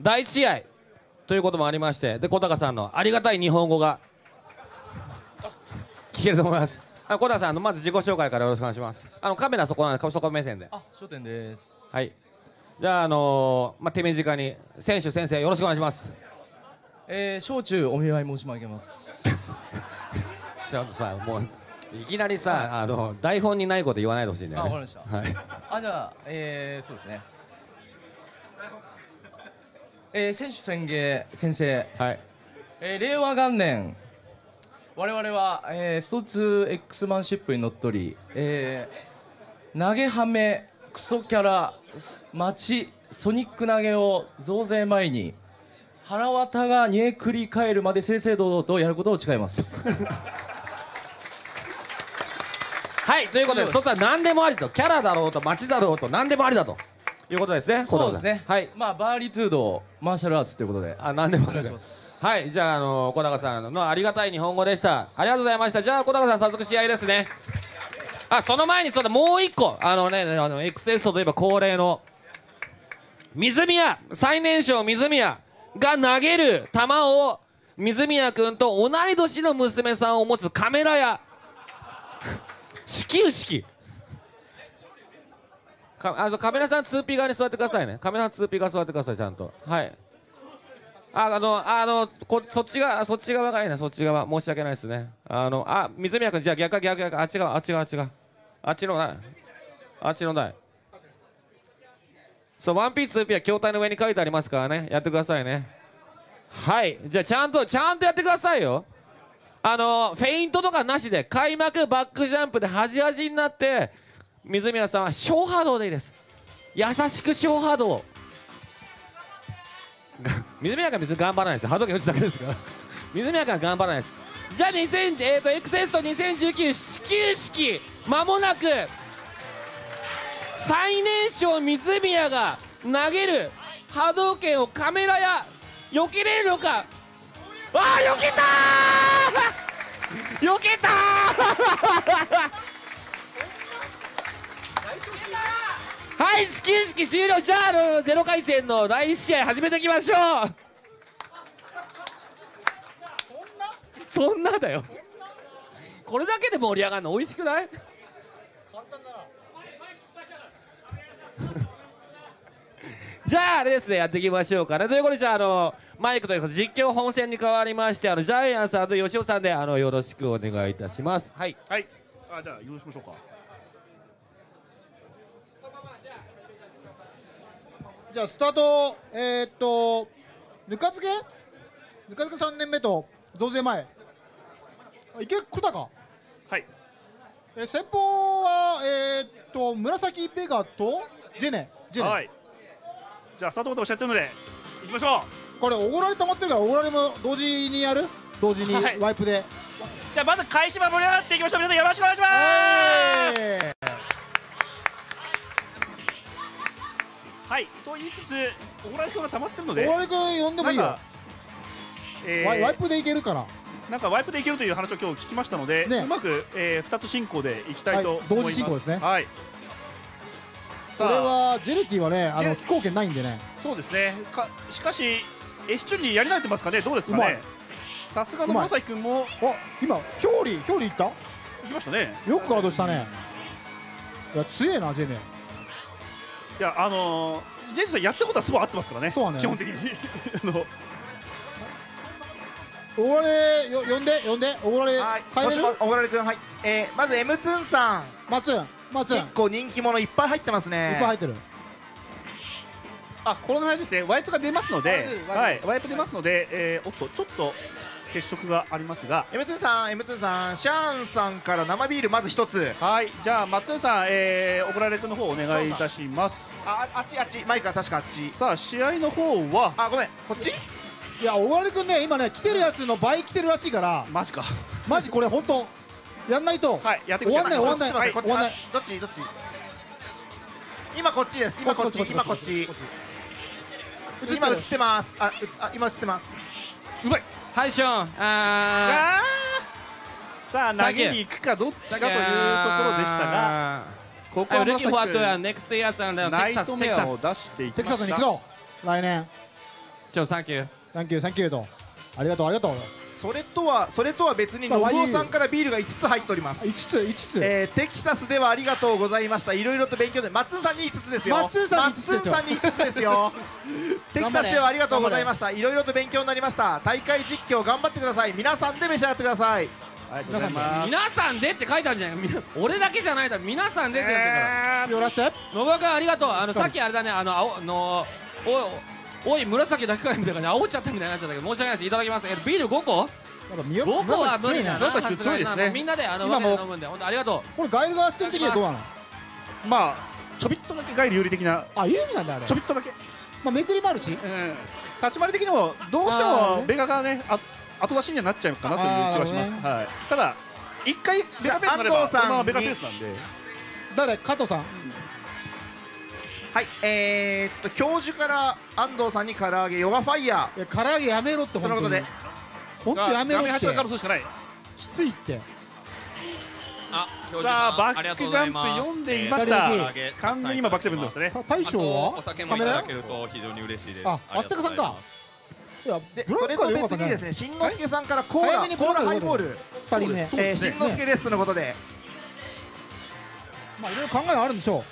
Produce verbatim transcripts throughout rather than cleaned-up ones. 第一試合ということもありまして、で小高さんのありがたい日本語が聞けると思います。あの小高さん、あのまず自己紹介からよろしくお願いします。あのカメラそこなんで、そこ目線で。あ、焦点です。はい、じゃあ、あのーまあ、手短に選手先生よろしくお願いします。えー、小中お見舞い申し上げます。ちゃんとさ、もういきなりさ、はい、あの台本にないこと言わないでほしいんだよね。あ、わかりました、はい。あ、じゃあ、えー、そうですね、えー、選手宣言先生、はい、えー、令和元年我々は、えー、ストツー X マンシップにのっとり、えー、投げはめクソキャラ町ソニック投げを増税前に腹渡が煮えくり返るまで正々堂々とやることを誓います。はい、ということで、ストツーは何でもありと、キャラだろうと町だろうと何でもありだということですね。そうですね。はい。まあバーリトゥードマーシャルアーツということで。あ、何でもお願いします。はい。じゃあ、あの小高さんのありがたい日本語でした。ありがとうございました。じゃあ小高さん、早速試合ですね。あ、その前にそうだ、もう一個、あのね、あの エックスイーエスティー といえば恒例の水宮、最年少水宮が投げる球を水宮君と同い年の娘さんを持つカメラ屋始球式。あのカメラさん ツーピー 側に座ってくださいね。カメラさん ツーピー 側座ってください、ちゃんと。はい、あ、あのあのこそっち側、そっち側がいいな、そっち側。申し訳ないですね。あのあ、水宮君、じゃあ逆逆逆、あっち側、あっち側、あっち側、あっちのない、あっちのない。そう、 ワンピー ツーピー は筐体の上に書いてありますからね、やってくださいね。はい、じゃあちゃんとちゃんとやってくださいよ。あのフェイントとかなしで、開幕バックジャンプで端々になって水宮さんは小波動でいいです。優しく小波動。水宮君は別に頑張らないです。波動拳打つだけですから。水宮君は頑張らないです。じゃあ、えー、と エックスイーエスティーにせんじゅうきゅう 始球式、間もなく最年少水宮が投げる波動拳をカメラや避けれるのか。あー、避けたー避けたーはい、始球式終了。じゃあ、ゼロ回戦の第一試合始めていきましょう。そんなそんなだよ。これだけで盛り上がるの美味しくない？簡単だな。じゃあ、あれですね、やっていきましょうかね。ということで、じゃあ、あのマイクというか実況本戦に変わりまして、あのジャイアンさんと吉尾さんで、あのよろしくお願いいたします。はい、はい、あ、じゃあよろしくお願いしましょうか。じゃあスタート、えー、っとぬか漬けぬか漬けさんねんめと増税前、池小高、はい、え先方はえー、っと紫ペガとジェネジェネ、はい。じゃあスタートボタンを押しちゃってるのでいきましょう。これおごられ溜まってるから、おごられも同時にやる、同時にワイプで、はい。じゃあまず開始は盛り上がっていきましょう。皆さんよろしくお願いします。えーはい、と言いつつ、オーラル君が溜まってるので、オーラル君呼んでもいいよ。えー、ワイプでいけるかな。なんかワイプでいけるという話を今日聞きましたので、ね、うまく、えー、ふたつ進行でいきたいと思います、はい、同時進行ですね。はい、これはジェレティはね、あの飛行権ないんでね。そうですね。かしかしエシチュンにやり慣れてますかね。どうですかね。さすがの正樹君も、あ、今表裏表裏いった行きましたね。よくガードしたね。いや強えなジェネ。いや、あのー、ジェンジさんやったことはすごい合ってますからね、そうね、基本的に。おごられよ、呼んで、呼んで、おごられ、帰れる？おごられくん、はい、えー、まず M ツンさん、マツン、マツン、結構人気者いっぱい入ってますね。いっぱい入ってる。あ、この話ですね、ワイプが出ますので、はい、ワイプ出ますので、えー、おっと、ちょっと接触がありますが、 M ツンさん、M ツンさん、シャーンさんから生ビールまず一つ。はい、じゃあマッツンさん、えー、おごられくんの方お願いいたします。あ、あっちあっち、マイクは確かあっち。さあ試合の方は、あ、ごめん、こっち？いや、おごられくんね、今ね、来てるやつの倍来てるらしいから。マジか。マジこれ本当、やんないと。はい、やって終わんない終わんない。はい、終わんない。どっちどっち？今こっちです。今こっち今こっち。今映ってます。あ、今映ってます。うまい。はい、ショーン、あー、さあ投げに行くかどっちかというところでしたが、ここはルキフォア君はネクストイヤーさんでのテキサスを出していきました。テキサスに行くぞ。来年ちょサンキューサンキューサンキューとありがとうありがとう。それとはそれとは別に信夫さんからビールがいつつ入っております。いつついつつ、えー、テキサスではありがとうございました。いろいろと勉強でマッツンさんにいつつですよ。マッツンさんにいつつですよ。テキサスではありがとうございました。いろいろと勉強になりました。大会実況頑張ってください。皆さんで召し上がってください。皆さんでって書いたんじゃないか。俺だけじゃないだろ。皆さんでってやってるからよろしく。信夫君ありがとう。あのさっきあれだね、あの青のおおい紫だけかいみたいな、あおっちゃったみたいになっちゃったけど、申し訳ないです。いただきます。えビールごこ？ごこは無理なの。さすがにみんなであの分けて飲むんで、本当ありがとう。これガイルが視点的にはどうなの？まあちょびっとだけガイル有利的な。あ有利なんだあれ。ちょびっとだけ。まあめくりもあるし。立ち回り的にもどうしてもベガがね後出しにはなっちゃうかなという気はします。はい。ただ一回ベガペースになればそのままベガペースなんで。誰？加藤さん。はい、えー、っと教授から安藤さんに唐揚げヨガファイヤー。唐揚げやめろって本当に。ということで、本当やめろって。端からそうしかない。きついって。あ、さあバックジャンプ読んでいました。完全に今バックジャンプ読んでましたね。大将は？お酒もいただけると非常に嬉しいです。あ、アステカさんか。いや、それと別にですね、しんのすけさんからコーラ、コーラハイボール。二人ね。え、しんのすけですとのことで。まあいろいろ考えはあるんでしょう。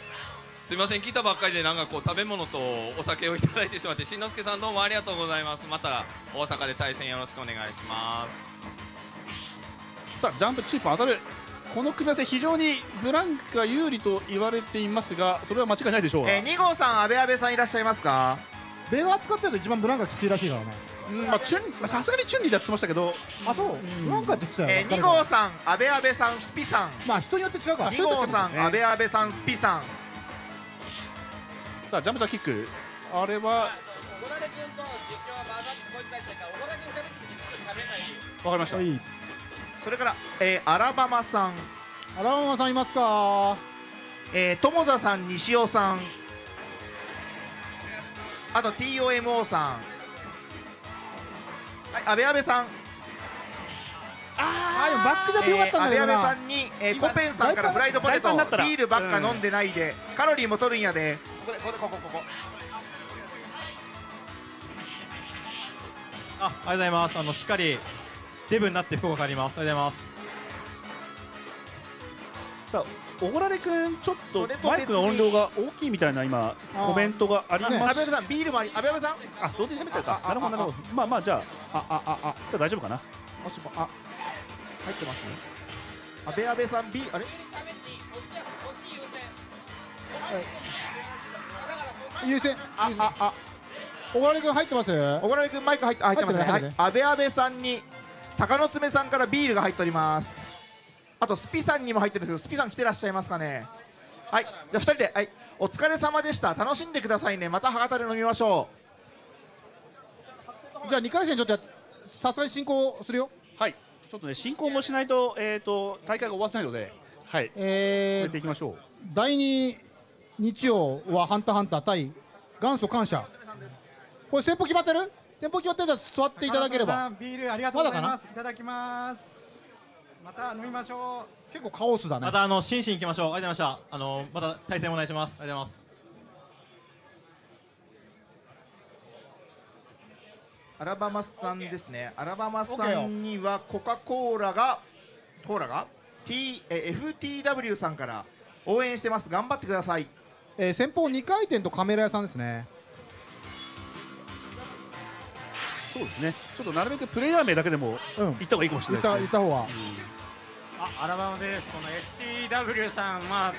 すみません、来たばっかりでなんかこう食べ物とお酒をいただいてしまって、しんのすけさんどうもありがとうございます。また大阪で対戦よろしくお願いします。さあジャンプチープ当たる。この組み合わせ非常にブランクが有利と言われていますが、それは間違いないでしょう。えー、に号さん、阿部阿部さんいらっしゃいますか。ベガ使ってると一番ブランクがきついらしいからね。さすがにチュンリーだって言ってましたけど、あ、そう、なんかって言ってたよ。に号さん、阿部阿部さん、スピさん。まあ人によって違うから。に号さん、阿部阿部さん、スピさん。さあジャンプジャーキック、あれはわかりました。それから、えー、アラバマさん、アラバマさんいますか。えー、友座さん、西尾さん、あと トモ さん、はい、阿部阿部さん。ああ、バックジャンプ良かったんだよな。阿部阿部さんに、えー、コペンさんからフライドポテト、ビールばっか飲んでないで、うん、カロリーも取るんやで。ここここここ。あ、ありがとうございます。あのしっかりデブになって福岡帰ります。ありがとうございます。さあ、おごられくんちょっとマイクの音量が大きいみたいな今コメントがありました。阿部さん、ビールもあり。阿部さん、あ、同時に喋ってるか。なるほどなるほど。まあまあじゃあ、ああああ、じゃあ大丈夫かな。もしもあ、入ってますね。阿部阿部さん、ビールあれ。優先、あああ、小倉君入ってます。小倉君マイク入って、入ってますね。はい、阿部阿部さんに、鷹の爪さんからビールが入っております。あとスピさんにも入ってるんですけど、スピさん来てらっしゃいますかね。はい、じゃあ二人で、はい、お疲れ様でした。楽しんでくださいね。また博多で飲みましょう。じゃあ二回戦ちょっと、さすがに進行するよ。はい、ちょっとね、進行もしないと、えっと、大会が終わらないので。はい、ええ、やっていきましょう。第二。日曜はハンターハンター対元祖感謝。これ先方決まってる？先方決まってたら座っていただければ。ビールありがとうございます。いただきます。また飲みましょう。結構カオスだね。またあの心身いきましょう。ありがとうございました。あのまた対戦お願いします。ありがとうございます。アラバマさんですね。アラバマさんにはコカコーラがコーラが T え エフティーダブリュー さんから応援してます。頑張ってください。えー、先方にかい転とカメラ屋さんですね。そうですね、ちょっとなるべくプレイヤー名だけでもいった方がいいかもしれないですね。いた方が、うん、あ、アラバマです。この エフティーダブリュー さん、まあ、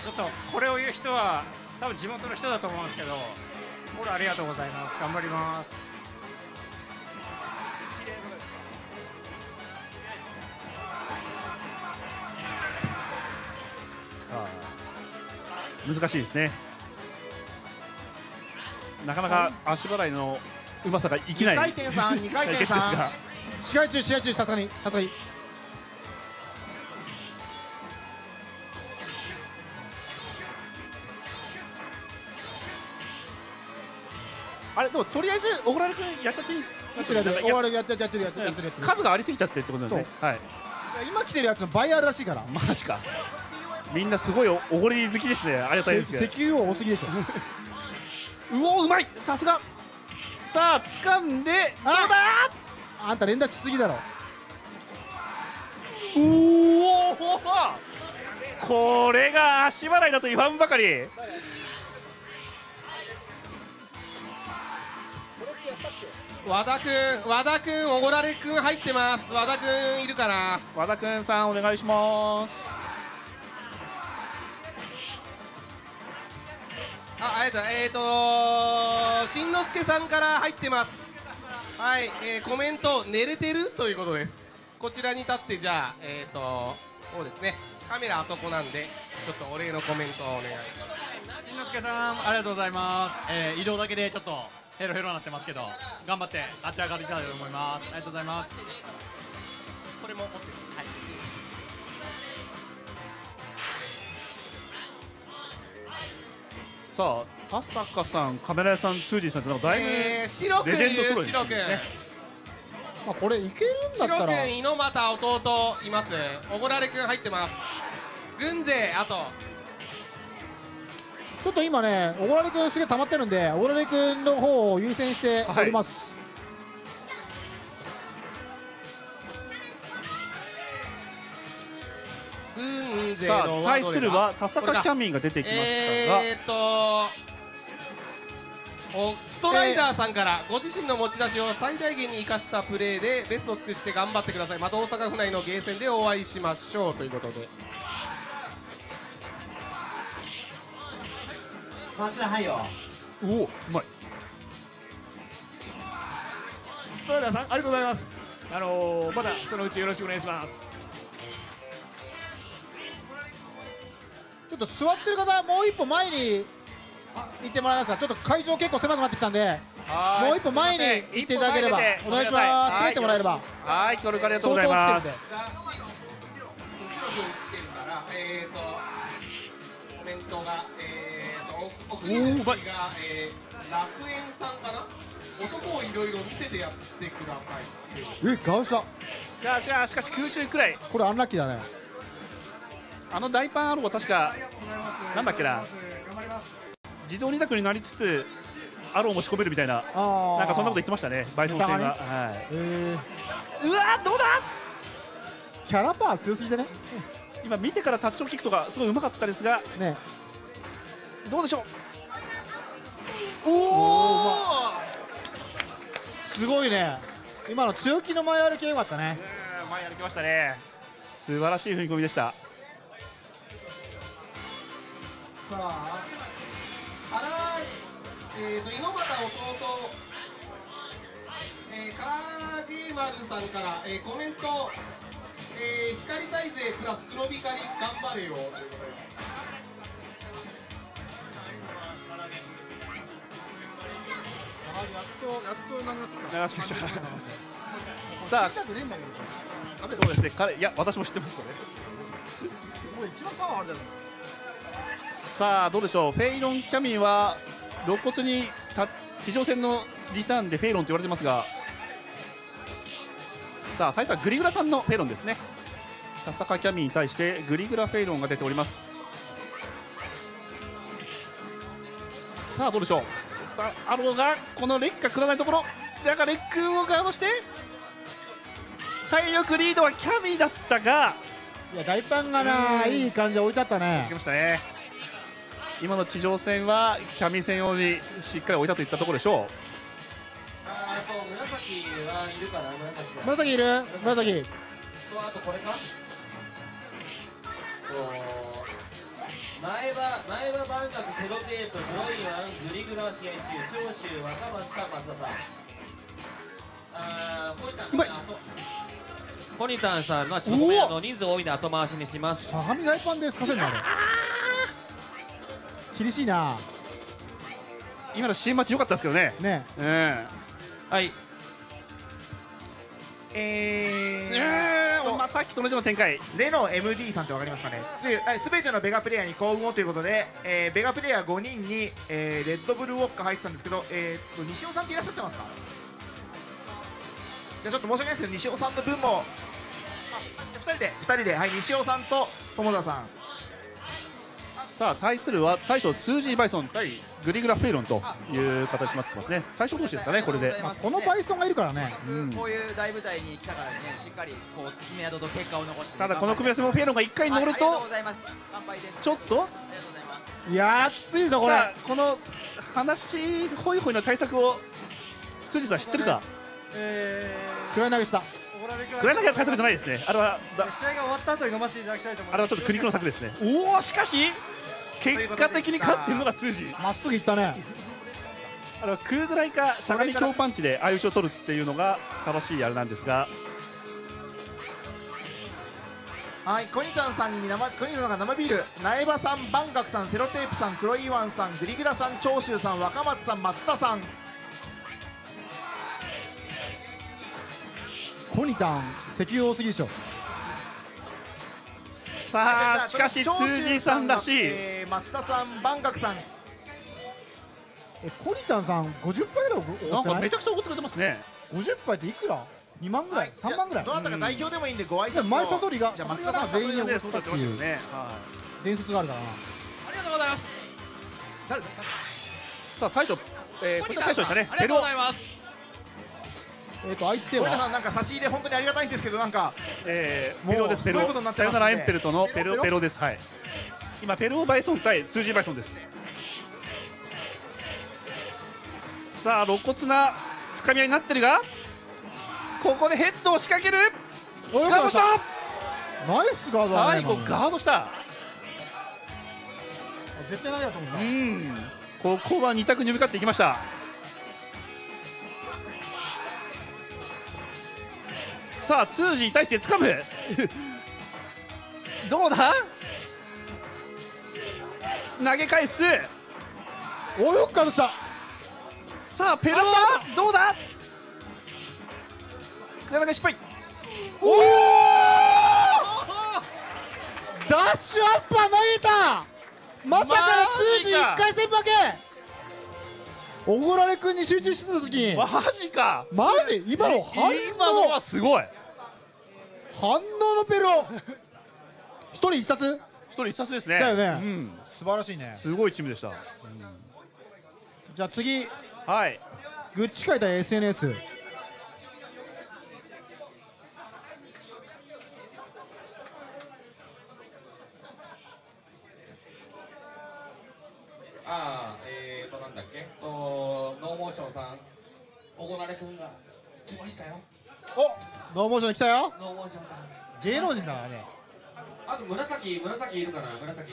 ちょっとこれを言う人は多分地元の人だと思うんですけど、これありがとうございます。頑張ります。さあ難しいですね。なかなか足払いのうまさがいきない。にかい転さん、にかい転さん、試合中、試合中、さすがに、さすがに。あれ、でもとりあえず小倉君やっちゃっていい？やってる、やってる、やってる、やってる、やってる。数がありすぎちゃってってことなんですね。はい。今来てるやつの倍あるらしいから。マジか。みんなすごいおごり好きですね。ありがたいですけど。石油王多すぎでしょ。うお、うまい。さすがさあ掴んでどうだ。あんた連打しすぎだろ。うおこれが足払いだと言わんばかり。和田君、和田君、おごられ君入ってます。和田君いるかな。和田君さんお願いします。あ、あえっと、えっと、しんのすけさんから入ってます。はい、えー、コメント寝れてるということです。こちらに立って、じゃあえっとそうですね、カメラあそこなんでちょっとお礼のコメントをお願いします。しんのすけさんありがとうございます、えー、移動だけでちょっとヘロヘロなってますけど、頑張って立ち上がりたいと思います。ありがとうございます。これも持ってる。はい。さあ、田坂さん、カメラ屋さん、ツージーさんってなんかだいぶレジェンドプロですね。まあこれいけるんだったら。白君、猪俣弟います。おごられ君入ってます。軍勢あと。ちょっと今ね、おごられ君すげえ溜まってるんで、おごられ君の方を優先しております、はい、さあ対するは田坂キャミンが出てきましたが、えー、っとおストライダーさんから、えー、ご自身の持ち出しを最大限に生かしたプレーでベストを尽くして頑張ってください。また大阪府内のゲーセンでお会いしましょうということで、松田はいよ。おお、うまい。ストライダーさん、ありがとうございます。あのー、まだそのうちよろしくお願いします。ちょっと座ってる方、もう一歩前に行ってもらいますか。ちょっと会場結構狭くなってきたんで、もう一歩前に行っていただければお願いします。詰めてもらえれば。はい、協力ありがとうございます。コメントが、えー、と奥にが、えー、楽園さんかな、男をいろいろ見せてやってください。え、ガウサ。いや、違う、しかし空中くらい。これアンラッキーだね。あの大パンアロー確か、なんだっけな。自動二択になりつつ、アローも仕込めるみたいな、なんかそんなこと言ってましたね。バイソン戦が。はい。えー、うわ、どうだ。キャラパー強すぎじゃね。今見てからタッチをキックとかすごいうまかったですが、ね、どうでしょう。おおすごいね。今の強気の前歩き良かったね。前歩きましたね。素晴らしい踏み込みでした。さあから、えー、と猪俣弟、えー、からげまるさんから、えー、コメント、えー、光大勢プラス黒光頑張れよということです。さあ、そうですね、彼、いや、私も知ってますね。さあ、どうでしょう、フェイロン・キャミンは露骨に地上戦のリターンでフェイロンと言われてますが。さあ最初はグリグラさんのフェイロンですね。田坂キャミに対してグリグラフェイロンが出ております。さあどうでしょう。さあアローがこのレックがくらないところだからレックをガードして体力リードはキャミだったが、いや大パンがないい感じで置いてあったね。今の地上戦はキャミ戦用にしっかり置いたといったところでしょう。紫はいるかな。紫いる。紫とあとこれか。前は前は万作セロテープ、ボイアン、グリグラ試合中、長州若松さん、増田さん。ああ、コニタン。うまい。コニタンさんはちょっとの人数多いんで後回しにします。相模大パンですかせんな。厳しいな。今の新町良かったですけどね。ね。うん。はい、えー、まあさっきと同じの展開。レノ エムディー さんってわかりますかね。すべてのベガプレイヤーに幸運をということで、えー、ベガプレイヤーごにんに、えー、レッドブルウォッカ入ってたんですけど、えー、っと西尾さんっていらっしゃってますか。じゃあちょっと申し訳ないですけど西尾さんの分もふたりでふたりで、はい、西尾さんと友田さん。さあ対するは大将ツージー バイソン対グリグラフェイロンという形になってますね。大将同士ですかねこれで、まあ、このバイソンがいるからね、うん、こういう大舞台に来たからねしっかりこう爪痕と結果を残して、ただこの組み合わせもフェイロンがいっかい乗るとちょっといやーきついぞこれ。この話ホイホイの対策を辻さん知ってるか。えー、くらい投げしたくらい投げは対策じゃないですね。あれは試合が終わった後に飲ませていただきたいと思います。あれはちょっと苦肉の策ですね。おおしかし結果的に勝ってるのが辻。まっすぐいったね。あれは食うぐらいかしゃがみ強パンチで相打ちを取るっていうのが正しいあれなんですが、はい、コニタンさんに生コニタンさんが生ビール、苗場さん、万角さん、セロテープさん、黒いワンさん、グリグラさん、長州さん、若松さん、松田さん。コニタン石油多すぎでしょ。さあしかし長州さんらしい、えー、松田さん、万角さん、えコニタンさんごじゅっぱいぐらいなんかめちゃくちゃ怒ってくれてますね。ごじゅっぱいっていくらにまんぐらい、さんまんぐらい、どなたか代表でもいいんでご挨拶を。前サソリが松田さん全員を送ったっていう伝説があるからな。ありがとうございます。誰だ。さあ大将、こちら大将でしたね。ありがとうございます。えっと相手は小枝さんなんか差し入れ本当にありがたいんですけどなんかペロです。ペロ。さよならエンペルトのペロペロです。はい。今ペロバイソン対ツージーバイソンです。さあ露骨な掴み合いになってるが。ここでヘッドを仕掛ける。ガードした。ナイスガード。最後ガードした。絶対ないだと思う。うん。ここは二択に向かっていきました。さあ、ツージーに対して掴む。どうだ？投げ返す。およくガードした。さあ、ペロはどうだ？なかなか失敗。おおダッシュアッパー投げた。まさかのツージーいっかい戦負け。おごられ君に集中してたときにマジかマジ今の反応今のはすごい反応のペロ一人一冊一人一冊ですね。だよね、うん、素晴らしいね。すごいチームでした、うん、じゃあ次はいグッチ界対 エスエヌエス。ああ、えーとなんだっけとノーモーションさん、おごられくんが来ましたよ。お、ノーモーション来たよ。ノーモーションさん芸能人だからね。あと紫、紫いるかな。紫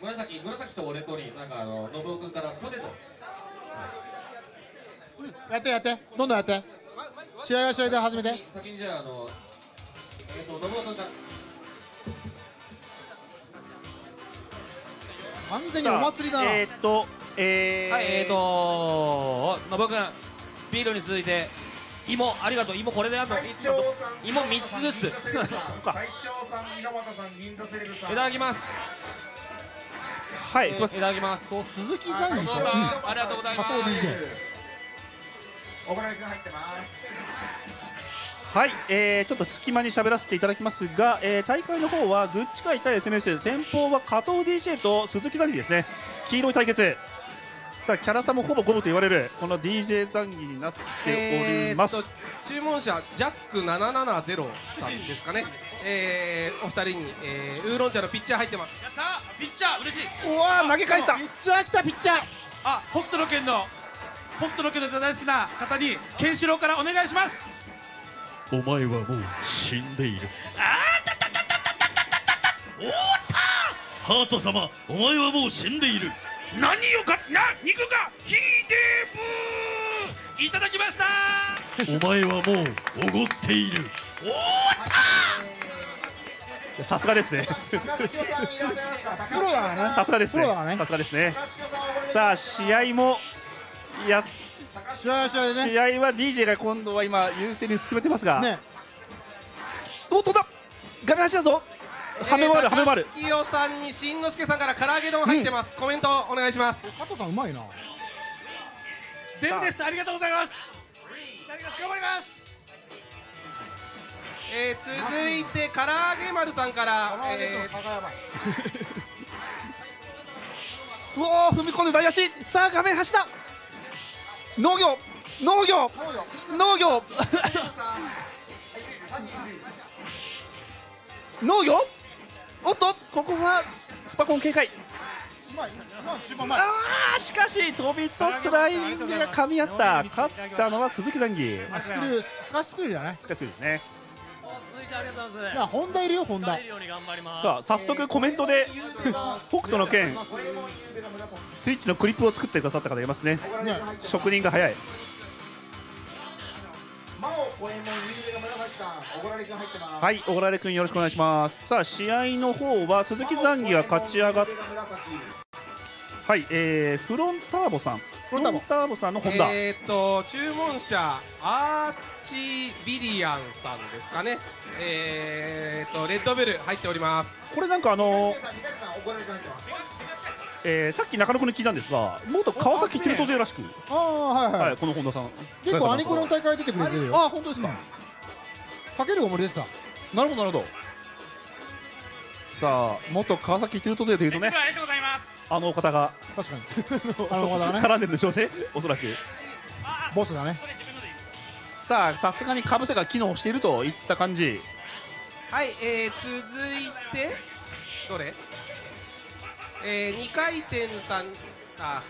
紫紫と俺とになんかあのノブオくんからポテト、はい、やってやってどんどんやって試合は試合で始めて先に、先にじゃああのえっとノブオくんから完全にお祭りだな。えー、っと、えー、はい、えー、っと、のぶくん、ビールに続いて、芋、ありがとう、芋、これであと、芋みっつずつ。いただきます。はい、えー、いただきます。と鈴木さん、お父さん、ありがとうございます。おばらくん入ってます。はい、えー、ちょっと隙間に喋らせていただきますが、えー、大会の方はグッチ界対 エスエヌエス 先方は加藤 ディージェー と鈴木ザンギですね。黄色い対決。さあキャラ差もほぼ五分と言われるこの ディージェー ザンギになっております。注文者ジャックななななゼロさんですかね。えー、お二人に、えー、ウーロン茶のピッチャー入ってます。やったピッチャー嬉しい。うわ投げ返した。ピッチャー来たピッチャー。あ北斗の拳の北斗の拳の大好きな方にケンシロウからお願いします。お前はもう死んでいる。ああ、たたたたたたたたたた。おーたー。ハート様、お前はもう死んでいる。何よかな、肉がひでぶー。いただきましたー。お前はもうおごっている。おーたー。さすがですね。プロだね。さすがですね。さすがですね。さあ、試合もやっ。試合はディージェー が今度は今優勢に進めてますが、ね、おっとだ画面走だぞ。はめ回るはめ回る。錦尾さんにしんのすけさんから唐揚げ丼入ってます、うん、コメントお願いします。加藤さんうまいな。全部ですありがとうございます。いただきます頑張ります、えー、続いて唐揚げ丸さんから、えーうおー、踏み込んで台足、さあ画面走った、農業農業農業農業、おっとここはスパコン警戒、あーしかし飛びとスライディングが噛み合った、勝ったのは鈴木談義、スカッシュスクールだね、スカッシュですね。本田いるよ、本田。早速コメントで北斗の拳ツイッチのクリップを作ってくださった方いますね。職人が早い。はい、小倉君よろしくお願いします。さあ試合の方は鈴木ザンギは勝ち上がっ、はい、えー、フロンターボさん、フロンターボさんの本田、えっと注文者アーチビリアンさんですかね。えっとレッドベル入っております。これなんかあのー、えー、さっき中野君に聞いたんですが、元川崎テルト勢らしく、ああはいはい、この本田さん結構アニコロの大会出てくれてるよ。あ、本当ですか。かけるおもり出てた。なるほどなるほど。さあ元川崎テルト勢というとね、ありがとうございます。あのお方が確かにあの方がね絡んでるんでしょうね、おそらくボスがね。さあさすがにかぶせが機能しているといった感じ。はい、えー、続いてどれ？えー、にかい転さん、あ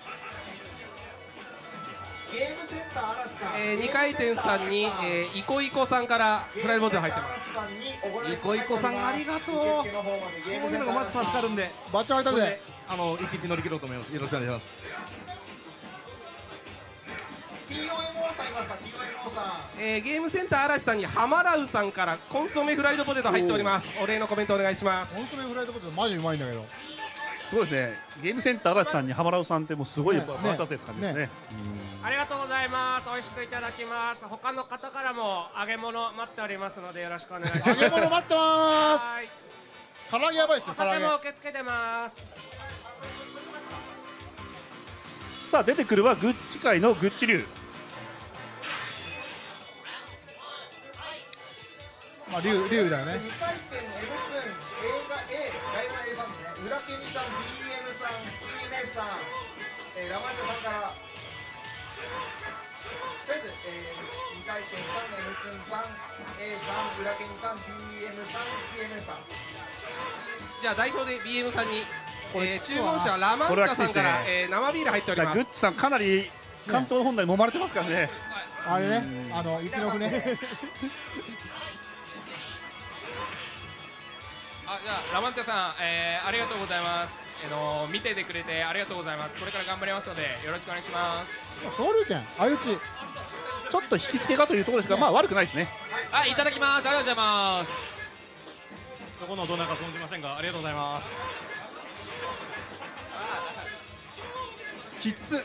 ゲームセンター嵐さん、えー、にかい転さんに、えー、イコイコさんからフライボール入ってます。イコイコさんありがとう。こういうのがまず助かるんで、バッチャー開いたぜ、あのいちいち乗り切ろうと思います。よろしくお願いします。 ピーオーエムオー さんいますか？ ピーオーエムオー さん、えー、ゲームセンター嵐さんにハマラウさんからコンソメフライドポテト入っております。 お, お礼のコメントお願いします。コンソメフライドポテトマジうまいんだけど、すごいですね。ゲームセンター嵐さんにハマラオさんってもうすごいバーター勢って感じですね。ありがとうございます。美味しくいただきます。他の方からも揚げ物待っておりますのでよろしくお願いします。揚げ物待ってます。唐揚げやばいですよ。お酒も受け付けてます。さあ出てくるはグッチ界のグッチ流。まあ流流だよね。浦健さん、ビーエム さん、クリナイさん、えー、ラマンチャさんから、とりあえず、えー、にかい転さん、エムツー さん、A さん、浦健さん、ビーエム さん、ピーエム さん。じゃあ代表で ビーエム さんに、えー、注文者はラマンチャさんから、ねえー、生ビール入っております。グッチさん、かなり関東本土に揉まれてますからね。ねあれね、あの雪の船。あ、じゃあラマンチャさん、えー、ありがとうございます。えー、の見ててくれてありがとうございます。これから頑張りますのでよろしくお願いします。総流拳相打ち。ちょっと引き付けかというところですが、ね、まあ悪くないですね。はい、いただきます。ありがとうございます。どこのどなたか存じませんが、ありがとうございます。キッズ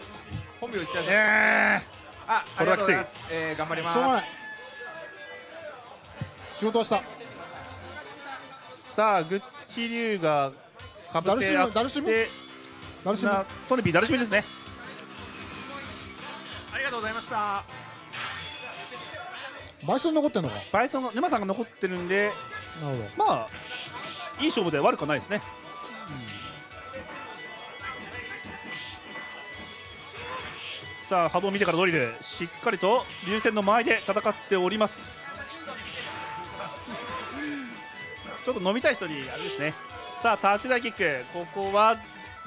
本名言っちゃう。えー、あ、ありがとうございます。えー、頑張ります。仕事をした。さあグッチ龍がかぶせ合ってダルシムトレビダルシムですね。ありがとうございました。バイソン残ってるのか、バイソンが沼さんが残ってるんで、なるほど、まあいい勝負で悪くはないですね、うん、さあ波動見てからドリルしっかりと流線の前で戦っております。ちょっと飲みたい人にあれですね。さあタッチダイキック、ここは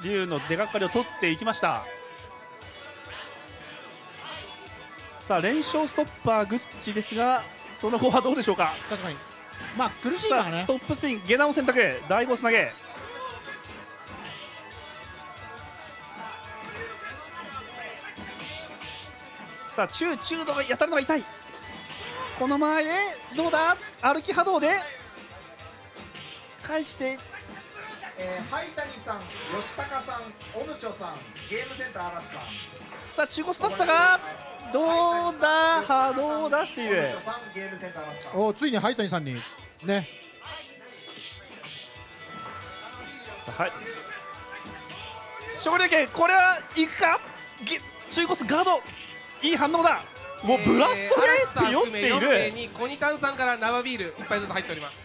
龍の出がかりを取っていきました。さあ連勝ストッパーグッチですが、その後はどうでしょうか。確かにまあ苦しいからね。トップスピン下段を選択、だいごつなげ、さあ中中度が当たるのが痛い。この前でどうだ、歩き波動で返して、えー、灰谷さん、吉高さん、オムチョさん、ゲームセンター嵐さん。さあ中腰だったがどうだ、波動を出している。おついに灰谷さんにね。さあはい。勝利権これはいくか。中腰ガードいい反応だ。もうブラストで酔っている。小二丹さんから生ビール一杯ずつ入っております。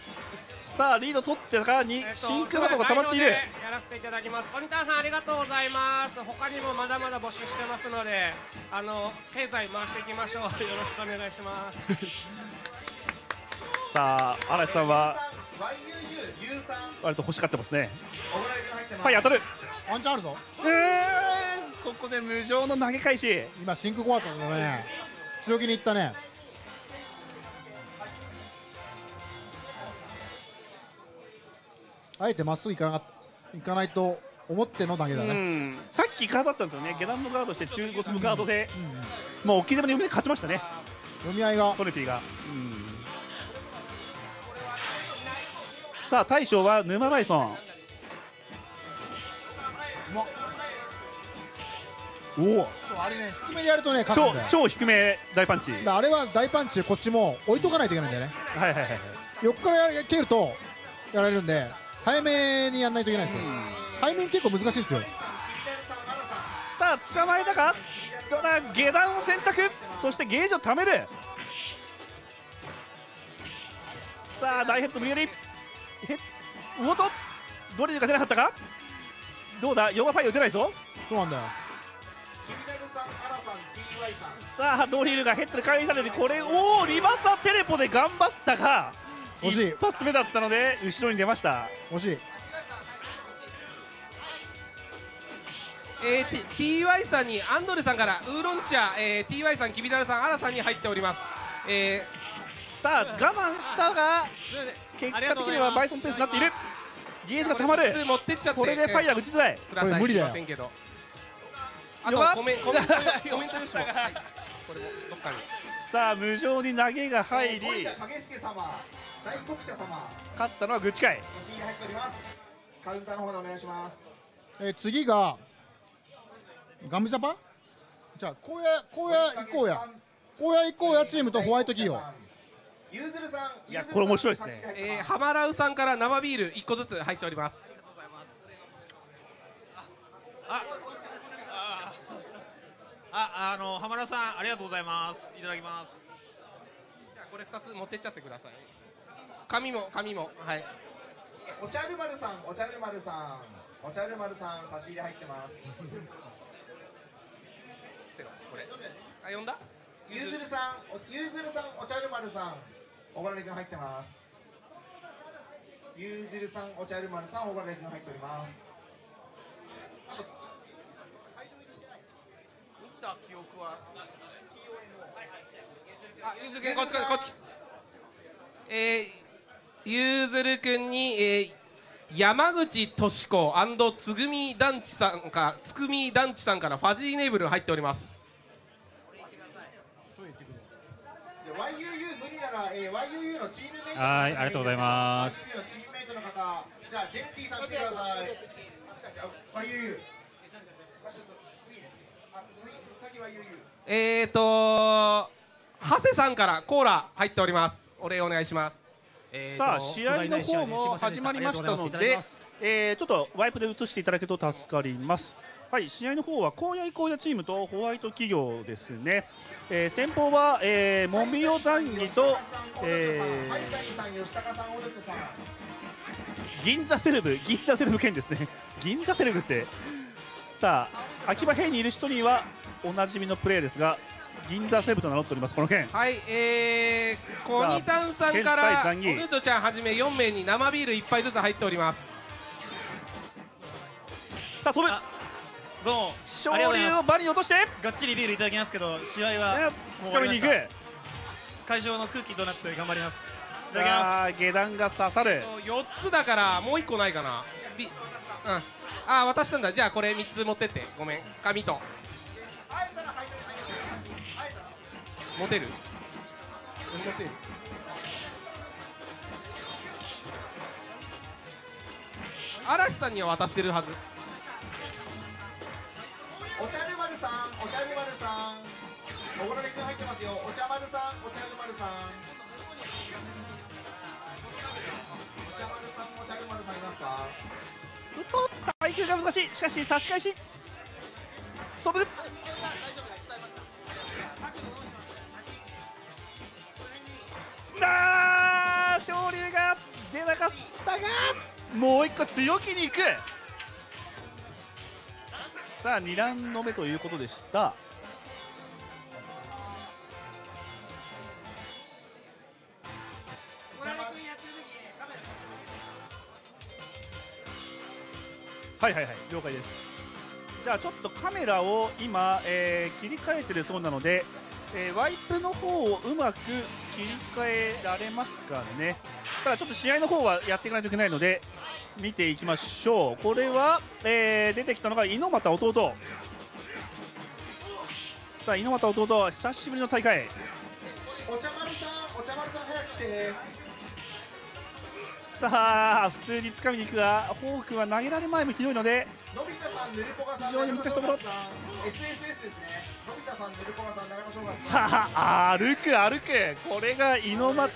さあリード取ってからに真空波動が溜まっている。やらせていただきます。富田さんありがとうございます。他にもまだまだ募集してますので、あの経済回していきましょう。よろしくお願いします。さあ嵐さんは割と欲しかったですね。ファイヤー当たる。ワンチャンあるぞ。えー、ここで無情の投げ返し。今真空怖かったのね、強気にいったね。あえてまっすぐいかないと思っての投げだね。さっきガードだったんですよね。下段もガードして中骨もガードで、うん、もう置き攻めの読みで勝ちましたね。読み合いがトルピーが、うん、さあ大将は沼バイソン。おお、あれね、低めでやるとね、勝つんだよ。超低め大パンチ。あれは大パンチ、こっちも置いとかないといけないんだよね。はいはいはい。横から蹴るとやられるんで、早めにやらないといけないんですよ。背面結構難しいんですよ。さあ捕まえたか、ただ下段を選択、そしてゲージを貯める。さあ大ヘッド無理やりヘッおっとドリルが出なかったか。どうだ、ヨガファイヤー打てないぞ。そうなんだよ。さあドリルがヘッドで返されて、これおおリバーサーテレポで頑張ったが一発目だったので後ろに出ました。惜しい。えー、ティーワイ さんにアンドレさんからウーロン茶、えー、ティーワイ さん、きびだるさん、アラさんに入っております。えー、さあ我慢したが結果的にはバイソンペースになっている。ゲージがたまる。これでファイヤー打ちづらい。これ無理だよ。あとコメントでしょ。さあ無情に投げが入り、勝ったのはグチカイ。カウンターの方でお願いします。えー、次がガムジャパン。じゃあこうやこうや行こうやこうや行こうやチームとホワイト企業。いやこれ面白いですね。えー、ハマラウさんから生ビールいっこずつ入っております。ああああのハマラウさんありがとうございます。いただきます。じゃあこれふたつ持ってっちゃってください。紙も紙もはい。お茶るまるさんお茶るまるさんお茶るまるさん差し入れ入ってます。せこれあ呼んだ？ゆずるさんゆずるさんお茶るまるさん。小原君入ってます。ゆうじるさん、お茶るまるさん、小原君入っております。あと、見た記憶は。あ、ゆうずる君、こっちこっち。えー、ゆうずる君に、えー、山口敏子&つぐみ団地さんか、つぐみ団地さんからファジーネーブル入っております。はい、ありがとうございます。えっと、長谷さんからコーラ入っております。お礼お願いします。さあ、試合の方も始まりましたので、えー、ちょっとワイプで映していただけると助かります。はい、試合の方は荒野行者チームとホワイト企業ですね。えー、先方は、えー、もみおざんぎと、えー、銀座セレブ銀座セレブ兼ですね。銀座セレブってさあ秋葉平にいる人にはおなじみのプレーですが、銀座セレブと名乗っておりますこの件。はい、えー、コニタンさんからおぬとちゃんはじめよん名に生ビール一杯ずつ入っております。さあ飛ぶ昇竜をバリに落としてがっちりビールいただきますけど、試合はつかみに行く。会場の空気となって頑張ります。いただきます。下段が刺さる。よっつだからもういっこないかな。ビうんああ渡したんだ。じゃあこれみっつ持ってって。ごめん紙と持てる持てる。嵐さんには渡してるはず。お茶るまるさん、お茶るまるさん、おごられくん入ってますよ。お茶まるさん、お茶るまるさん、お茶まるさん、お茶るまるさんいますか？うとった配球が難しい。しかし差し返し、飛ぶ。あー、昇龍が出なかったが、もういっこ強気にいく。さあにラウンド目ということでした。はいはいはい、了解です。じゃあちょっとカメラを今、えー、切り替えてるそうなので、えー、ワイプの方をうまく切り替えられますかね。ただちょっと試合の方はやっていかないといけないので見ていきましょう。これは、えー、出てきたのが猪俣弟。さあ猪俣弟、久しぶりの大会。お茶丸さん、お茶丸さん早く来て。さあ普通に掴みに行くが、フォークは投げられ前もひどいので非常に難しいところ。さあ歩く歩く、これが猪俣、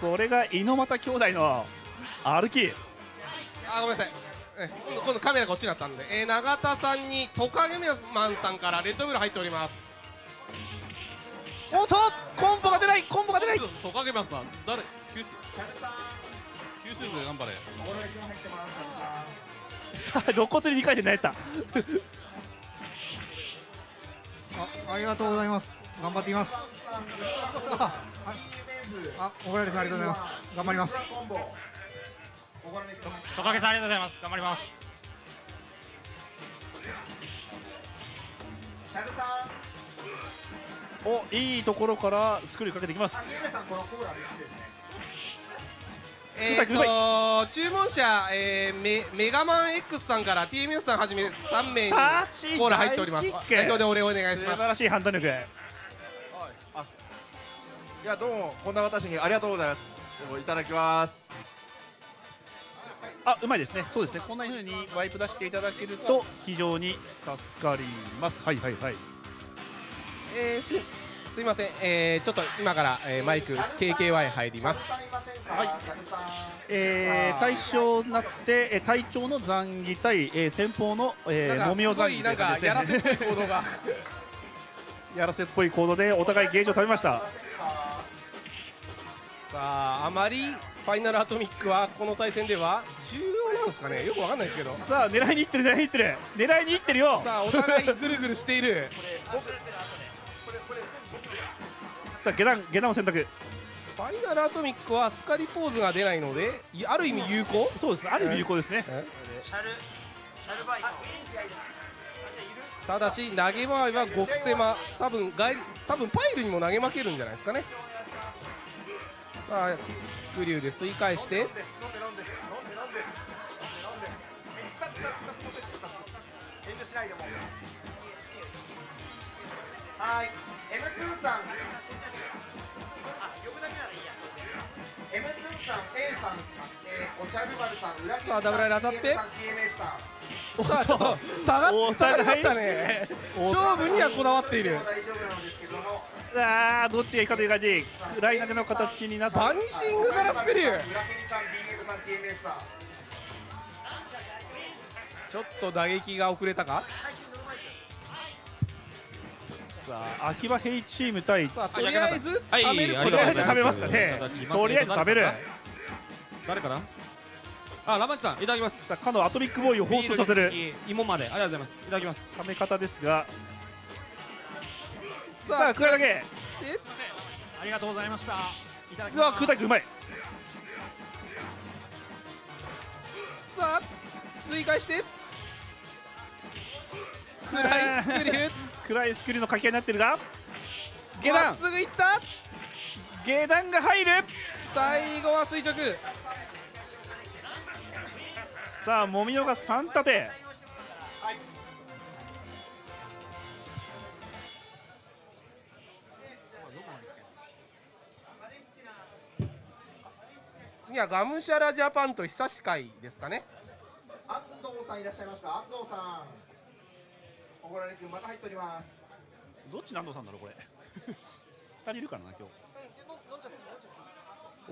これが猪俣兄弟の歩き。あ、ごめんなさい、今度、今度カメラこっちだったんで、えー、永田さんにトカゲマンさんからレッドブル入っております。おっとコンボが出ない、コンボが出ない。トカゲマンさん誰？九州九州で頑張れ。さあ露骨ににかいで投げた。あ、ありがとうございます。頑張っています。あ、あ、怒られてありがとうございます。頑張ります。トカゲさんありがとうございます。頑張ります。シャルさん。お、いいところからスクリューかけてきます。えーと注文者、えー、メ, メガマン X さんから ティーエムエス さんはじめさんめいにコーラ入っております。代表でお礼をお願いします。素晴らしい判断力。はい、あ、いやどうもこんな私にありがとうございます。でもいただきます。あ、うまいですね。そうですね。こんな風にワイプ出していただけると非常に助かります。はいはいはい。えー、しすいません、えー、ちょっと今から、えー、マイク ケーケーワイ 入ります。はい、えー、対象になって隊長のザンギ対、えー、先方の、えー、もみおザンギという感じですね。やらせっぽい行動がやらせっぽい行動でお互いゲージを食べました。さああまりファイナルアトミックはこの対戦では重要なんですかね、よくわかんないですけど。さあ狙いにいってる、狙いにいってる、狙いにいってるよ。さあお互いぐるぐるしている。さあ下段、下段を選択。ファイナルアトミックはスカリポーズが出ないのである意味有効。そうですね、ある意味有効ですね。ただし投げ場合は極狭、多分外多分パイルにも投げ負けるんじゃないですかね。さあスクリューで吸い返して、はい エムツー さんさあダブルライン当たって、さあちょっと下がって下がりましたね。勝負にはこだわっている。ああどっちがいいかという感じ。ライン投げの形になってバニシングからスクリュー。ちょっと打撃が遅れたか。秋葉ヘイチーム対、とりあえず食べる、とりあえず食べますかね。とりあえず食べる。誰かな。あ、ラマンチさんいただきます。かのアトミックボーイを放送させる芋までありがとうございます。いただきます。食べ方ですが、さあ食らだけ、ありがとうございました。うわ食うだけうまい。さあ追加して暗いスクリュー暗いスクリューの掛け合いになってるが、下段まっすぐいった、下段が入る。最後は垂直。さあもみおがさん立て、はい、次はガムシャラジャパンと久し会ですかね。安藤さんいらっしゃいますか。安藤さんおごられ君また入っております。どっち安藤さんだろうこれふたりいるからな今日。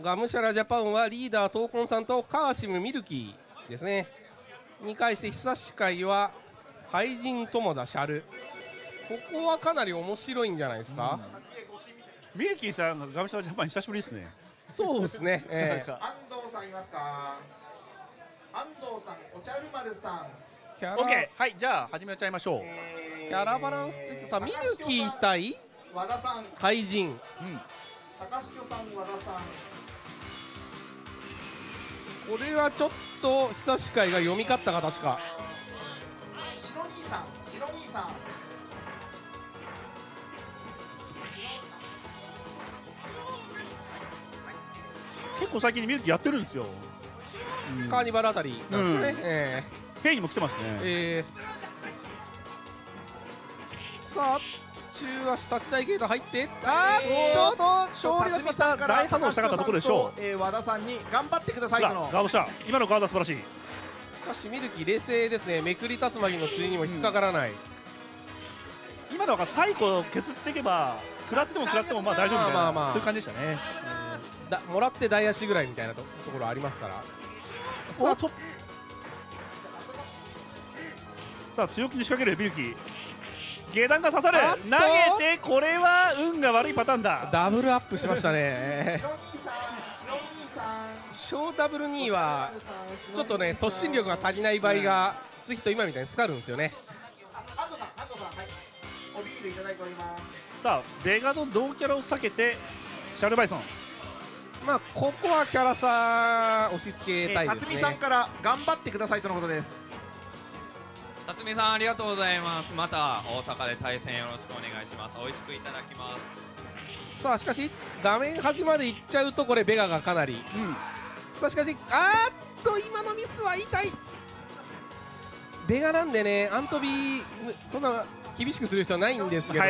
ガムシャラジャパンはリーダー闘魂さんとカーシムミルキーですね。に対して久し会は廃人友田シャル。ここはかなり面白いんじゃないですか。ミルキーさんガムシャラジャパン久しぶりですね。そうですね、えー、安藤藤さんいますか。安藤さん、おちゃる丸さん。オッケー、はい、じゃあ始めちゃいましょう。えー、キャラバランス的さ、ミルキー対和田さん、俳人。うん。高志さん、和田さん。これはちょっと久しかいが読み勝った形か。白兄さん、白兄さん。結構最近ミルキーやってるんですよ。うん、カーニバルあたりなんですかね。うん、えー、ヘイにも来てますね。えー、さあ中足立ち台ゲート入ってあーっと勝利が来ました。大反応したかったところでしょう。えー、和田さんに頑張ってくださいとのガードした。今のガードは素晴らしい。しかしミルキー冷静ですね。めくり竜巻の釣りにも引っかからない。うん、今のは最後削っていけば食らっても食らってもまあ大丈夫みたいな、まあまあ、そういう感じでしたね。だもらって台足ぐらいみたいな と, ところありますから。さあとさあ強気に仕掛けるミルキー。下段が刺さる。投げてこれは運が悪いパターンだ。ダブルアップしましたね。小ダブルにはちょっとね突進力が足りない場合が次と今みたいにスカるんですよね。さあベガの同キャラを避けてシャルバイソン。まあここはキャラさ押し付けたいですね。辰巳さんから頑張ってくださいとのことです。辰巳さんありがとうございます。また大阪で対戦よろしくお願いします。美味しくいただきます。さあしかし画面端まで行っちゃうとこれベガがかなり、うん、さあしかしあーっと今のミスは痛い。ベガなんでねアントビーそんな厳しくする必要ないんですけど、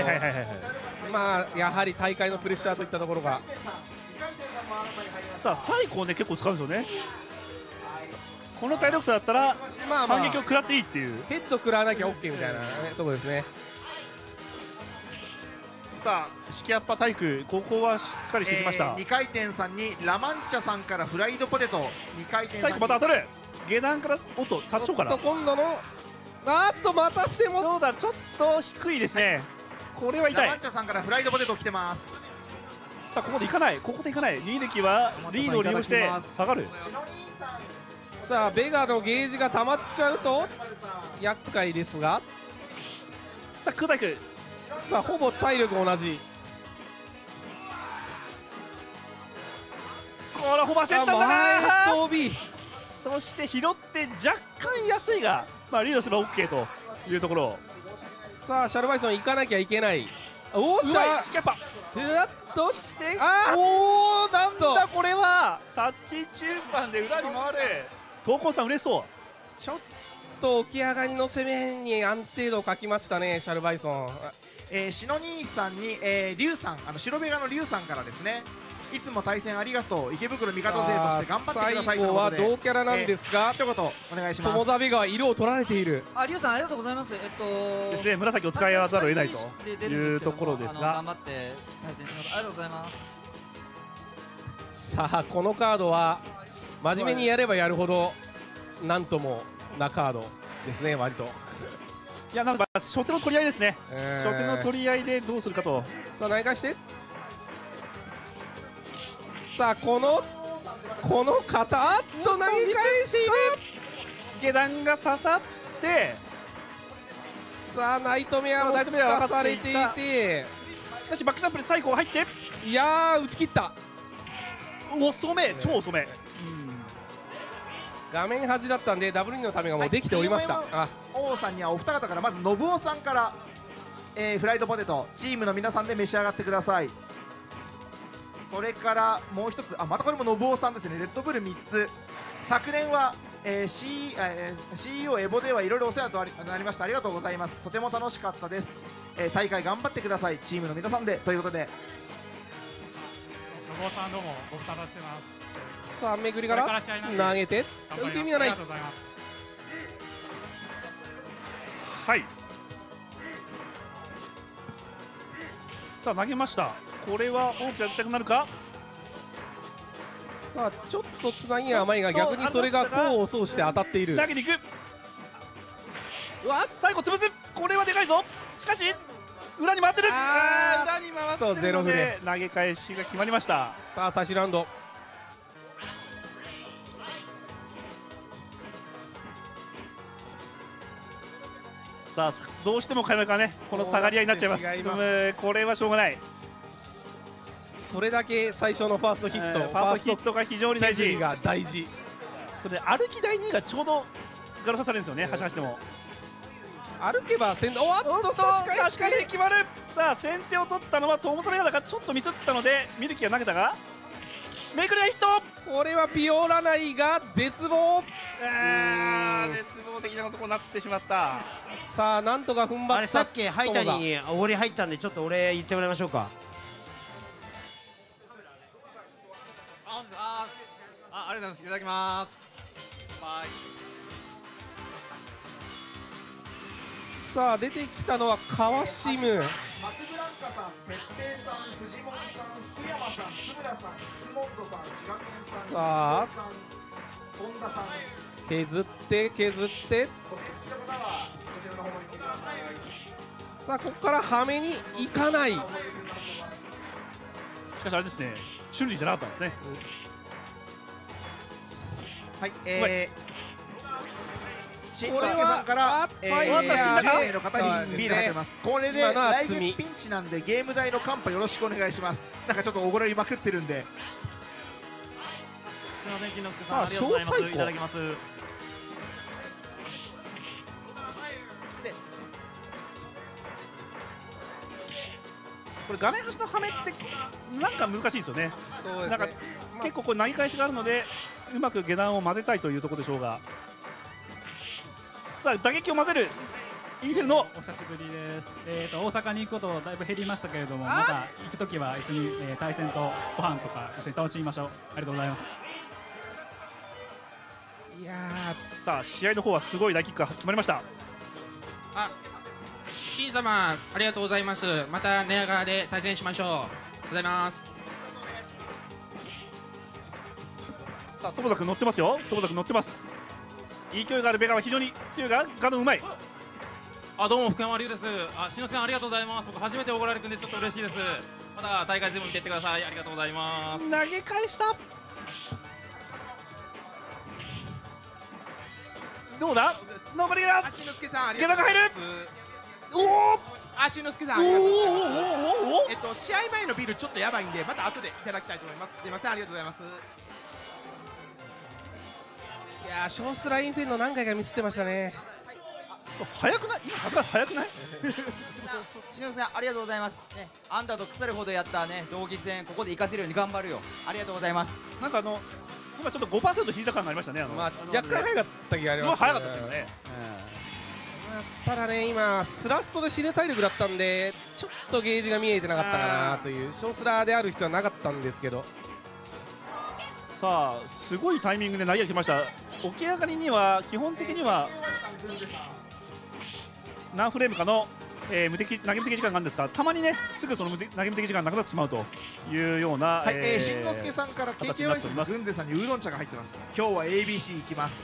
まあやはり大会のプレッシャーといったところが。さあサイコをね結構使うんですよね。この体力差だったら反撃を食らっていいっていう、ヘッド食らわなきゃ OK みたいな、ね、ところですね。さあ式アッパ体育ここはしっかりしてきました。えー、にかい転さんにラマンチャさんからフライドポテト。にかい転さんにまた当たる。下段からおっと立ちようかな。今度のあっとまたしてもそうだちょっと低いですね。はい、これは痛い。ラマンチャさんからフライドポテト来てます。さあここでいかない、ここでいかない。ニーネキはリードを利用して下がる。さあベガのゲージが溜まっちゃうと厄介ですが、さあクータイク、さあほぼ体力同じ。これホバセンターだー。前飛びそして拾って若干安いが、まあ、リードすれば OK というところ。さあシャルバイソン行かなきゃいけない。おーしゃーふわっとしてあおおなんだこれは。タッチ中盤で裏に回る。東光さんうれしそう。ちょっと起き上がりの攻めに安定度を欠きましたねシャルバイソン。えー、シノ兄さんに、えー、リュウさんあの白ベガのリュウさんからですね、いつも対戦ありがとう、池袋味方勢として頑張ってくださいとのことで。最後は同キャラなんですが、えー、一言お願いします。友澤ベガは色を取られている。あ、リュウさんありがとうございます。えっとですね、紫を使い合わざるを得ないというところですが、頑張って対戦します。ありがとうございます。さあこのカードは真面目にやればやるほどなんともなカードですね割と。いやなんか初手の取り合いですね。えー、初手の取り合いでどうするかと。さあ内返して。さあこのこの肩あっと投げ返した。下段が刺さってさあナイトメアもすかされていて、しかしバックジャンプで最後入って、いやー打ち切った。遅め超遅め、うん、画面端だったんで ダブリューツー のためがもうできておりました。あ王さんにはお二方から、まず信夫さんから、えー、フライドポテトチームの皆さんで召し上がってください。それからもう一つ、あまたこれも信夫さんですね。レッドブルみっつ、昨年は、えー C えー、シーイーオー エボではいろいろお世話となりました。ありがとうございます。とても楽しかったです。えー、大会頑張ってください。チームの皆さんでということで。信夫さんどうもご無沙汰してます。さあめぐりから投げて受け身がない。ありがとうございます。はい。さあ投げました。これは大きくやりたくなるか。さあちょっとつなぎが甘いが、逆にそれが功を奏して当たっている。投げに行く。うわ最後潰す。これはでかいぞ。しかし裏に回ってる。あ裏に回ってるのでゼロフレ。投げ返しが決まりました。さあ最終ラウンド。さあどうしても開幕はねこの下がり合いになっちゃいます。ますこれはしょうがない。それだけ最初のファーストヒット、えー、ファーストヒットが非常に大事が大事。これ歩きだいにがちょうどガラスされるんですよね。走らせても歩けば先手、おっと差し替え差し替え決まる。さあ先手を取ったのはトモサレガダがちょっとミスったのでミルキが投げたがめくりがヒット。これはピオラナイが絶望、あ絶望的なところになってしまった。さあなんとか踏ん張った。あれさっきハイタニにおごり入ったんでちょっとお礼言ってもらいましょうか。ああありがとうございます。いただきます。はい。さあ出てきたのは川シム、松ブランカさん、哲平さん、フジモンさん、福山さん、津村さん、スモットさん、志賀君さん、さあ本田さん、削って削ってさあここからはめにいかない。しかしあれですね、チュンリーじゃなかったんですね。はい、えー、新藤助さんから、えー、の方にビールが出ます。これで来月ピンチなんでゲーム代のカンパよろしくお願いします。なんかちょっとおごられまくってるんで。すみません、木之助さん、ありがとうございます。いただきます。これ画面端のはめってなんか難しいですよね。そうですね。なんか結構これ投げ返しがあるので。うまく下段を混ぜたいというところでしょうが、さあ打撃を混ぜるイーフェルノ。お久しぶりです、えー、と大阪に行くことだいぶ減りましたけれども、また行くときは一緒に、えー、対戦とご飯とか一緒に楽しみましょう。ありがとうございます。いやさあ試合の方はすごい大キックが決まりました。あ新様ありがとうございます。また寝屋川で対戦しましょう。ありがとうございます。さあ友田君乗ってますよ。友田君乗ってます。勢いがあるベガは非常に強いがガードうまい。あどうも福山龍です。あ篠さんありがとうございます。僕初めておごられるんでちょっと嬉しいです。また大会全部見ていってください。ありがとうございます。投げ返した。どうだ？残りが。篠介さんありがとうございます。おお。あしのすけさん、えっと試合前のビールちょっとやばいんでまた後でいただきたいと思います。すみませんありがとうございます。いやーショースラインフェンの何回かミスってましたね。早くない？今早くない？篠野さんありがとうございます。ね、アンダーと腐るほどやったね同期戦ここで生かせるように頑張るよ。ありがとうございます。なんかあの今ちょっと ごパーセント 引いた感がありましたね。あのまあ若干早かった気があります、ね。早かったけどね。うんまあ、ただね今スラストで死ぬ体力だったんでちょっとゲージが見えてなかったかなというショースラーである必要はなかったんですけど。さあすごいタイミングで投げてきました。起き上がりには基本的には何フレームかの、えー、無敵投げ無敵時間があるんですが、たまにねすぐその無敵投げ無敵時間がなくなってしまうというような。はい、えー、新之助さんから ケーケーワイ さんとグンゼさんにウーロン茶が入ってます。今日は エービーシー 行きます。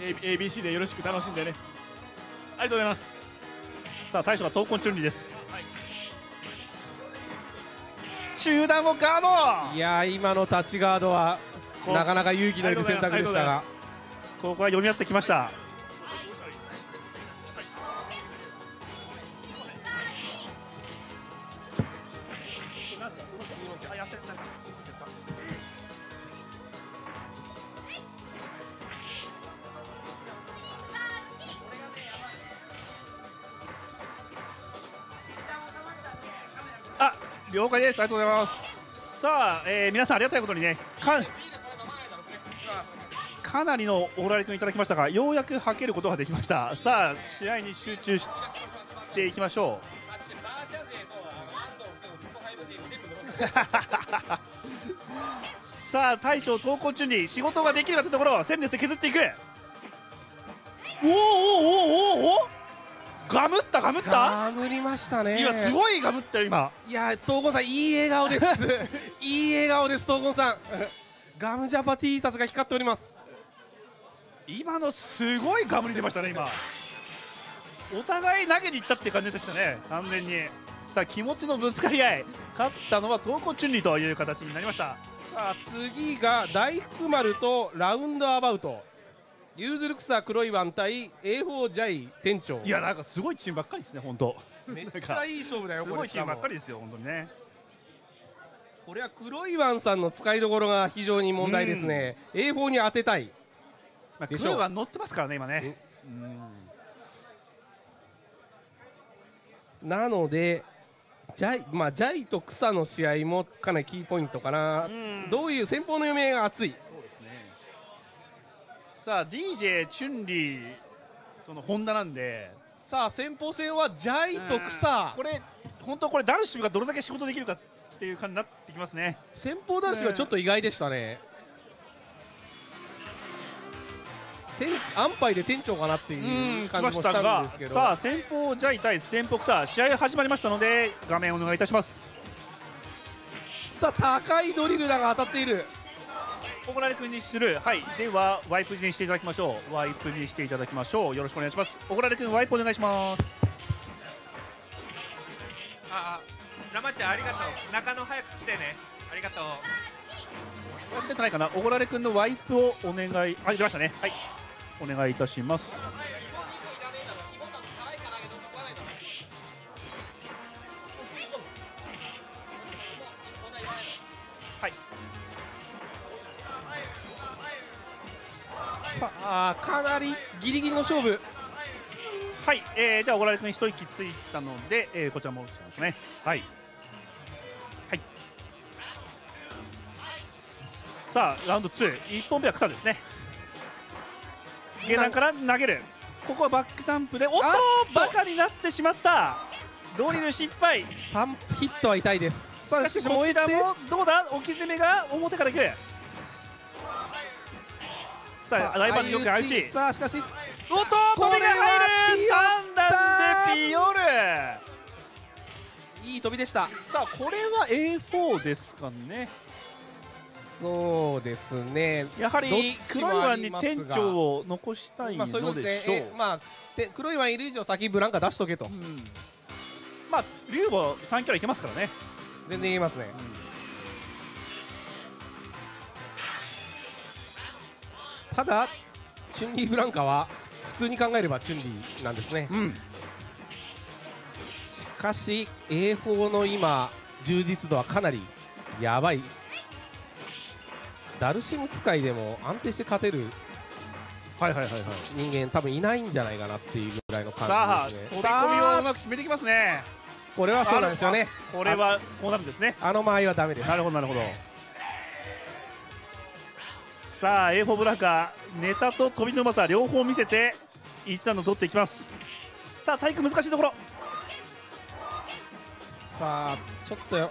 エービーシー でよろしく楽しんでね。ありがとうございます。さあ大将が闘魂チュンリーです。中段をガード。いやー今のタッチガードはなかなか勇気のいる選択でしたが、ここは読み合ってきました。了解です。ありがとうございます。さあ、えー、皆さんありがたいことにね、か、かなりのおごられ君いただきましたが、ようやくはけることができました。さあ、試合に集中していきましょう。さあ、大将投稿中に仕事ができるかというところを戦術で削っていく。おーおーおーおお。ガムったガムったガムりましたね。今すごいガムったよ今。いや東郷さんいい笑顔ですいい笑顔です東郷さんガムジャパ T シャツが光っております。今のすごいガムに出ましたね今お互い投げに行ったって感じでしたね完全に。さあ気持ちのぶつかり合い、勝ったのは東郷チュンリーという形になりました。さあ次が大福丸とラウンドアバウト。リューズルクサ黒いワン対 エーフォー ジャイ店長。いやなんかすごいチームばっかりですね本当。めっちゃいい勝負だよ。すごいチームばっかりですよ本当にね。これは黒いワンさんの使いどころが非常に問題ですね。エーフォー に当てたい。まあ黒いワン乗ってますからね今ね。うん、なので。ジャイ、まあ、ジャイと草の試合もかなりキーポイントかな。うどういう先方の夢が熱い。そうですね。さあ ディージェー チュンリーそのホンダなんで、さあ先方戦はジャイと草、これ本当これダルシムがどれだけ仕事できるかっていう感じになってきますね。先方ダルシムはちょっと意外でしたね。安牌で店長かなっていう感じもしたんですけど、さあ先方ジャイ対先方草、試合始まりましたので画面お願いいたします。さあ高いドリルだが当たっている。怒られ君にする。はい、ではワイプにしていただきましょう。ワイプにしていただきましょう。よろしくお願いします。怒られ君ワイプお願いします。ああラマちゃんありがとう。中野早く来てね。ありがとう。やってないかな。怒られ君のワイプをお願い。あ出ましたね。はいお願いいたします。はい、さあかなりギリギリの勝負。はい、えー、じゃあ小倉君一息ついたので、えー、こちらも戻しますね。はいはい、さあラウンドツー、いっぽんめは草ですね。下段から投げる。ここはバックジャンプでおっとバカになってしまった。ドリル失敗。さんヒットは痛いです。しかしこちらもどうだ、置き攻めが表からいく。さあライバルよく相打ち。さあしかしおっと飛びが入る。さん段でピヨル、いい飛びでした。さあこれは エーフォー ですかね。そうですね。やはり黒いワンに店長を残したいのでしょう。まあ黒いワンいる以上先ブランカ出しとけと。うん、まあ龍もさんキャラいけますからね。全然いけますね。うん、ただチュンリーブランカは普通に考えればチュンリーなんですね。うん、しかし エーフォー の今充実度はかなりやばい。ダルシム使いでも安定して勝てる人間多分いないんじゃないかなっていうぐらいの感じですね。さあ飛び込みをうまく決めてきますね。これはそうなんですよね。これはこうなるんですね。あの間合いはダメです。なるほどなるほど。さあ エーフォー ブランカネタと飛びのうまさ両方見せて一段の取っていきます。さあ体育難しいところ。さあちょっとよ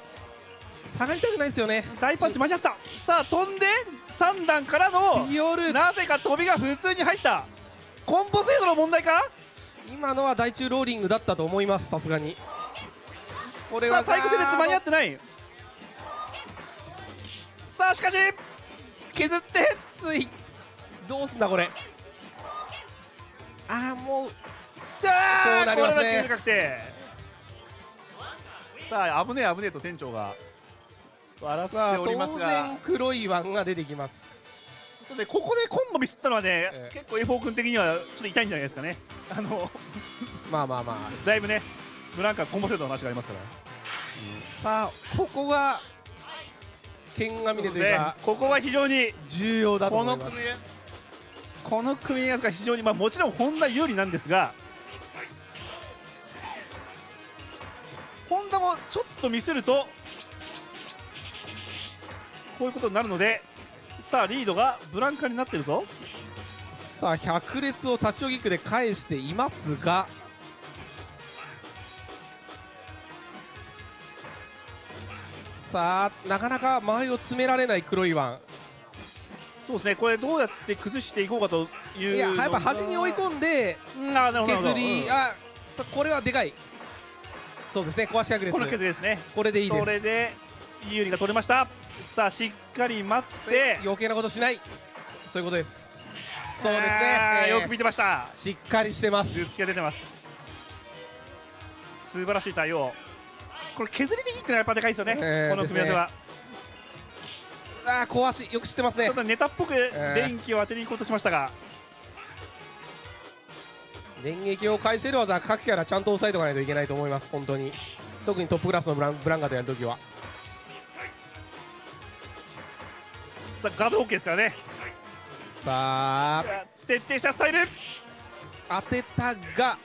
下がりたくないですよね。大パンチ間に合った。さあ飛んでさん段からのなぜか飛びが普通に入った。コンボ精度の問題か。今のは台中ローリングだったと思います。さすがにこれは体育戦列間に合ってない。さあしかし削ってついどうすんだこれ。ああもうああこれだけ確定。さあ危ねえ危ねえと店長が笑っておりますが、当然黒いワンが出てきます。ここでコンボミスったのはね、ええ、結構 エーフォー 君的にはちょっと痛いんじゃないですかね。あのまあまあまあだいぶねブランカコンボ制度の話がありますから、うん、さあここが剣が見てというか、ここは非常に重要だと思います。この組み合わせが非常に、まあ、もちろん本田有利なんですが、本田もちょっとミスるとこういうことになるので、さあリードがブランカになってるぞ。さあ百列を立ち上げキックで返していますが、さあなかなか間合いを詰められない黒いワン。そうですね、これどうやって崩していこうかという。いややっぱ端に追い込んで削り、あさこれはでかい。そうですね、壊し百列、この削りですね。これでいいです。これで有利が取れました。さあしっかり待って余計なことしない、そういうことです。そうですね、よく見てました。しっかりしてます。頭突きが出てます。素晴らしい対応。これ削りでいいってのはやっぱでかいですよね、この組み合わせは。ああ壊しよく知ってますね。ちょっとネタっぽく電気を当てに行こうとしましたが、電撃を返せる技は各キャラちゃんと抑えておかないといけないと思います。本当に特にトップクラスのブラン、ブランガーとやるときはさあガード OK ですからね。さあ徹底したスタイル当てたが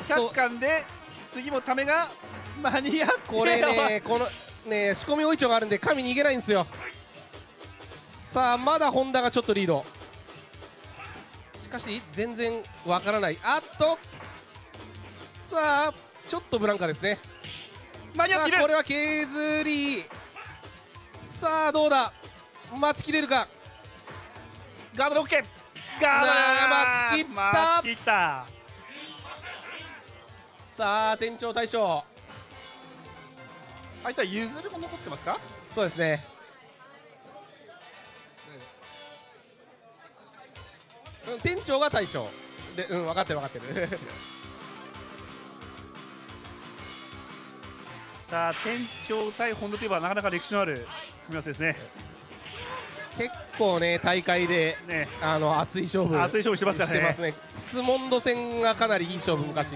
ひゃっかんで次もためが間に合って、これねこのね仕込みおいちょがあるんで神にいけないんですよ。さあまだ本田がちょっとリード、しかし全然わからない。あっとさあちょっとブランカですね、間に合ってる。これは削り、さあどうだ待ちきれるか。ガード OK、 ガード待ちきった、待ちきった。さあ店長大将あいつは譲るも残ってますか。そうですね、うん、店長が大将で、うん分かってる分かってるさあ店長対本田といえばなかなか歴史のある組み合わせですね。結構ね大会で、ね、あの熱い勝負熱い勝負してますからね、してますね。クスモンド戦がかなりいい勝負昔、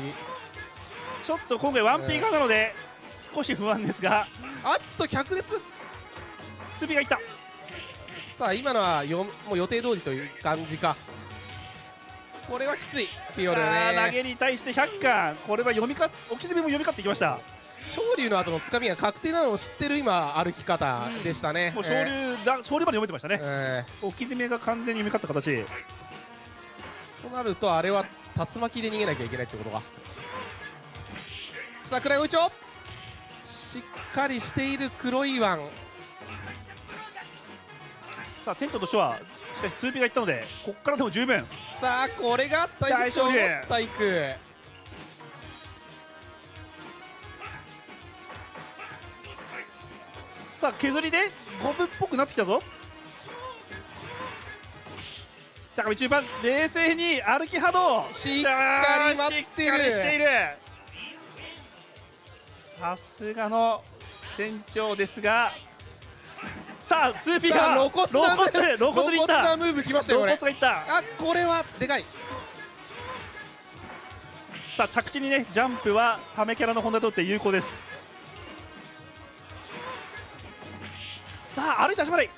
ちょっと今回ワンピーカーなので、うん少し不安ですが、あっと百列つびがいった。さあ今のはよもう予定通りという感じか。これはきついっていうよりね、投げに対してひゃっかん、これは読みか置き詰めも読み勝ってきました。昇龍の後のつかみが確定なのを知ってる今歩き方でしたね、うん、もう昇龍、えー、だ昇龍まで読めてましたね、えー、置き詰めが完全に読み勝った形となると、あれは竜巻で逃げなきゃいけないってことか。桜井おいちょしっかりしている黒いワン。さあテントとしてはしかし ツーピー がいったのでここからでも十分。さあこれが体育体育さあ削りでゴブっぽくなってきたぞ。ちゃかみ中盤冷静に歩き波動しっかり待ってる、しっかりしている。さすがの店長ですが、さあ ツーピー が露骨なムーブきましたよ。これあこれはでかい。さあ着地にねジャンプはためキャラの本田にとって有効です。さあ歩いた足払い、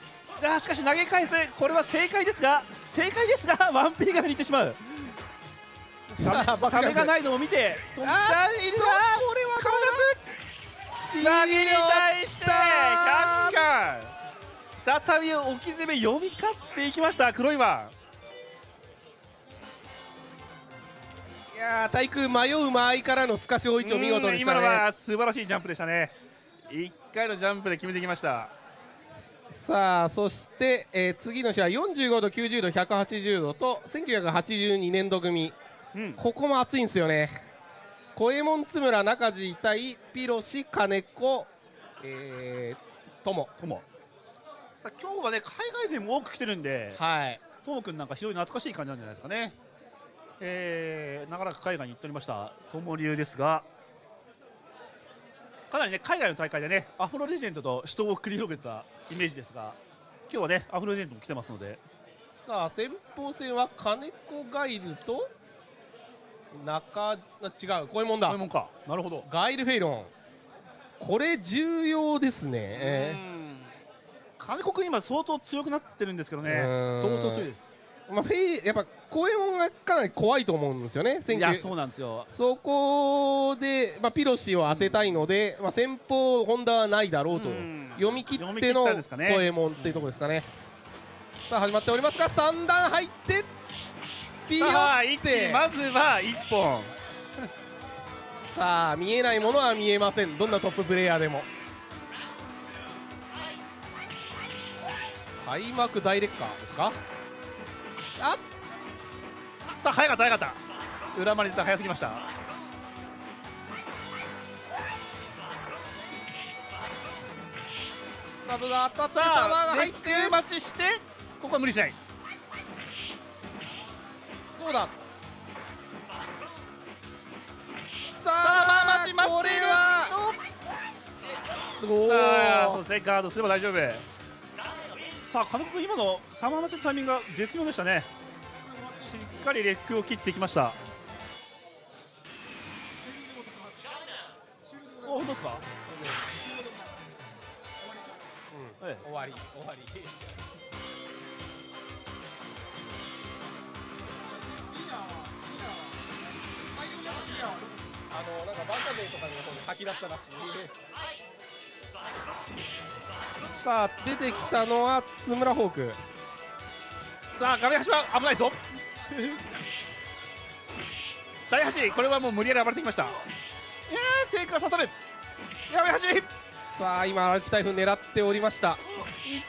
あしかし投げ返す、これは正解ですが正解ですがワンピーがに行ってしまう。さあバカがないのを見て飛んだ、いるな、これは投げに対してひゃっかん再び置き攻め読み勝っていきました黒いワン。いやー対空迷う間合いからの透かし大一を見事にしたね。今のは素晴らしいジャンプでしたね。いっかいのジャンプで決めてきました。さあそして、えー、次の試合よんじゅうごどきゅうじゅうどひゃくはちじゅうどとせんきゅうひゃくはちじゅうにねんど組、うん、ここも熱いんですよね。小右衛門津村中地対ピロシ金子、えー、友友さあ今日はね海外勢も多く来てるんで、はい、友君なんか非常に懐かしい感じなんじゃないですかね。えー、長らく海外に行っておりました友流ですが、かなりね海外の大会でねアフロレジェンドと死闘を繰り広げたイメージですが、今日はねアフロレジェンドも来てますので。さあ先鋒戦は金子ガイルと中違う小右衛門だ。小右衛門か、なるほど。ガイルフェイロン、これ重要ですね。金子君今相当強くなってるんですけどね、相当強いです。まあ、フェイやっぱ小右衛門がかなり怖いと思うんですよね。いやそうなんですよ。そこで、まあ、ピロシを当てたいので、うん、まあ、先方本田はないだろうと、うん、読み切っての小右衛門っていうところですかね、うん、さあ始まっておりますがさん段入ってピヨってまずはいっぽんさあ見えないものは見えません、どんなトッププレーヤーでも。開幕大レッカーですか。あさあ早かった早かった、裏まで出た、早すぎました。スタブが当たってサーバーが入ってレック待ちして、ここは無理しない。どうだサーバー待ち待ってる。さあそうですねガードすれば大丈夫。さあ金子君今のサマーマッチのタイミングが絶妙でしたね。しっかりレックを切っていきました。ですか。うん、終わり終わり。あのなんかバンタ勢とかの方に吐き出したらしい。さあ出てきたのは津村ホーク。さあ亀橋は危ないぞ。大橋これはもう無理やり暴れてきました。いやー手から刺さる。亀橋。さあ今歩き台風狙っておりました。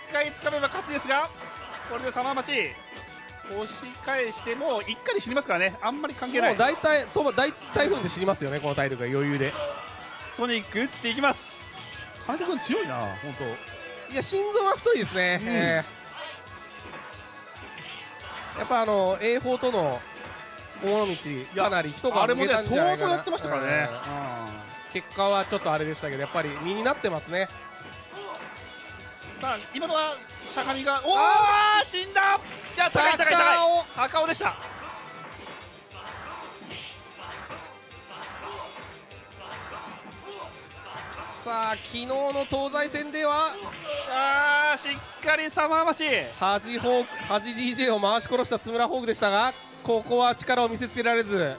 一回掴めば勝ちですが、これでサマーマチ。押し返しても一回で死にますからね。あんまり関係ない。もう大体と大台風で死にますよねこの体力が余裕で。ソニック打っていきます。金子君強いな本当。いや心臓は太いですね。うん、えー、やっぱあの エーフォー との大道かなり人があれもね相当やってましたからね。結果はちょっとあれでしたけどやっぱり身になってますね。さあ今のはしゃがみがおお死んだ。じゃあ高い高い高い高尾でした。さあ昨日の東西戦ではあーしっかりサマーマチハジホークハジ ディージェー を回し殺した津村ホークでしたがここは力を見せつけられず。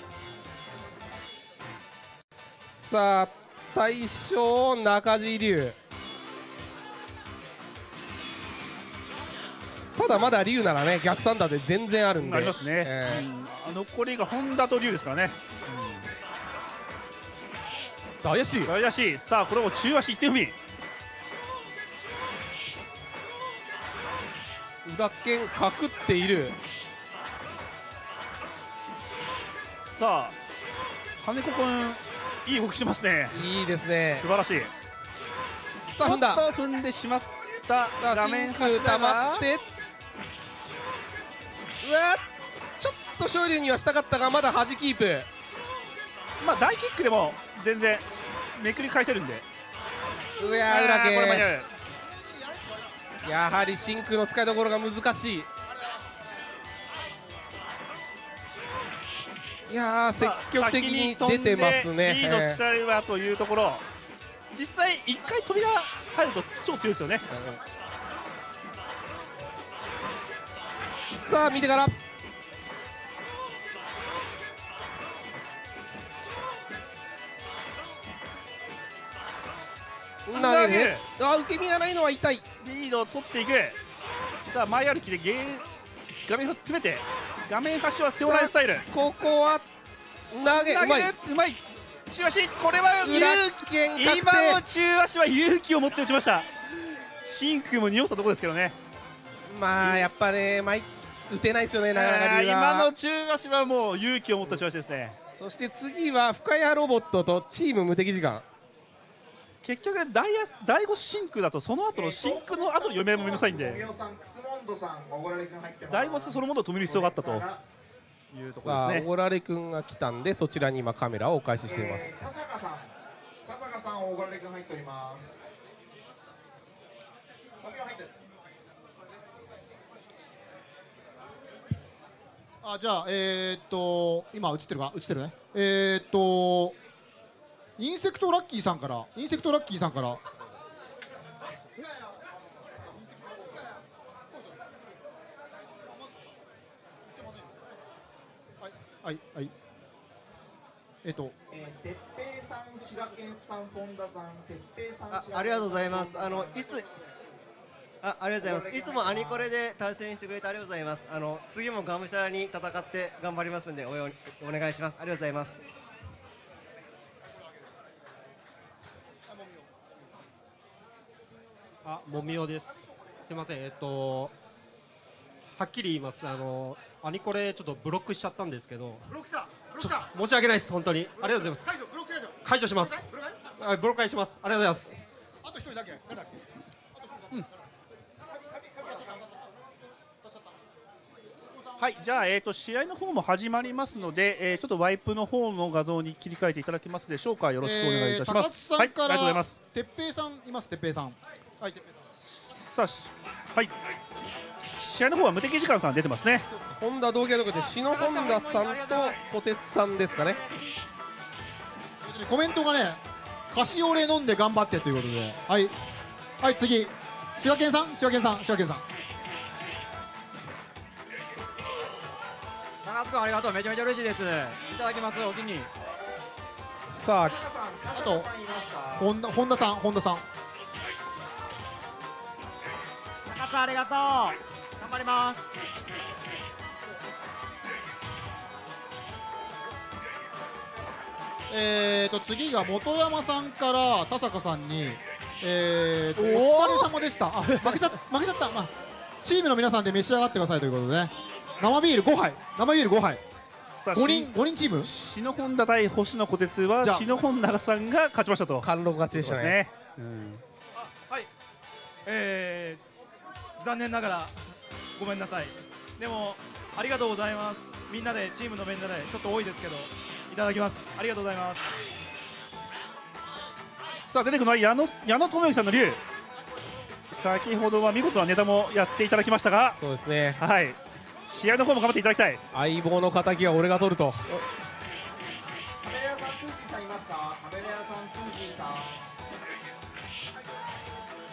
さあ大将中地龍ただまだ龍ならね逆三打で全然あるんでありますね、えーうん、残りが本田と龍ですからね、うん、大足大足さあこれも中足いってん踏み宇賀健かくっている。さあ金子君いい動きしますね。いいですね素晴らしい。さあ踏んだ踏んでしまった画面端溜まってうわちょっと昇龍にはしたかったがまだ端キープ。まあ大キックでも全然めくり返せるんでうわ裏剣やはり真空の使いどころが難しい。いや積極的に出てますね。リードしちゃえばというところ、実際いっかい飛びが入ると超強いですよね、うん、さあ見てから投げる。あ受け身がないのは痛い。リードを取っていく。さあ前歩きでゲー画面を詰めて画面端はセオライスタイル。ここは投げうまいうまい中足これは勇気。今の中足は勇気を持って打ちました。真空も匂ったところですけどね。まあやっぱね毎打てないですよねなかなか。今の中足はもう勇気を持った中足ですね、うん、そして次は深谷ロボットとチーム無敵時間。結局だいご真空だとその後の真空の後の読み合いも見なさいんでだいごそのものを止める必要があったというところですね。さあおごられ君が来たんでそちらに今カメラをお返ししています。田坂さん田坂さんおごられ君入っております。あじゃあえー、っと今映ってるか映ってるね。えー、っとインセクトラッキーさんからインセクトラッキーさんからはいはいはいえっとてっぺいさん滋賀県さん本田さんてっぺいさん滋賀県ありがとうございます。あのいつあありがとうございます。いつもアニコレで対戦してくれてありがとうございます。あの次もがむしゃらに戦って頑張りますんで お, お願いします。ありがとうございます。あ、もみおです。すみません、えっとはっきり言います。あのアニコレちょっとブロックしちゃったんですけど。ブロックした。ブロックした。申し訳ないです。本当に。ありがとうございます。解除、ブロック解除。解除します。ブロック。ブロック解します。ありがとうございます。あと一人だけ。誰だっけ。うん。はい、じゃあえっと試合の方も始まりますので、えー、ちょっとワイプの方の画像に切り替えていただけますでしょうか。よろしくお願いいたします。はい、ありがとうございます。てっぺいさんいます。てっぺいさん。はい、さあ、はい、試合の方は無敵時間さん出てますね。本田同期のところで篠本田さんと小鉄さんですかね。コメントがね、カシオレ飲んで頑張ってということで、はいはい、次滋賀県さん、滋賀県さん、滋賀県さん、高津君ありがとう、めちゃめちゃ嬉しいです、いただきます、お気に。さあ、あと本田、本田さん、本田さん、高津ありがとう、頑張ります。えーと次が本山さんから田坂さんに、えーとお疲れ様でした、あ負けちゃ負けちゃった、まあ、チームの皆さんで召し上がってくださいということで、ね、生ビールごはい、生ビールごはい、ごにんごにんチーム、篠本田対星野小鉄は篠本田さんが勝ちましたと、貫禄勝ちでしたね、うん、はい、えー、残念ながらごめんなさい、でもありがとうございます、みんなでチームのみんなでちょっと多いですけどいただきます、ありがとうございます。さあ出てくるのは矢野、矢野智之さんの竜、先ほどは見事なネタもやっていただきましたが、そうですね、はい、試合の方も頑張っていただきたい、相棒の敵は俺が取ると。カメラ屋さん、ツージーさんいますか、カメラ屋さん、ツージーさん、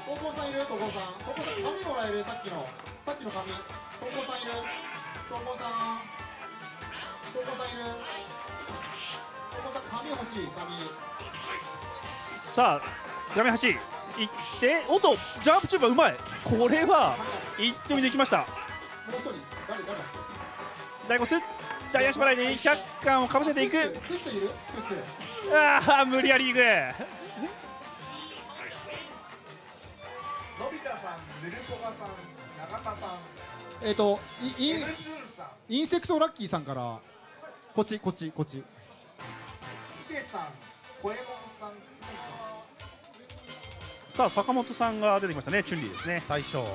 高校さんいる、高校さん、高校さん、紙もらえる、さっきの、さっきの紙、高校さんいる、高校さん、高校さんいる。紙欲しい、紙。さあ、画面端、行って、おっと、ジャンプチューブうまい、これは、一手にできました。もう一人、誰、誰。だいごス、大足払いでひゃっかんをかぶせていく。ああ、無理やりいく。のび太さん、ぬるこばさん、永田さん。えっと、イン、インセクトラッキーさんから。こっち、こっち、こっち。さあ坂本さんが出てきましたね、チュンリーですね、大将。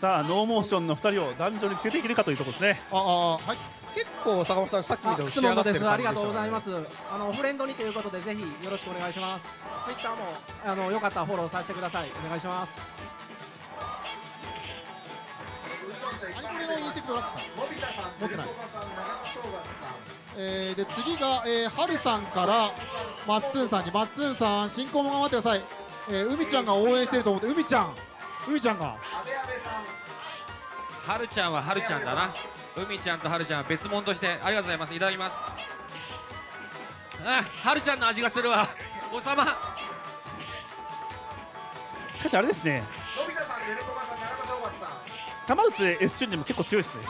さあノーモーションのふたりを男女につけていけるかというところですね。ああ、はい、結構坂本さんさっき見て仕上がってる感じでしたね。ありがとうございます。あのフレンドにということでぜひよろしくお願いします。ツイッターもあのよかったらフォローさせてください、お願いします。アニメのインセクトラックさん持ってない。えー、で次が、えー、はるさんからマッツンさんに、マッツンさん進行も頑張ってください、えー、海ちゃんが応援してると思って、海ちゃん、海ちゃんがはるちゃんははるちゃんだな、海ちゃんとはるちゃんは別物として、ありがとうございます、いただきます。あ、はるちゃんの味がするわ、おさま。しかしあれですね、のび太さん、ねるこばさん、長田昭和さん、玉内 S チュンリーも結構強いですね。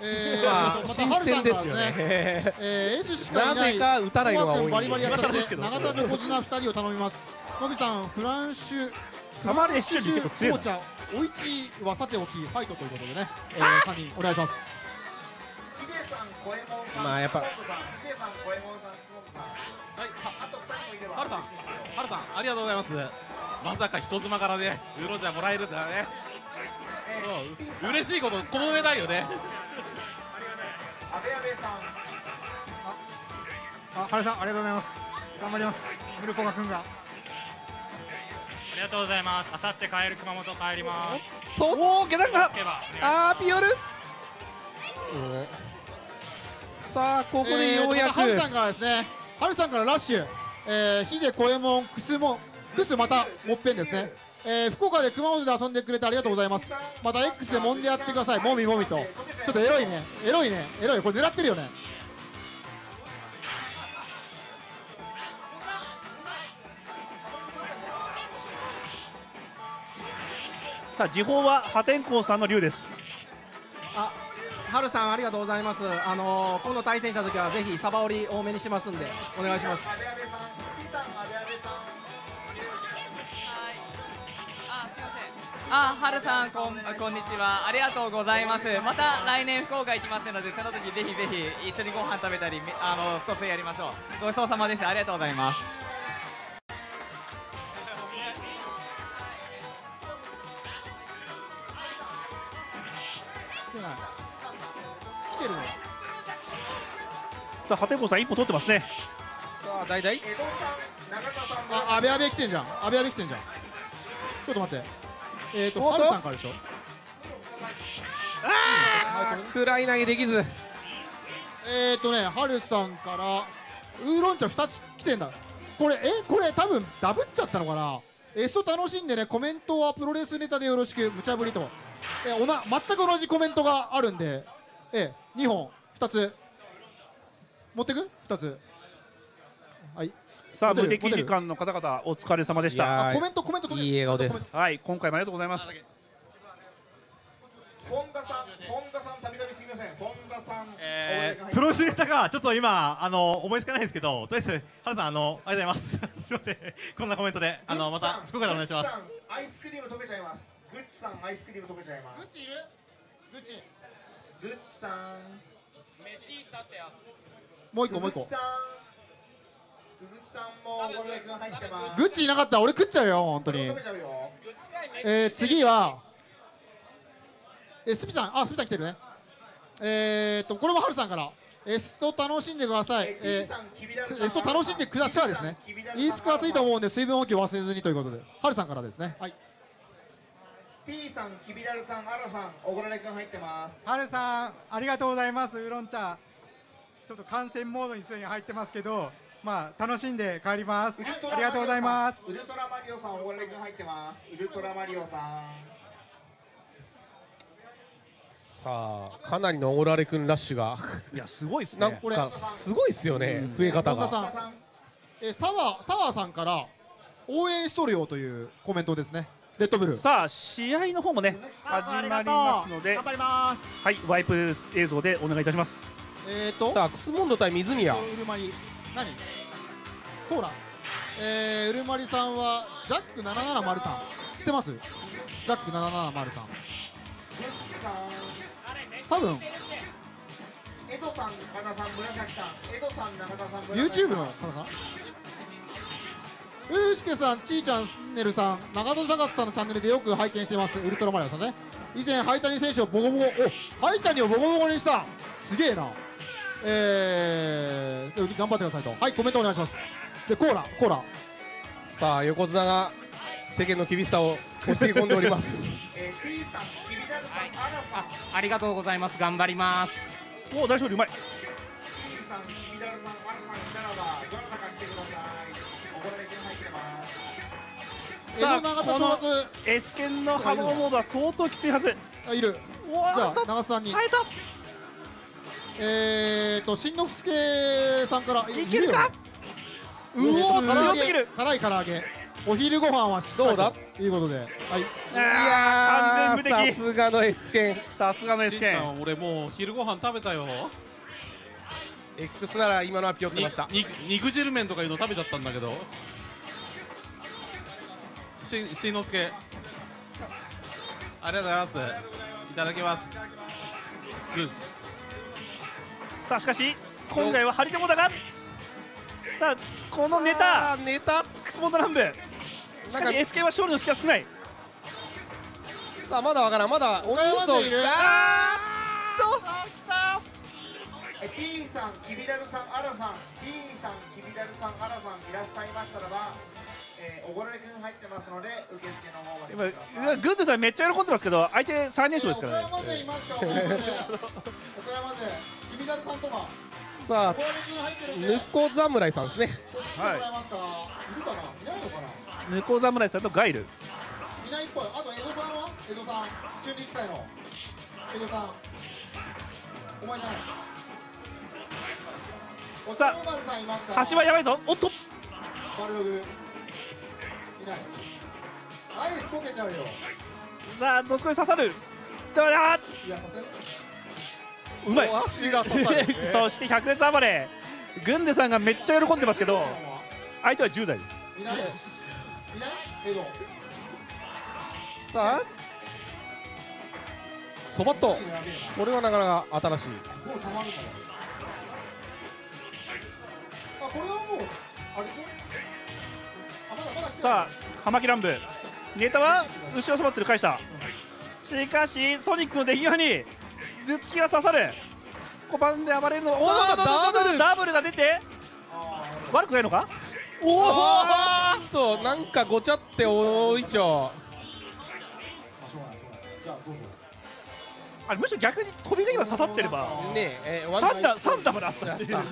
えー、新鮮ですよね。ええ、S しかいない。なぜか打たないのが多い。バリバリやっちゃって。長田の小綱二人を頼みます。のびさん、フランシュ。玉内 S チュンリー結構強い。紅茶、おいちはさておき、ファイトということでね。ええ、三人お願いします。ヒデさん、コエモンさん。まあ、やっぱ。ヒデさん、コエモンさん、つもんさん。はい、あと二人もいれば。はるさん、はるさん、ありがとうございます。まさか人妻からね、ウーロン茶もらえるんだね。嬉しいこと、こぼれないよね。阿部阿部さん。あ、原さん、ありがとうございます。頑張ります。ムルコガ君が。ありがとうございます。あさって帰る熊本帰ります。と、おお、下段が。あー、ピオル。さあ、ここでようやく。ハルさんからですね。ハルさんからラッシュ。ええ、ヒデ、コエモン、クスも、クスまた、もっぺんですね。えー、福岡で熊本で遊んでくれてありがとうございます。また X で揉んでやってください。もみもみと。ちょっとエロいね。エロいね。エロい。これ狙ってるよね。さあ時報は破天荒さんの竜です。あ、はるさんありがとうございます。あのー、今度対戦した時はぜひサバ折り多めにしますんでお願いします。あ、はるさん、こんこんにちは、ありがとうございます。また来年福岡行きますので、その時ぜひぜひ一緒にご飯食べたり、あのストップやりましょう。ごちそうさまです。ありがとうございます。来てるの。さあ、はてこさん一歩取ってますね。さあ、だいだい。あ、安倍安倍来てんじゃん。安倍安倍来てんじゃん。ちょっと待って。えーと、ハルさんからでしょ。ああ、暗い投げできず。えっとね、はるさんからウーロン茶ふたつ来てんだ。これえこれ多分ダブっちゃったのかな。エスト楽しんでね、コメントはプロレスネタでよろしく、無茶ぶりと。えおな全く同じコメントがあるんで、えにほんふたつ持ってくふたつ。はい、さあ無敵時間の方々お疲れ様でした。コメントコメントいい笑顔です。はい、今回もありがとうございます。本田さん、本田さん、たびたびすみません。本田さん、えー、プロレスネタがちょっと今あの思いつかないですけど、とりあえず原さんあのありがとうございます。すみません、こんなコメントであのまた福岡でお願いします。アイスクリーム溶けちゃいます。グッチさんアイスクリーム溶けちゃいます。グッチいる？グッチ。グッチさん。飯だってや。もう一個もう一個。鈴木さん、鈴木さんもごめんなさい入ってます。グッチいなかったら俺食っちゃうよ本当に。食べちゃうよ。えー、次は。えスピさん、あ、スピさん来てるね。えー、っとこれもハルさんからエスト楽しんでください。えー、エスト楽しんでくださいですね。イースク暑いと思うんで水分補給忘れずにということで、ハルさんからですね。はい。T さん、キビダルさん、アラさん、おごられくん入ってます。ハルさん、ありがとうございます。ウーロン茶ちょっと感染モードにすでに入ってますけど、まあ楽しんで帰ります。ありがとうございます。ウルトラマリオさん、おごられくん入ってます。ウルトラマリオさん。さあかなりのオーラレ君ラッシュがいやすごいですね。なんかすごいですよね、うん、増え方が。サワーさんから応援しとるよというコメントですね。レッドブル。さあ試合の方もね始まりますので頑張ります。はい、ワイプ映像でお願いいたします。えーとさあクスモンド対水宮、えー、ウルマリ何コーラ、えー、ウルマリさんはジャックななななまるさん知ってます。ジャックななななまるさん多分江戸さん、中田さん、紫さん、江戸さん、中田さん、YouTube の方かな。ゆうすけさん、ちいチャンネルさん、長戸坂さんのチャンネルでよく拝見しています。ウルトラマリアさんね。以前、灰谷選手をボコボコ、お、灰谷をボコボコにした。すげえな。えー、頑張ってくださいと。はい、コメントお願いします。で、コーラ、コーラ。さあ、横綱が世間の厳しさを押し込んでおります。えー、Tさん。はい、あ, ありがとうございます。頑張ります。おお、大勝利うまい。さあ、この S 剣の波動モードは相当きついはず。あ、いる。じゃあ、長瀬さんに。耐えた。えーと、新之助さんから。いけるか。うお、辛すぎる。辛い唐揚げ。お昼ご飯はしっかりということで、はい、いやー、完全無敵。さすがの S 剣、さすがの S 剣。しんちゃん、俺もう昼ご飯食べたよ。 X なら今のはピヨってました。肉汁麺とかいうの食べちゃったんだけど。しんのつけありがとうございます。いただきます。さあしかし今回は張り手もだが、さあこのネタネタクスモンド乱舞、しかし エスケー は勝利の隙が少ない。さあまだわからん、まだおかよまでいる。あーっとあー来た。 T さん、キビダルさん、アラさん、 T さん、キビダルさん、アラさんいらっしゃいましたらば、えー、おごられくん入ってますので受付の方まで。今グッドさんめっちゃ喜んでますけど相手最年少ですからね。岡山勢いますか。岡山勢キビダルさんとも。さあ、ぬこ侍さんですね。はい。ぬこ侍さんとガイル。いないっぽい。あと江戸さんは？江戸さん。中日隊の江戸さん。お前じゃない。さあ、橋はやばいぞ。おっと。バルログ。いない。アイス溶けちゃうよ。さあ、どすこい刺さる。どうだ。いや刺せる。うまい。足が刺さるね。そして百烈暴れグンデさんがめっちゃ喜んでますけど相手はじゅう代です。いないいないけど。さあそばっとこれはなかなか新しい。さあハマキランブネタは後ろそばってる返した。しかしソニックの出来際に頭突きが刺さる。ごばんで暴れるのはおーダブルが出て悪くないのか。おーとなんかごちゃって多いちょ。あれむしろ逆に扉今刺さってればねえ、えー、さん段さん段まであったっていう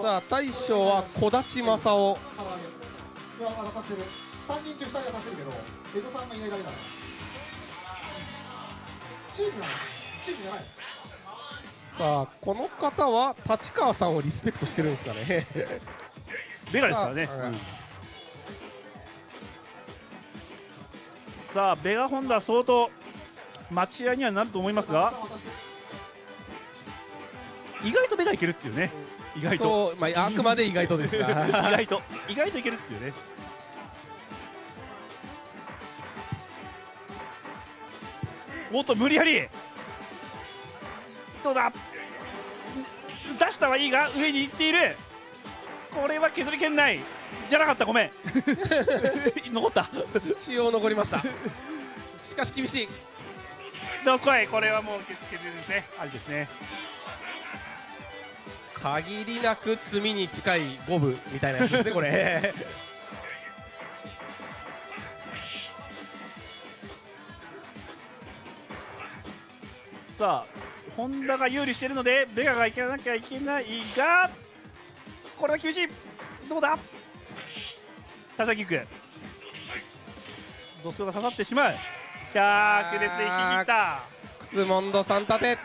さあ大将は小立正雄、さんにん中ふたりは出してるけど江戸さんがいないだけだからチームなの、チームじゃない。さあこの方は立川さんをリスペクトしてるんですかねメガですからね。さあベガホンダ相当待合にはなると思いますが、意外とベガいけるっていうね、意外と、まあ、あくまで意外とですが意外と意外といけるっていうね。おっと無理やりどうだ出したはいいが上に行っている、これは削り圏内じゃなかった、ごめん残った中央残りましたしかし厳しいどすこい、これはもう削りですね、あれですね、限りなく積みに近い五分みたいなやつですねこれさあホンダが有利しているのでベガがいかなきゃいけないが、これは厳しい、どうだタサキック、ドスコが刺さってしまう、ひゃく烈でいき切ったクスモンドさん立て。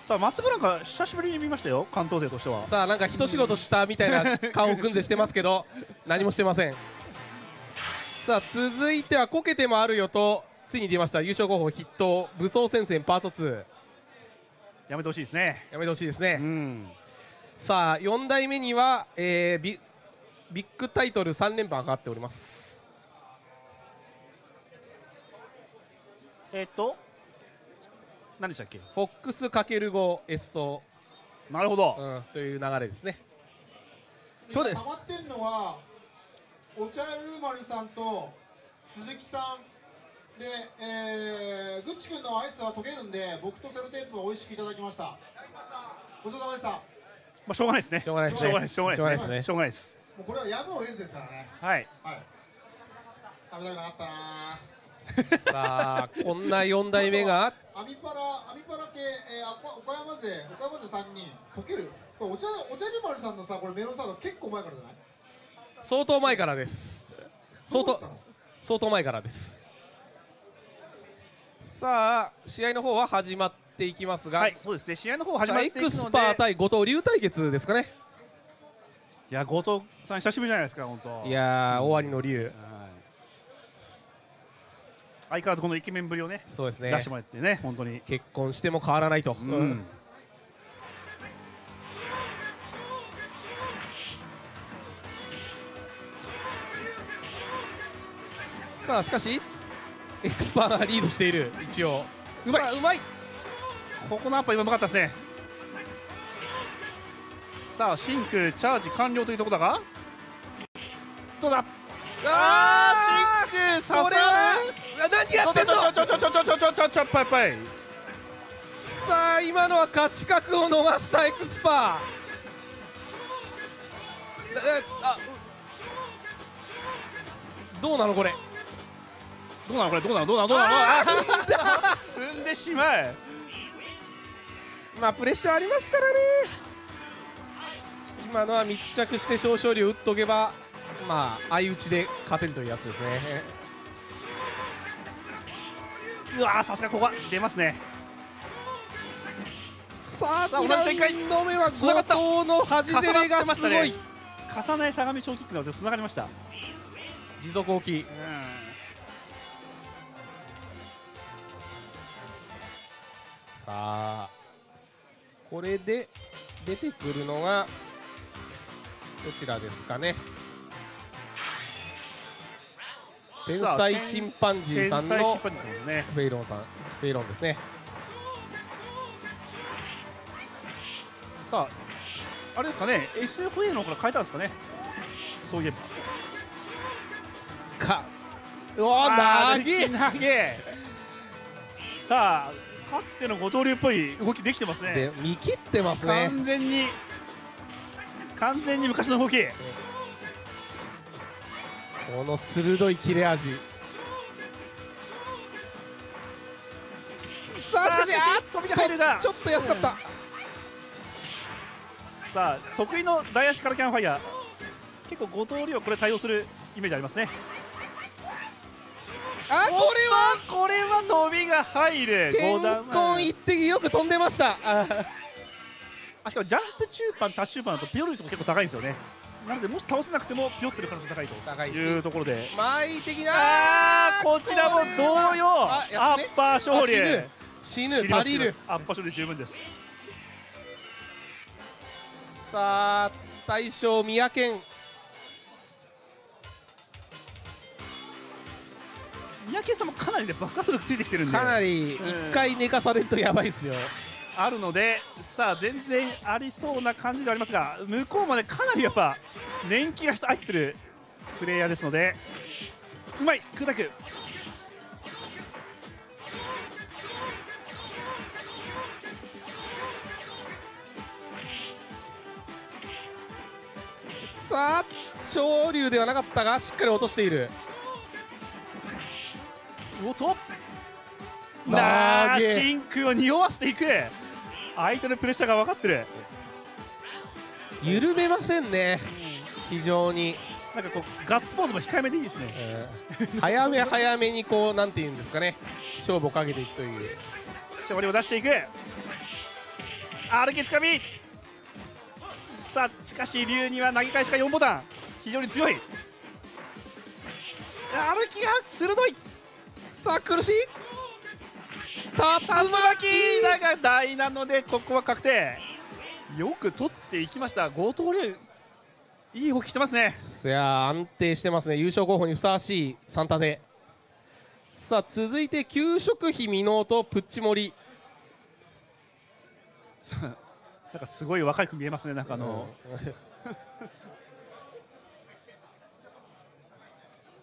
さあ松村なんか久しぶりに見ましたよ、関東勢としては。さあなんか一仕事したみたいな顔をくんぜしてますけど何もしてません。さあ続いてはこけてもあるよとついに出ました優勝候補筆頭武装戦線パートツー、やめてほしいですね、やめてほしいですね、うん、さあよん代目には、えー、ビ, ビッグタイトルさん連覇がかかっております。えっと何でしたっけ、フォックス ×ご エスト、なるほど、うん、という流れですね。今溜まってんのはお茶ルーマルさんと鈴木さんで、えー、グッチ君のアイスは溶けるんで、僕とセロテープを美味しくいただきました。ごちそうさまでした。まあしょうがないですね。しょうがないですね。しょうがないしょうがないですね。しょうがないです。もうこれはやむを得ずですからね。はい。はい。食べたくなかったな。さあこんな四代目がアミパラアミパラ系、えー、岡山勢岡山勢三人溶ける。これお茶お茶ルマルさんのさ、これメロンサード結構前からじゃない？相当前からです。相当相当前からです。さあ試合の方は始まっていきますが、はい、そうですね、試合の方始まっていくのでエクスパー対後藤龍対決ですかね。いや後藤さん久しぶりじゃないですか本当。いやー、うん、終わりの龍、相変わらずこのイケメンぶりをね、そうですね、出してもらってね、本当に結婚しても変わらないと、うんうん、さあしかしエクスパーがリードしている、一応うまい、うまい、ここのアッパー今うまかったですね。さあ真空チャージ完了というところだが、どうだ、あー真空刺さる、何やってんの、ちょちょちょちょちょちょちょちょ、パイパイ。さあ今のは勝ち角を逃したエクスパー、あどうなのこれ、どうなのこれ、どうなのどうなのどうなの、踏んでしまえ、まあプレッシャーありますからね。今のは密着して少々量打っとけば、まあ相打ちで勝てるというやつですね。うわー、さすがここは出ますね。さあ同じ展開、にどめは後藤の端攻めがすごい、重ねしゃがみ超キックなのでつながりました、持続大きい、うん、さあこれで出てくるのがどちらですかね、天才チンパンジーさんのフェイロンさん、フェイロンですね。さああれですかね、 エスエフエー のから変えたんですかね、そういえばか、うわ投げ投げさあかつての後藤龍っぽい動きできてますね。で見切ってますね、完全に完全に昔の動き、この鋭い切れ味。さあしかし、あっと飛びが入るがちょっと安かった、うん、さあ得意の台足からキャンファイヤー、結構後藤遼これ対応するイメージありますね。あ、これはこれは飛びが入る。健康一滴よく飛んでました。あ、しかもジャンプ中盤タッシュパンだとピヨル率も結構高いんですよね。なのでもし倒せなくてもピヨってる可能性高いというところで、前的なこちらも同様アッパー勝利、死ぬ足りるアッパー勝利十分です。さあ大将三宅、三宅さんもかなりね爆発力ついてきてるんで、かなり一回寝かされるとやばいですよ。あるので、さあ全然ありそうな感じではありますが、向こうまでかなりやっぱ年季が入ってるプレイヤーですので、うまい空拓、さあ昇龍ではなかったがしっかり落としている。おっと、なあ真空を匂わせていく。相手のプレッシャーが分かってる、緩めませんね、非常に。なんかこうガッツポーズも控えめでいいですね、えー、早め早めにこうなんていうんですかね、勝負をかけていくという、勝利を出していく。歩きつかみ、さあしかし龍には投げ返しかよんボタン、非常に強い歩きが鋭い。さあ苦しい竜巻だが台なので、ここは確定。よく取っていきました後藤龍、いい動きしてますね。いや安定してますね、優勝候補にふさわしいサンタで。さあ続いて給食費未納とプッチ森。なんかすごい若いく見えますね、なんかあの、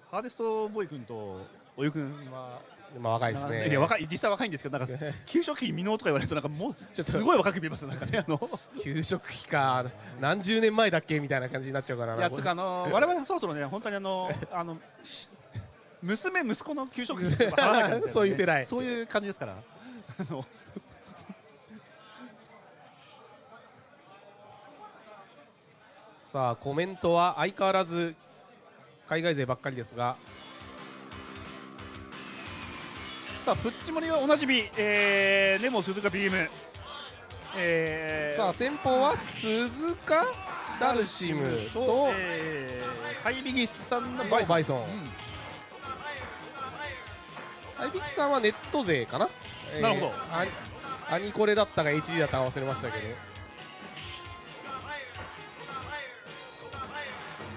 ハーデストボーイ君とおゆ君はまあ若いですね。いや若い、実際若いんですけど、なんか給食費未納とか言われるとなんかもうちょっとすごい若く見えますね、なんかね、あの給食費か何十年前だっけみたいな感じになっちゃうからな。いやつかあの我々そろそろね本当にあのあの娘息子の給食費とかそういう世代、そういう感じですから。さあコメントは相変わらず海外勢ばっかりですが。さあプッチモリはおなじみ、えー、ネモ鈴鹿ビーム、えー、さあ先方は鈴鹿ダルシムとハイビギスさんのバイソン。ハイビギスさんはネット勢かな、えー、なるほど。アニコレだったか エイチディー だったか忘れましたけ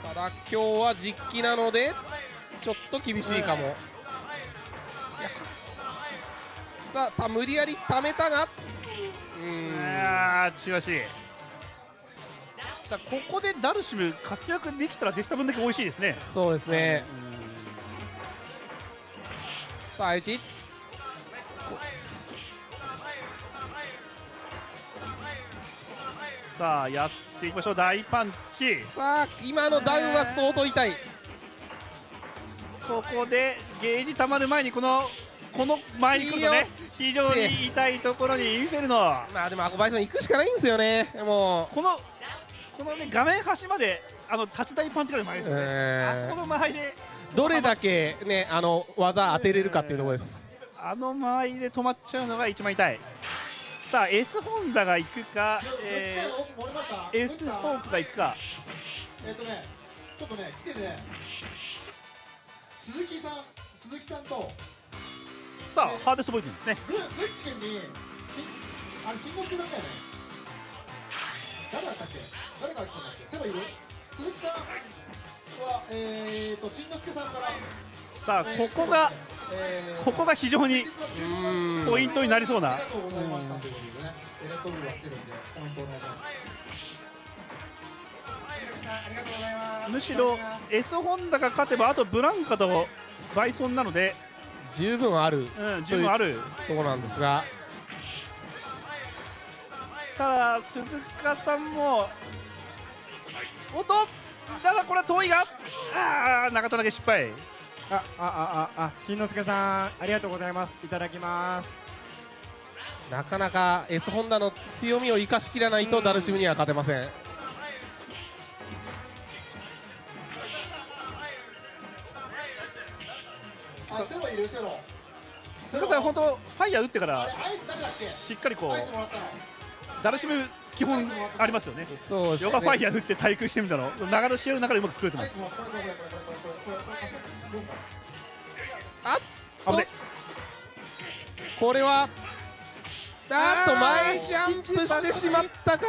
ど、ただ今日は実機なのでちょっと厳しいかも。さあ無理やりためたが、ああ違うし。さあここでダルシム活躍できたらできた分だけ美味しいですね。そうですね。さあ一。さあやっていきましょう、大パンチ。さあ今のダウンは相当痛い。ここでゲージたまる前にこの。この前に来るとね、非常に痛いところにインフェルノ、まあでもアコバイソン行くしかないんですよね。もうこのこのね画面端まであの立ち台パンチがうまいですよね。あそこの間合いでどれだけねあの技当てれるかっていうところです。あの間合いで止まっちゃうのが一番痛い。さあ S ホンダが行くか、えー、S フォークが行くか。えっとねちょっとね来てね、鈴木さん鈴木さんと。さあハーデストボーイ君ですね。グッチ君にあれ新之助だったよね。誰だったっけ？誰から来たんだっけ？セバいる？鈴木さんはえっと新之助さんから。さあここがここが非常にポイントになりそうな。ありがとうございましたということでね。エレクトブルが来てるんでコメントお願いします。むしろ S ホンダが勝てばあとブランカとバイソンなので。十分ある、うん、十分あるところなんですが、ただ鈴鹿さんもおっとだがこれは遠いが、ああ中田だけ失敗。ああああ、しんのすけさんありがとうございます、いただきます。なかなか S ホンダの強みを生かしきらないとダルシムには勝てません。塚さん、本当ファイヤー打ってからしっかりこうダルシム基本ありますよね。そうですね。ヨガファイヤー打って対空してみたの流れの試合の中でうまく作れてます。あっとこれはあっと前ジャンプしてしまったか。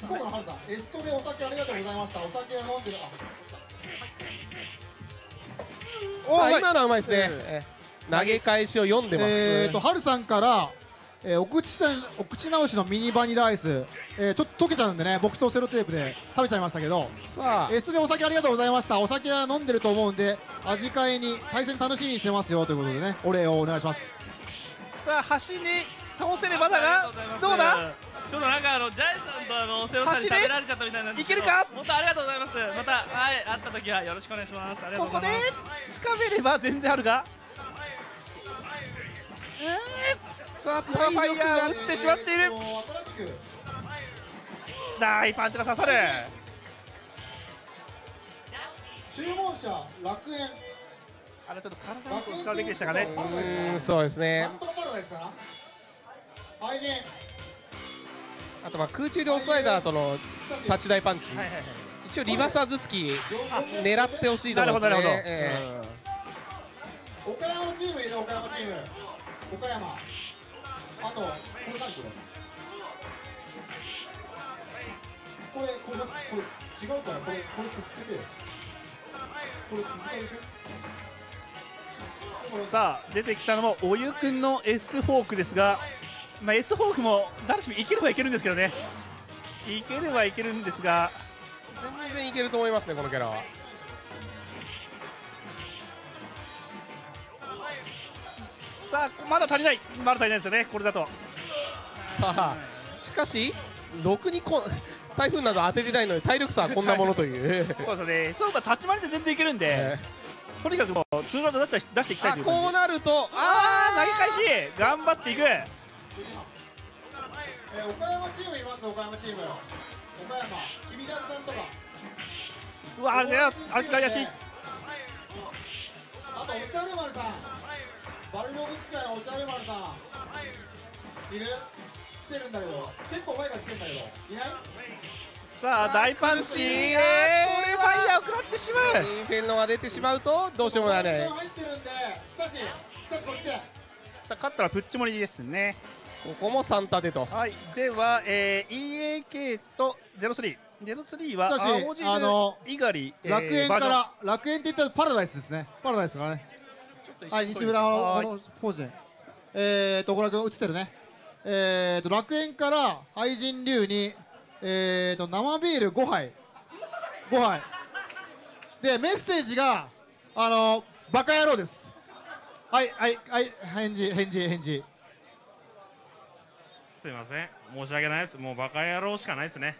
今度のハルさんエストでお酒ありがとうございました。お酒飲んでる。さあ今のはうまいですね。投げ返しを読んでます。えっとハルさんから、えー、お口さお口直しのミニバニラアイス、えー、ちょっと溶けちゃうんでね、僕とセロテープで食べちゃいましたけど、さあエストでお酒ありがとうございました。お酒は飲んでると思うんで味変えに対戦楽しみにしてますよということでね、お礼をお願いします。さあ端に倒せればだが、どうだ？ちょっとなんかあのジャイさんとあのセロさんに食べられちゃったみたいなんですけど、いけるか？本当ありがとうございます。またはい会った時はよろしくお願いします。ここで掴めれば全然あるが、えー、さあ体力が打ってしまっている。ナイスパンチが刺さる。注文者楽園。あれちょっと体力を使うべきでしたかね。うん、そうですね。あとまあ空中でオフサイダーとの立ち台パンチ、一応リバサズツキ狙ってほしいと思いますね。岡山チームいる。岡山チーム、岡山、あとこれ何これ、これこれこれ違うから、これこれくっつけて、これ鈴鹿でしょ。さあ出てきたのもおゆくんの S フォークですが、まあ S フォークもダルシムいければいけるんですけどね、いければいけるんですが、全然いけると思いますね、このキャラは。さあまだ足りない、まだ足りないですよね、これだと。さあしかしろくにこ台風など当ててないので体力差はこんなものというそうですね。そうか、立ち回りで全然いけるんで、えー、とにかくもう通常と出して出していきたいという感じ。こうなると、ああ投げ返し頑張っていく。えー、岡山チームいます。岡山チーム、岡山君だるさんとか、うわあれだよ、あれだよ、怪しい。あとお茶る丸さん、バルログ使いのお茶る丸さんいる、来てるんだけど、結構前から来てるんだけどいない。さあ大パンチ、えー、これファイヤーを食らってしまう。インフェルノが出てしまうとどうしようもないね。入ってるんで久し久しこっちで。さあ勝ったらプッチモリですね。ここもサンタでと、はい、では、えー、イーエーケー とゼロスリー、ゼロスリーは青汁猪狩、楽園から、楽園って言ったらパラダイスですね、パラダイスからね、はい、西村の方陣、えーと、ご覧ください、映ってるね、えーと、楽園から愛人龍に、えーと、生ビールごはい、ごはい、で、メッセージが、あの、バカ野郎です、はい、はい、はい、返事、返事、返事。すみません、申し訳ないです。もうバカ野郎しかないですね。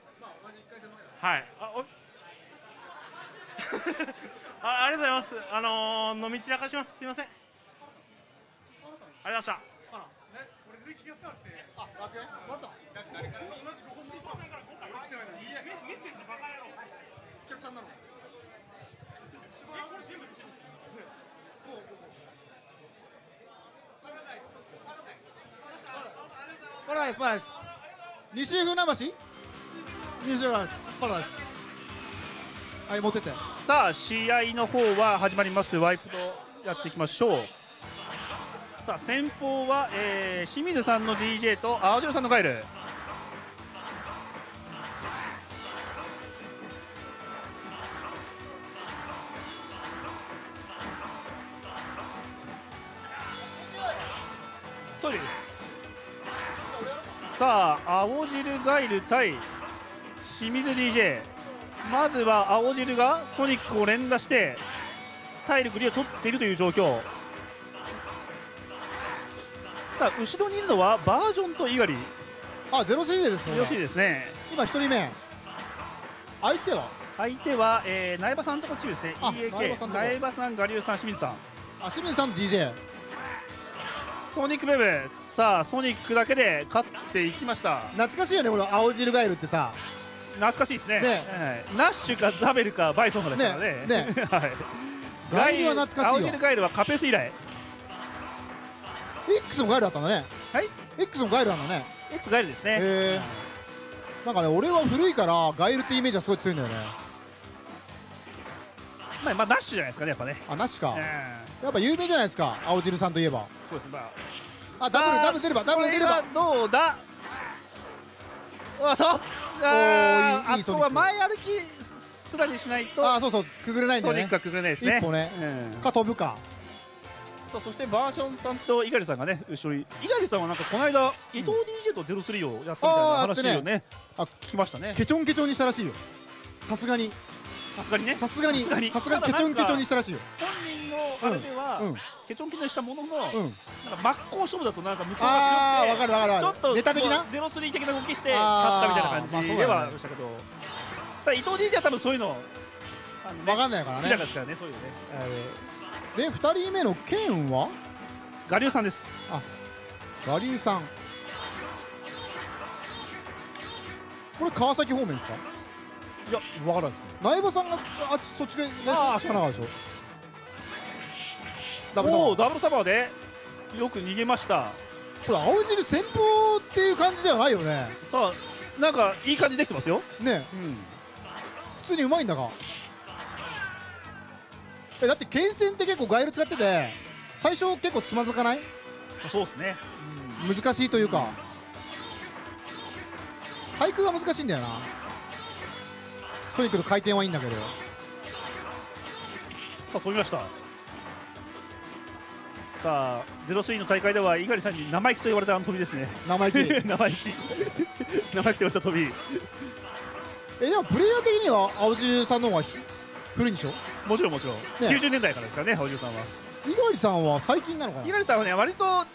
はい。あ、おあ、ありがとうございます。あのー、飲み散らかします。すみません。ありがとうございました。パラダイス、パラダイス、西船橋、西船橋、パラダイス、はい、持ってて。さあ試合の方は始まります。ワイプとやっていきましょう。さあ先方は、えー、清水さんの ディージェー と青白さんのガイル。トイレです。さあ青汁ガイル対清水 ディージェー、 まずは青汁がソニックを連打して体力リーを取っているという状況。さあ後ろにいるのはバージョンと猪狩、あゼロスリーですね。ゼロスリーですね。今ひとりめ、相手は相手は、えー、苗場さんとこっちですね。イーエーケー、苗場さん、我流さん、清水さん。あ、清水さん、ディージェー。ソニックウェブ、さあソニックだけで勝っていきました。懐かしいよね、この青汁ガエルってさ。懐かしいですね。ナッシュかザベルかバイソンかですからね。ガエルは懐かしいよ。青汁ガエルはカペス以来。 X もガエルだったんだね。はい、 X もガエルなんだね。 X ガエルですね。えー、なんかね、俺は古いからガエルってイメージはすごい強いんだよね。まあ、まあ、ナッシュじゃないですかね、やっぱね。あ、ナッシュか。やっぱ有名じゃないですか、青汁さんといえば。そうですね。あ、ダブル、ダブル出れば、ダブル出れば。どうだ。あ、そう。ああ、あそこは前歩きすらにしないと。あ、そうそう、くぐれないんだよね。ソニックはくぐれないですね。一歩ね。か飛ぶか。さあ、そしてバーションさんと猪狩さんがね、後ろに。猪狩さんはなんかこの間、伊藤 ディージェー とゼロスリーをやったみたいな話をね。あ、聞きましたね。ケチョンケチョンにしたらしいよ。さすがに。さすがにね。さすがに。さすがにケチョンケチョンにしたらしいよ。本人のあれではケチョンケチョンしたものの、なんか真っ向勝負だとなんか向こうが強くて、ちょっとネタ的なゼロスリー的な動きして勝ったみたいな感じではありましたけど、ただ伊藤 ディージェー は多分そういうの分かんないからね。好きだからね、そういうね。でふたりめのケンは我流さんです。あ、我流さん。これ川崎方面ですか。いや、分からないですね。苗場さんがあっちそっちがしかなかったでしょ。ダブルサバー、ダブルサバーでよく逃げました。これ青汁先鋒っていう感じではないよね。さあ、なんかいい感じできてますよね。え、うん、普通にうまいんだが。え、だって剣戦って結構ガエル使ってて最初結構つまずかない。そうですね、うん、難しいというか、うん、対空が難しいんだよな。ソニックの回転はいいんだけど。さあ、飛びました。さあ、ゼロスリーの大会では猪狩さんに生意気と言われたあの飛びですね。生意気生意気生意気と言われた飛び。え、でもプレイヤー的には青汁さんの方が古いんでしょ。もちろんもちろん、ね、きゅうじゅうねんだいからですからね、青汁さんは。猪狩さんは最近なのかな。猪狩さんはね、割と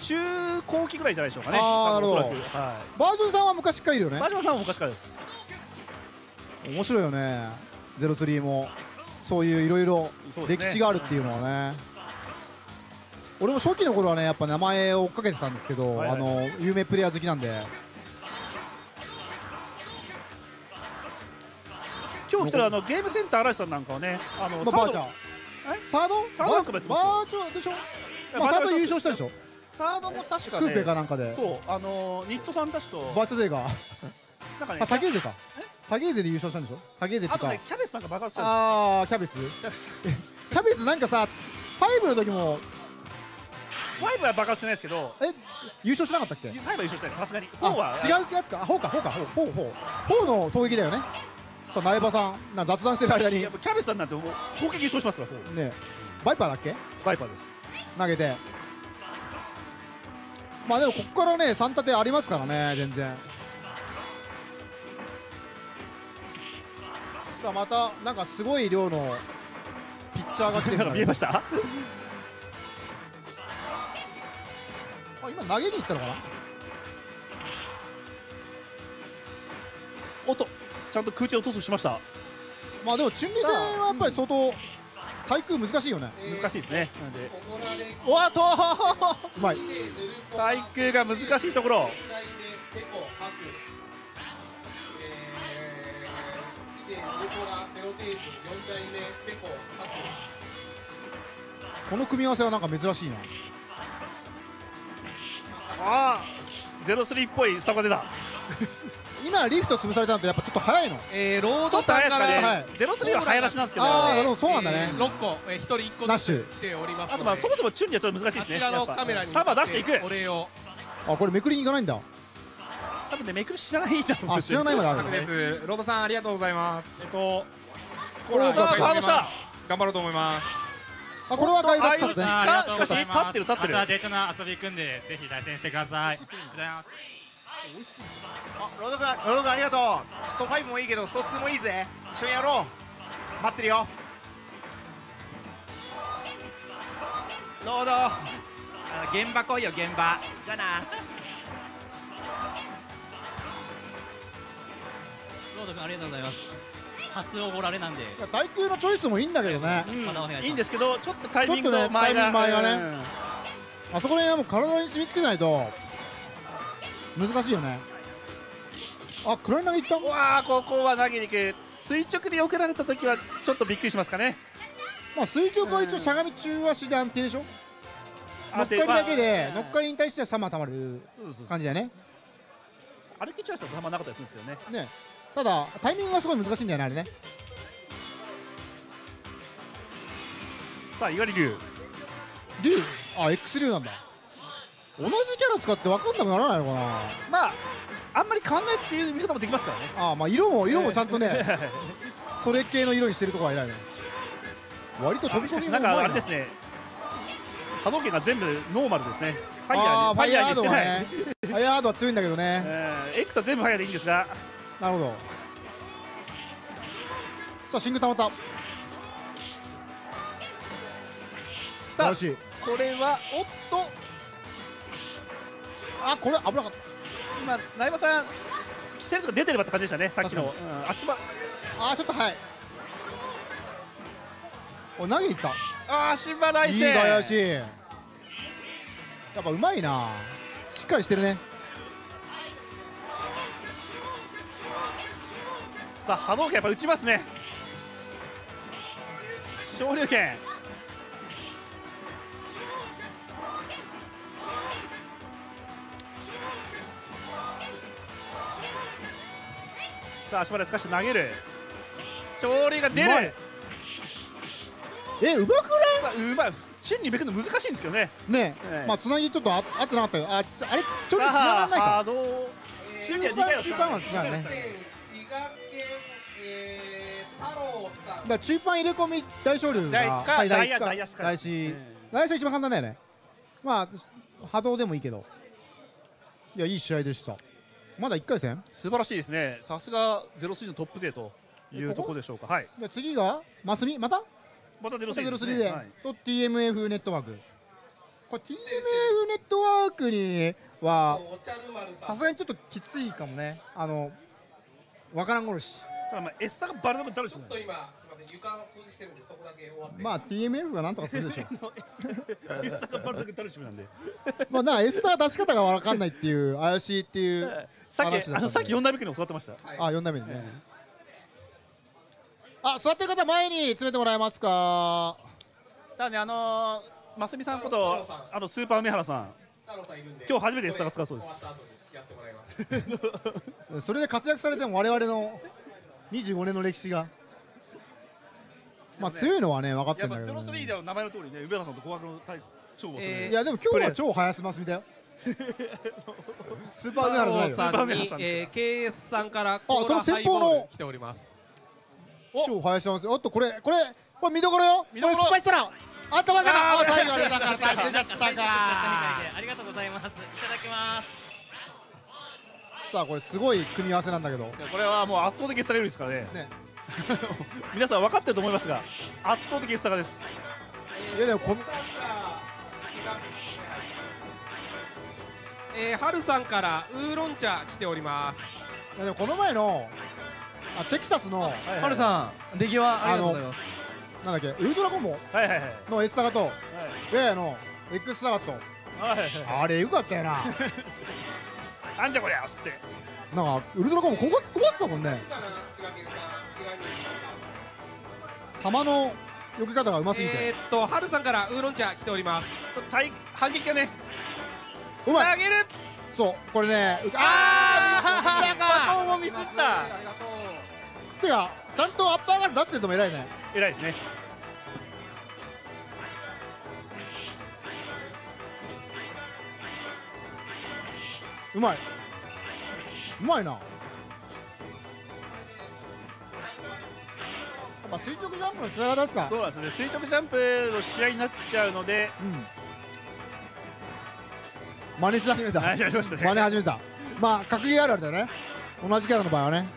中後期ぐらいじゃないでしょうかね。ああ、なるほど。バージョンさんは昔からいるよね。バージョンさんは昔からです。面白いよね、ゼロスリーもそういういろいろ歴史があるっていうのはね。俺も初期の頃はね、やっぱ名前を追っかけてたんですけど、あの有名プレイヤー好きなんで。今日来たらあのゲームセンター嵐さんなんかはね、あのバーチャーサードサードバーチャーでしょ。サード優勝したでしょ。サードも確かね、クーペかなんかで。そう、あのニットさんたちとバーチャー勢があ、竹勢か。タゲーゼで優勝したんでしょ。タゲーゼとか。あとね、キャベツなんか爆発したんですよ。ああ、キャベツ。キャベツなんかさ、ファイブの時も。ファイブは爆発してないですけど。え、優勝しなかったっけ。ファイブは優勝してない、さすがに。フォーは違うやつか。あ、フォーか、フォーか、フォー、フォー、フォー。フォーの攻撃だよね。さあ、苗場さん、な雑談してる間に。キャベツさんなんて、もう攻撃優勝しますから、フォー。ね、バイパーだっけ。バイパーです。投げて。まあ、でも、ここからね、三立てありますからね、全然。さあ、またなんかすごい量のピッチャーが来てるから見えました。あ、今投げに行ったのかな。おっと、ちゃんと空中を落とすしました。まあでもチュンリー戦はやっぱり相当対空難しいよね。難しいですね。なんで、おっとうまい対空が難しいところ。この組み合わせはなんか珍しいな。ああ、ゼロスリーっぽいスタバ出た。今リフト潰されたのとやっぱちょっと早いの。えー、ロードさんからゼロスリーは早出しなんですけど。ああ、なるほど、そうなんだね。ろっこ、ひとりいっこずつ来ておりますので。あと、まあそもそもチュンリーはちょっと難しいですね。あちらのカメラにサバ出していく。お礼を。あ、これめくりに行かないんだ。多分ね、めくる知らないんだと思うんですよ。あ、知らないまでです。ロードさん、ありがとうございます。えっと、コーナー頑張ろうと思います。あ、これは外国人か。しかし、立ってる立ってる。またデートの遊び組んでぜひ対戦してください。あ、ロード君、ロード君ありがとう。ストファイブもいいけど、ストツーもいいぜ。一緒にやろう。待ってるよ。ロード。現場来いよ、現場。じゃな。ロード君ありがとうございます。初おごられなんで、耐久のチョイスもいいんだけどね、うん、いいんですけど、ちょっとタイミングの前がね、あそこら辺はもう体に染みつけないと難しいよね。あ、クライナーいった。うわー、ここは投げに行く。垂直で避けられた時はちょっとびっくりしますかね。まあ垂直は一応しゃがみ中足で安定でしょ。乗っかりだけで、乗っかりに対してはさまたまる感じだね。歩き中足はたまなかったりするんですよね。ね、ただタイミングがすごい難しいんだよね、あれね。さあ、いわゆる龍、龍、あ、X 龍なんだ。同じキャラ使って分かんなくならないのかな。まああんまり変わんないっていう見方もできますからね。ああ、まあ色も色もちゃんとね、それ系の色にしてるところは偉いね。割と飛び込みもなんかあれですね。波動拳が全部ノーマルですね。ファイヤー、ファイヤードはね、ファイヤーアードは強いんだけどね。X は全部ファイヤーでいいんですが。なるほど。さあ、シングたまった。さあ、これはおっと。あ、これ危なかった。今、苗場さん、規制とか出てればって感じでしたね、さっきの、うん、足場、あー、ちょっとはい、お投げいった、あー、足場ライセン、いい外足、やっぱうまいな、しっかりしてるね。さあ、波動拳、やっぱ打ちますね、昇龍拳。さあ、足場で少し投げる。調理が出る。え、うまくない？うまい。チェンにめくの難しいんですけどね。ね、まあつなぎちょっとあってなかったけど、あ、あれちょっと繋がんないか。チェンには理解を。中盤はつながね。だ中盤入れ込み大昇龍が最大か大し大し一番簡単だよね。まあ波動でもいいけど。いや、いい試合でした。まだいっかいせん素晴らしいですね。さすがゼロスリーのトップ勢というところでしょうか。はい、次がマスミ、またまたゼロスリーでと ティーエムエフ ネットワーク。これ ティーエムエフ ネットワークにはさすがにちょっときついかもね。あのわからん殺し、ただまあ エス がバレなくなるでしょうね。ちょっと今すみません、床掃除してるんでそこだけ終わって、まあ ティーエムエフ がなんとかするでしょう。エス がバレなくなるしなんで、まあなんか エス が出し方がわかんないっていう怪しいっていう。さっきよんだいめくらいに教わってました。あ、よんだいめにね。あ、座ってる方前に詰めてもらえますか。ただね、あのますみさんことあのスーパー梅原さん、今日初めてエスタが使うそうです。それで活躍されても我々のにじゅうごねんの歴史が、まあ強いのはね分かってるんだけど。ゼロスリーでは名前の通りね、梅原さんと互角の対勝負。いやでも今日は超林ますみだよ。スーパー梅原さんに ケーエス さんからコーラハイボール来ております。超林さんです。おっと、これこれこれ見どころよ。これ失敗したらあとまさか最後出たか出ちゃったか。ありがとうございます。いただきます。さあ、これすごい組み合わせなんだけど、これはもう圧倒的スタイルですからね。皆さん分かってると思いますが、圧倒的スタイルです。いやでもこのえー、はるさんからウーロン茶来ております。いやでもこの前のあテキサスのはるさん出来はあのなんだっけウルトラコンボの S サガとレアの X サガと、あれよかったよな。なんじゃこりゃっつって、なんかウルトラコンボここ困ってたもんね。玉の避け方がうますぎて。えっとはるさんからウーロン茶来ております。ちょっと対反撃がねうまい。あげる。そう、これね、ああ、もうミスった。てか、ちゃんとアッパーガード出してるとも偉いね。偉いですね。うまい。うまいな。やっぱ垂直ジャンプのつながりですか。そうですね。垂直ジャンプの試合になっちゃうので。うん。真似し始めた。真似始めた。まあ格ゲーあるあるだよね。同じキャラの場合はね。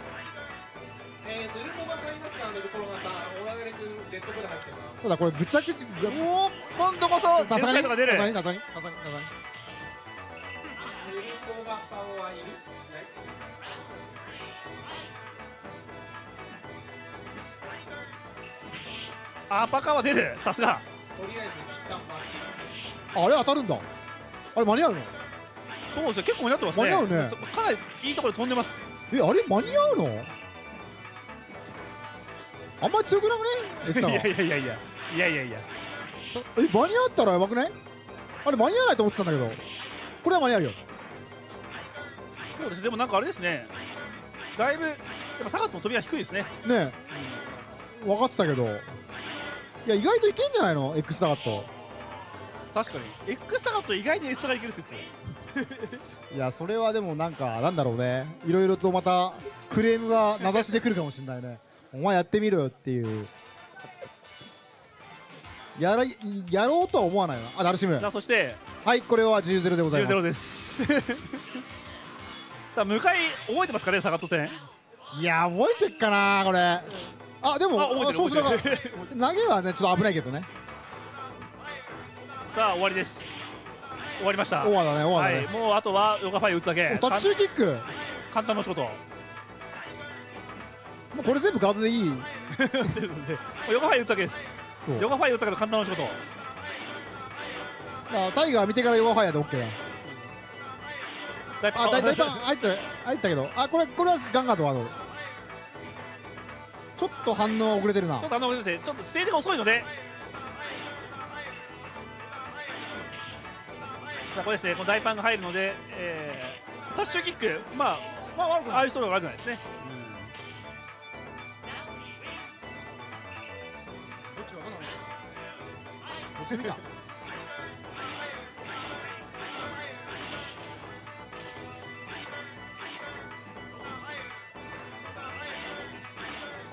えー、ヌルコバさんいますか。ヌルコバさん、小田切君レッドブル入ってます。そうだ、これぶっちゃけ。おお、今度こそ。さすがに、さすがに、さすがに、さすがに。ヌルコバさんはいる。アパカは出る、さすが。とりあえず一旦バチ。あれ当たるんだ。あれ間に合うの？そうですね、結構間に合ってますね。間に合うね。かなりいいところで飛んでます。え、あれ間に合うの？あんまり強くなくね？いやいやいやいやいやいやいや。え、間に合ったらやばくない？あれ間に合わないと思ってたんだけど、これは間に合うよ。そうですね、でもなんかあれですね。だいぶやっぱサガットの飛びが低いですね。ね。分かってたけど。いや、意外といけんじゃないの X サガット。確かに X サガット意外に S サガいけるんですよいや、それはでもなんかなんだろうね、いろいろとまたクレームが名指しでくるかもしれないねお前やってみろよっていう、やらやろうとは思わないよな。あ、ダルシム、そしてはい、これは じゅうたいゼロ でございます。じゅうたいゼロです。向かい覚えてますかね、サガット戦。いや、覚えてっかなこれ。あ、でもそうするから投げはねちょっと危ないけどね。さあ終わりです。終わりました。終わだね、終わだね、はい、もうあとはヨガファイ打つだけ。タッチシューキック簡単な仕事。もうこれ全部ガードでいいヨガファイ打つだけです。ヨガファイ打つだけど簡単な仕事。タイガー見てからヨガファイやで OK だ。あ、大体入った入ったけど、あ、これこれはガンガードはどう？ちょっと反応は遅れてるな。ちょっと反応遅れてて、ちょっとステージが遅いので。さあこれですね、この大パンが入るので、えー、タッシュキック、まあ、まあ悪くない、ああいう人が悪くないですね。どっちかわかんない。どっち見た。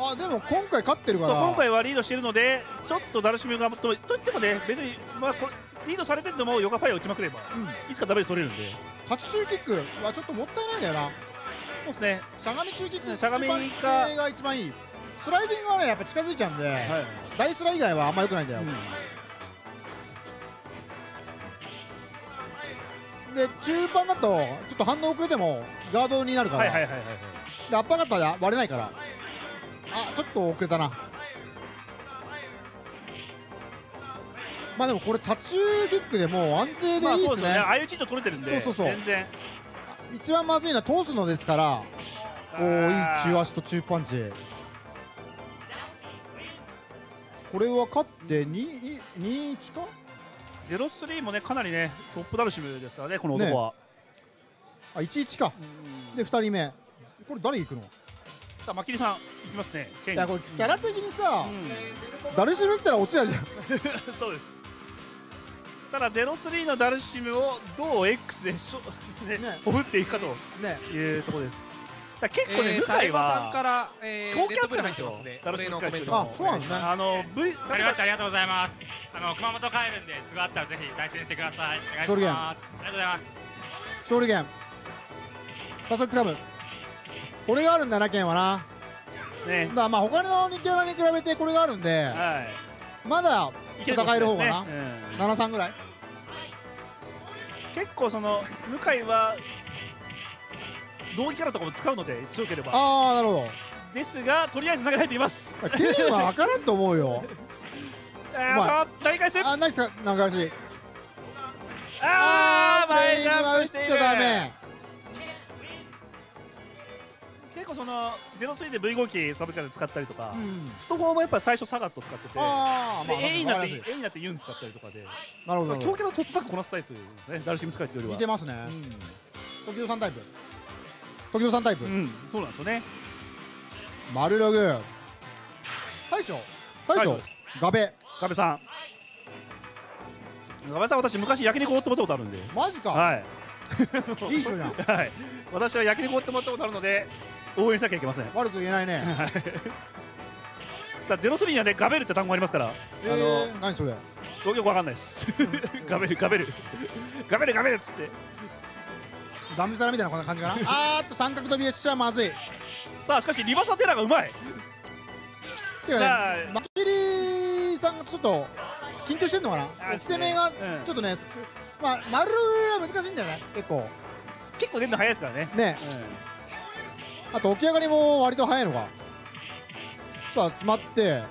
あ、でも今回勝ってるから今回はリードしてるので、ちょっとダルシムがと言ってもね、別に、まあ、これリードされててもヨガファイア打ちまくれば、うん、いつかダメージ取れるんで、タッチシューキックはちょっともったいないんだよな。そうですね、しゃがみ中キック、しゃがみが一番いい。スライディングはねやっぱ近づいちゃうんで、はい、ダイスラ以外はあんまよくないんだよ、うん、で中盤だとちょっと反応遅れてもガードになるから、アッパーカッターは割れないから。あ、ちょっと遅れたな。まあでもこれタッチキックでもう安定でいいですね。ああいうチート取れてるんで、そうそうそう、全然一番まずいのは通すのですから。おお、いい中足と中パンチ。これは勝ってにたいいちかゼロたいさんもね、かなりねトップダルシムですからね、この男は、ね、あ、いちたいいちかでふたりめ。これ誰いくの？マキリさんいきますね。いや、これキャラ的にさ、うん、ダルシム来たら落ちやじゃんそうです。ただゼロたいさんのダルシムをどう X でしょね、おぶっていくかというところです。だ結構ね、向井は高気圧が入ってますね。ダルシムのコメントもそうなんですね。あの V ありがとうございます。あの熊本帰るんで、都合あったらぜひ対戦してください。お願いします。ありがとうございます。勝利ゲームさせてつかむ、これがあるんだな、ケンはな。ね、だまあ他のにキャラに比べてこれがあるんで、はい、まだ戦える方がな、ね、うん、ななたいさんぐらい。結構その向井は同期キャラとかも使うので、強ければ。ああ、なるほど。ですがとりあえず投げられています。ケンは分からんと思うよ。ああ、大回戦。あ、ないですか、なんか怪しい。ああ、前ジャンプしている。結構そのゼロたいさんで ブイご 機サブキャラ使ったりとか、うん、ストフォーもやっぱり最初サガット使ってて、 エー になってエーになってユン使ったりとかで、なるほど、強キャラをそつなくこなすタイプね、ダルシム使いというよりは。似てますね、うん、時代さんタイプ、時代さんタイプ、うん、そうなんですよね。丸ログ大将、大将ガベ、ガベさん、ガベさん、私昔焼肉をってもらったことあるんで。マジか、はい、いい人じゃんはい、私は焼肉をってもらったことあるので応援しなきゃいけません。悪く言えないねさあゼロたいさんにはね、ガベルって単語ありますから。えー、あの何それ、よくわかんないですガベルガベルガベルガベルっつってダムサラみたいなこんな感じかなあーっと三角飛びしちゃまずい。さあしかしリバーサテラーがうまいっていうかね、マキリさんがちょっと緊張してんのかな、攻めがちょっとね、うん、まあ丸は難しいんだよね、結構結構出るの早いですからね。ね、うん、あと起き上がりも割と早いのが。さあ決まって、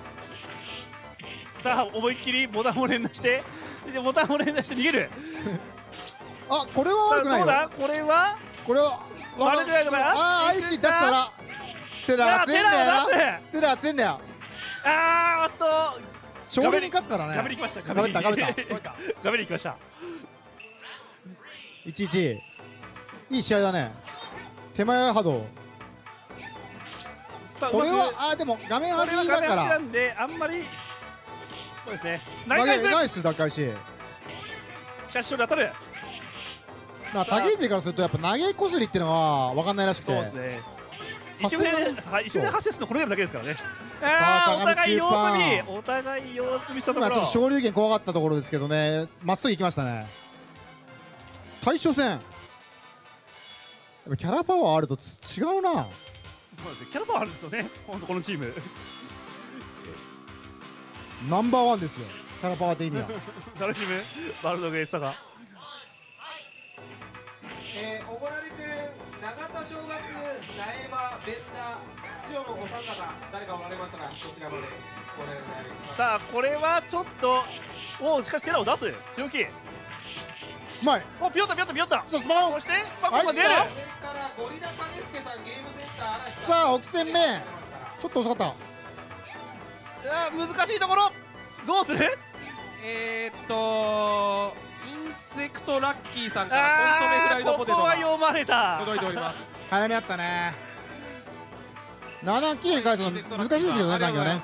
さあ思いっきりボタンを連打してボタンを連打して逃げるあ、これは悪くないよ。どうだこれはこれは悪くないのかな。ああ、愛知出したらテラ熱いんだよな。テラ熱いんだよ。あー、あと勝利に勝つからね。ガブリきました。ガブリったガブリったガブリきました。いちいちいい試合だね。手前波動。これはあでも画面端だから。なんであんまりそうですね。ナイス奪回し。シャッショル当たる。まあ竹内からするとやっぱ投げこずりっていうのは分かんないらしくて。そうですね。一瞬で発生するのこれやるだけですからね。お互い様子見、お互い様子見したところ。ちょっと昇竜拳怖かったところですけどね。まっすぐ行きましたね。対処戦。キャラパワーあると違うな。そうですね、キャラパワーあるんですよね、本当このチームナンバーワンですよ、キャラパワーって意味は誰チームバルドゲースタがえー、おごられくん、永田正月、苗場、ベンダ以上のご参加だ、誰かおられましたらこちらまでご連絡します。さあ、これはちょっとおしかしテラを出す、強気うまい。おピヨタピヨタピヨタ。さあスマホ。そしてスパコンが出る。さあ北戦目。ちょっと遅かった。あ難しいところ。どうする？えーっとインセクトラッキーさんからコンソメフライドポテトが。ここは読まれた。届いております。早めあったね。ななキロに返すの難しいですよね。だけどね。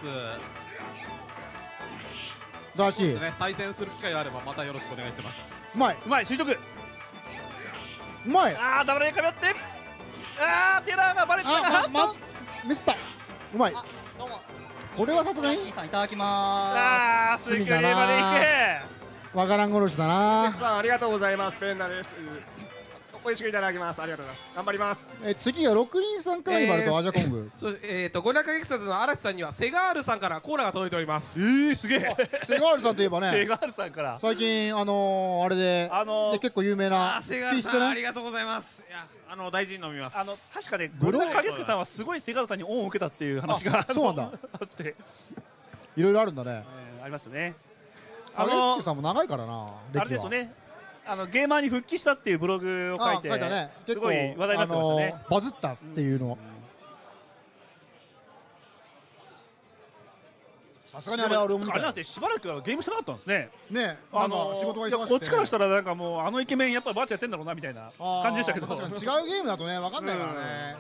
だし。対戦する機会があればまたよろしくお願いします。うまい、うまい、就職。うまい。ああ、ダブルかみ合って。ああ、テラーがバレたが。ミスった。うまい。これはさすがに。いただきます。ああ、隅だな。わからん殺しだな。関さん、ありがとうございます。ペンダです。おいしくいただきます。ありがとうございます。頑張ります。え、次は六人さんからバルとアジャコング。そう、えっと、ゴリラかげきさつの嵐さんにはセガールさんからコーラが届いております。ええ、すげえ。セガールさんといえばね。セガールさんから。最近、あの、あれで、あの、結構有名な。セガールさん、ありがとうございます。いや、あの、大事に飲みます。あの、確かね、ゴリラかげきさんはすごいセガールさんに恩を受けたっていう話が。そうなんだ。あって。いろいろあるんだね。ありますね。あの、さんも長いからな。あれですよね。あのゲーマーに復帰したっていうブログを書いてすごい話題になってましたね。バズったっていうのさすがにあれは俺もあれなんですね。しばらくゲームしてなかったんですね。ね、あの仕事が忙しくてこっちからしたらなんかもうあのイケメンやっぱりバーチャやってんだろうなみたいな感じでしたけど、確かに違うゲームだとね分かんないからね。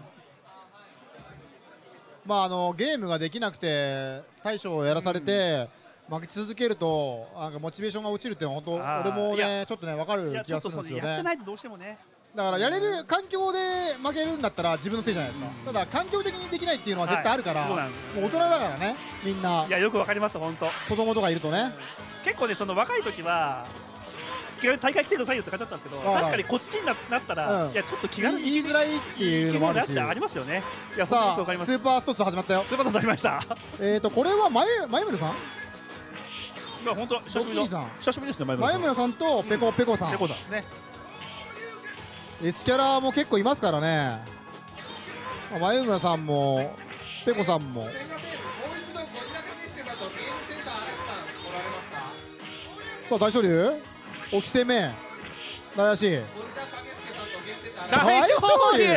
まああのゲームができなくて大将をやらされて負け続けるとなんかモチベーションが落ちるっていうのは本当俺もねちょっとね分かる気がするんですよね。やってないとどうしてもね。だからやれる環境で負けるんだったら自分の手じゃないですか。ただ環境的にできないっていうのは絶対あるから。もう大人だからねみんな。いやよく分かります本当。子供とかいるとね。結構ねその若い時は気軽に大会来てくださいよって感じだったんですけど、確かにこっちになったらいやちょっと気軽に言いづらいっていうのもあるし。ありますよね。いやさあスーパーストース始まったよ。スーパーストースありました。えっとこれは前前村さん。本当久しぶりですね。前村さんとペコペコさん。S キャラも結構いますからね。前村さんもペコさんも。さあ大昇龍、起き攻め、大足。大昇龍。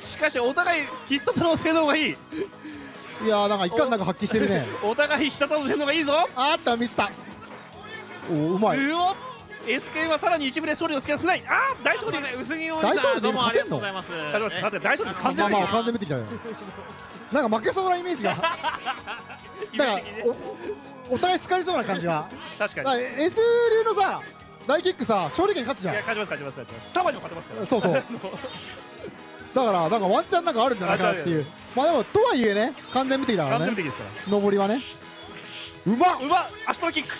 しかしお互い必殺の性能がいい。いやーなんかいかんなく発揮してるね。お互い必殺技のせるのがいいぞ。あったミスった。おうまい。うお。エスケー はさらに一部で勝利をつけらせない。ああ大勝利ね。薄着の大勝利で勝てんの。大勝利完全に。まあ完全に見てきたよ。なんか負けそうなイメージが。だからおお互い好かれそうな感じが。確かに。S 流のさ大キックさ勝利権勝つじゃん。勝ちます勝ちます勝ちます。サバにも勝てますから。そうそう。だからなんかワンチャンなんかあるんじゃないかっていう。まあでもとはいえね完全無敵だからね。完全無敵ですから。上りはね。うまっうまっ足のキック。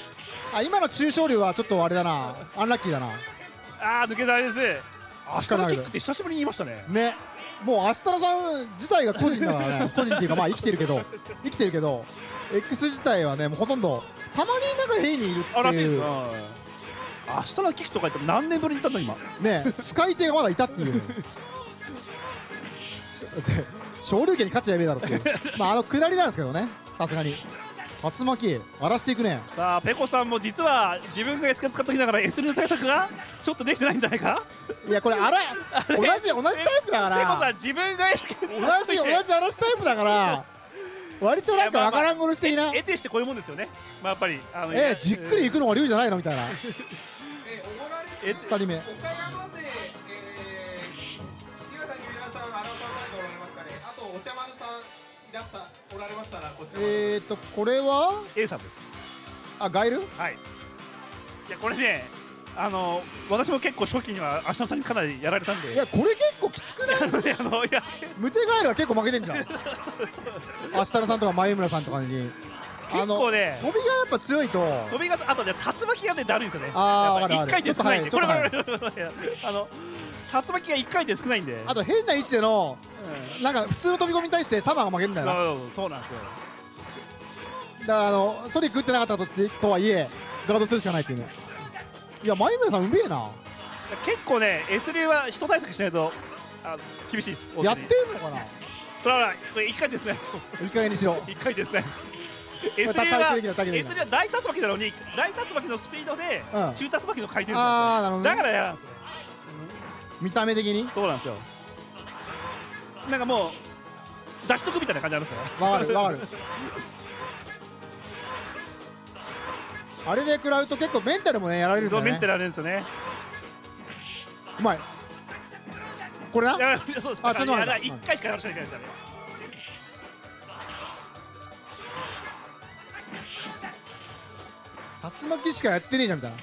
あ今の中昇流はちょっとあれだなアンラッキーだな。あー抜けたあれです。足のキックって久しぶりに言いましたね。ね。もうアスタラさん自体が個人だからね。個人っていうかまあ生きてるけど生きてるけど X 自体はねもうほとんどたまになんかヘイにいるっていう。らしいです。アスタラキックとか言っても何年ぶりにいたの今。ね使い手がまだいたっていう。昇竜拳に勝っちゃやべえだろっていうまああの下りなんですけどねさすがに竜巻荒らしていくね。さあペコさんも実は自分が エス 使った時だから エス 流対策がちょっとできてないんじゃないか。いやこれ荒ら同じ同じタイプだから、ペコさん自分が エス 同じ同じ荒らしタイプだから割となんか分からんごろしていな、得てしてこういうもんですよね。まあやっぱりえじっくりいくのが龍じゃないのみたいな。ふたりめ岡山勢龍さん、木村さん、荒尾さん誰かおられますかね。あとお茶丸さんイラスタおられましたらこちら。えっとこれは A さんです。あガイル？はい。いやこれねあの私も結構初期には芦田さんにかなりやられたんで。いやこれ結構きつくない？あのねあのいやムテガイルは結構負けてんじゃん。芦田さんとか前村さんとかに。結構ね飛びがやっぱ強いと。飛びがあとね竜巻がねだるいんですよね。ああ。一回で少ないんで。これこれあの。竜巻がいっかいで少ないんで、あと変な位置での、うん、なんか普通の飛び込みに対してサマーが負けるんだよな。そうなんですよ。だからあのソニック打ってなかった と, とはいえガードするしかないっていうね。いや前村さんうめえな。結構ね エス 流は人対策しないとあ厳しいです。やってんのかな。ほらほらこれいっかいですね。いっかいにしろいっかいですね。エス 流は大竜巻なのに大竜巻のスピードで中竜巻の回転なんですよ。だからやらんすよ見た目的に。そうなんですよ。なんかもう出しとくみたいな感じあるんですから。わかるわかる。あれで食らうと結構メンタルもねやられるんだよね。そうメンタルやられるんですよね。うまい。これな。あちょっと待って。一回しかやらしないからですよね。竜巻しかやってねえじゃんみたいな。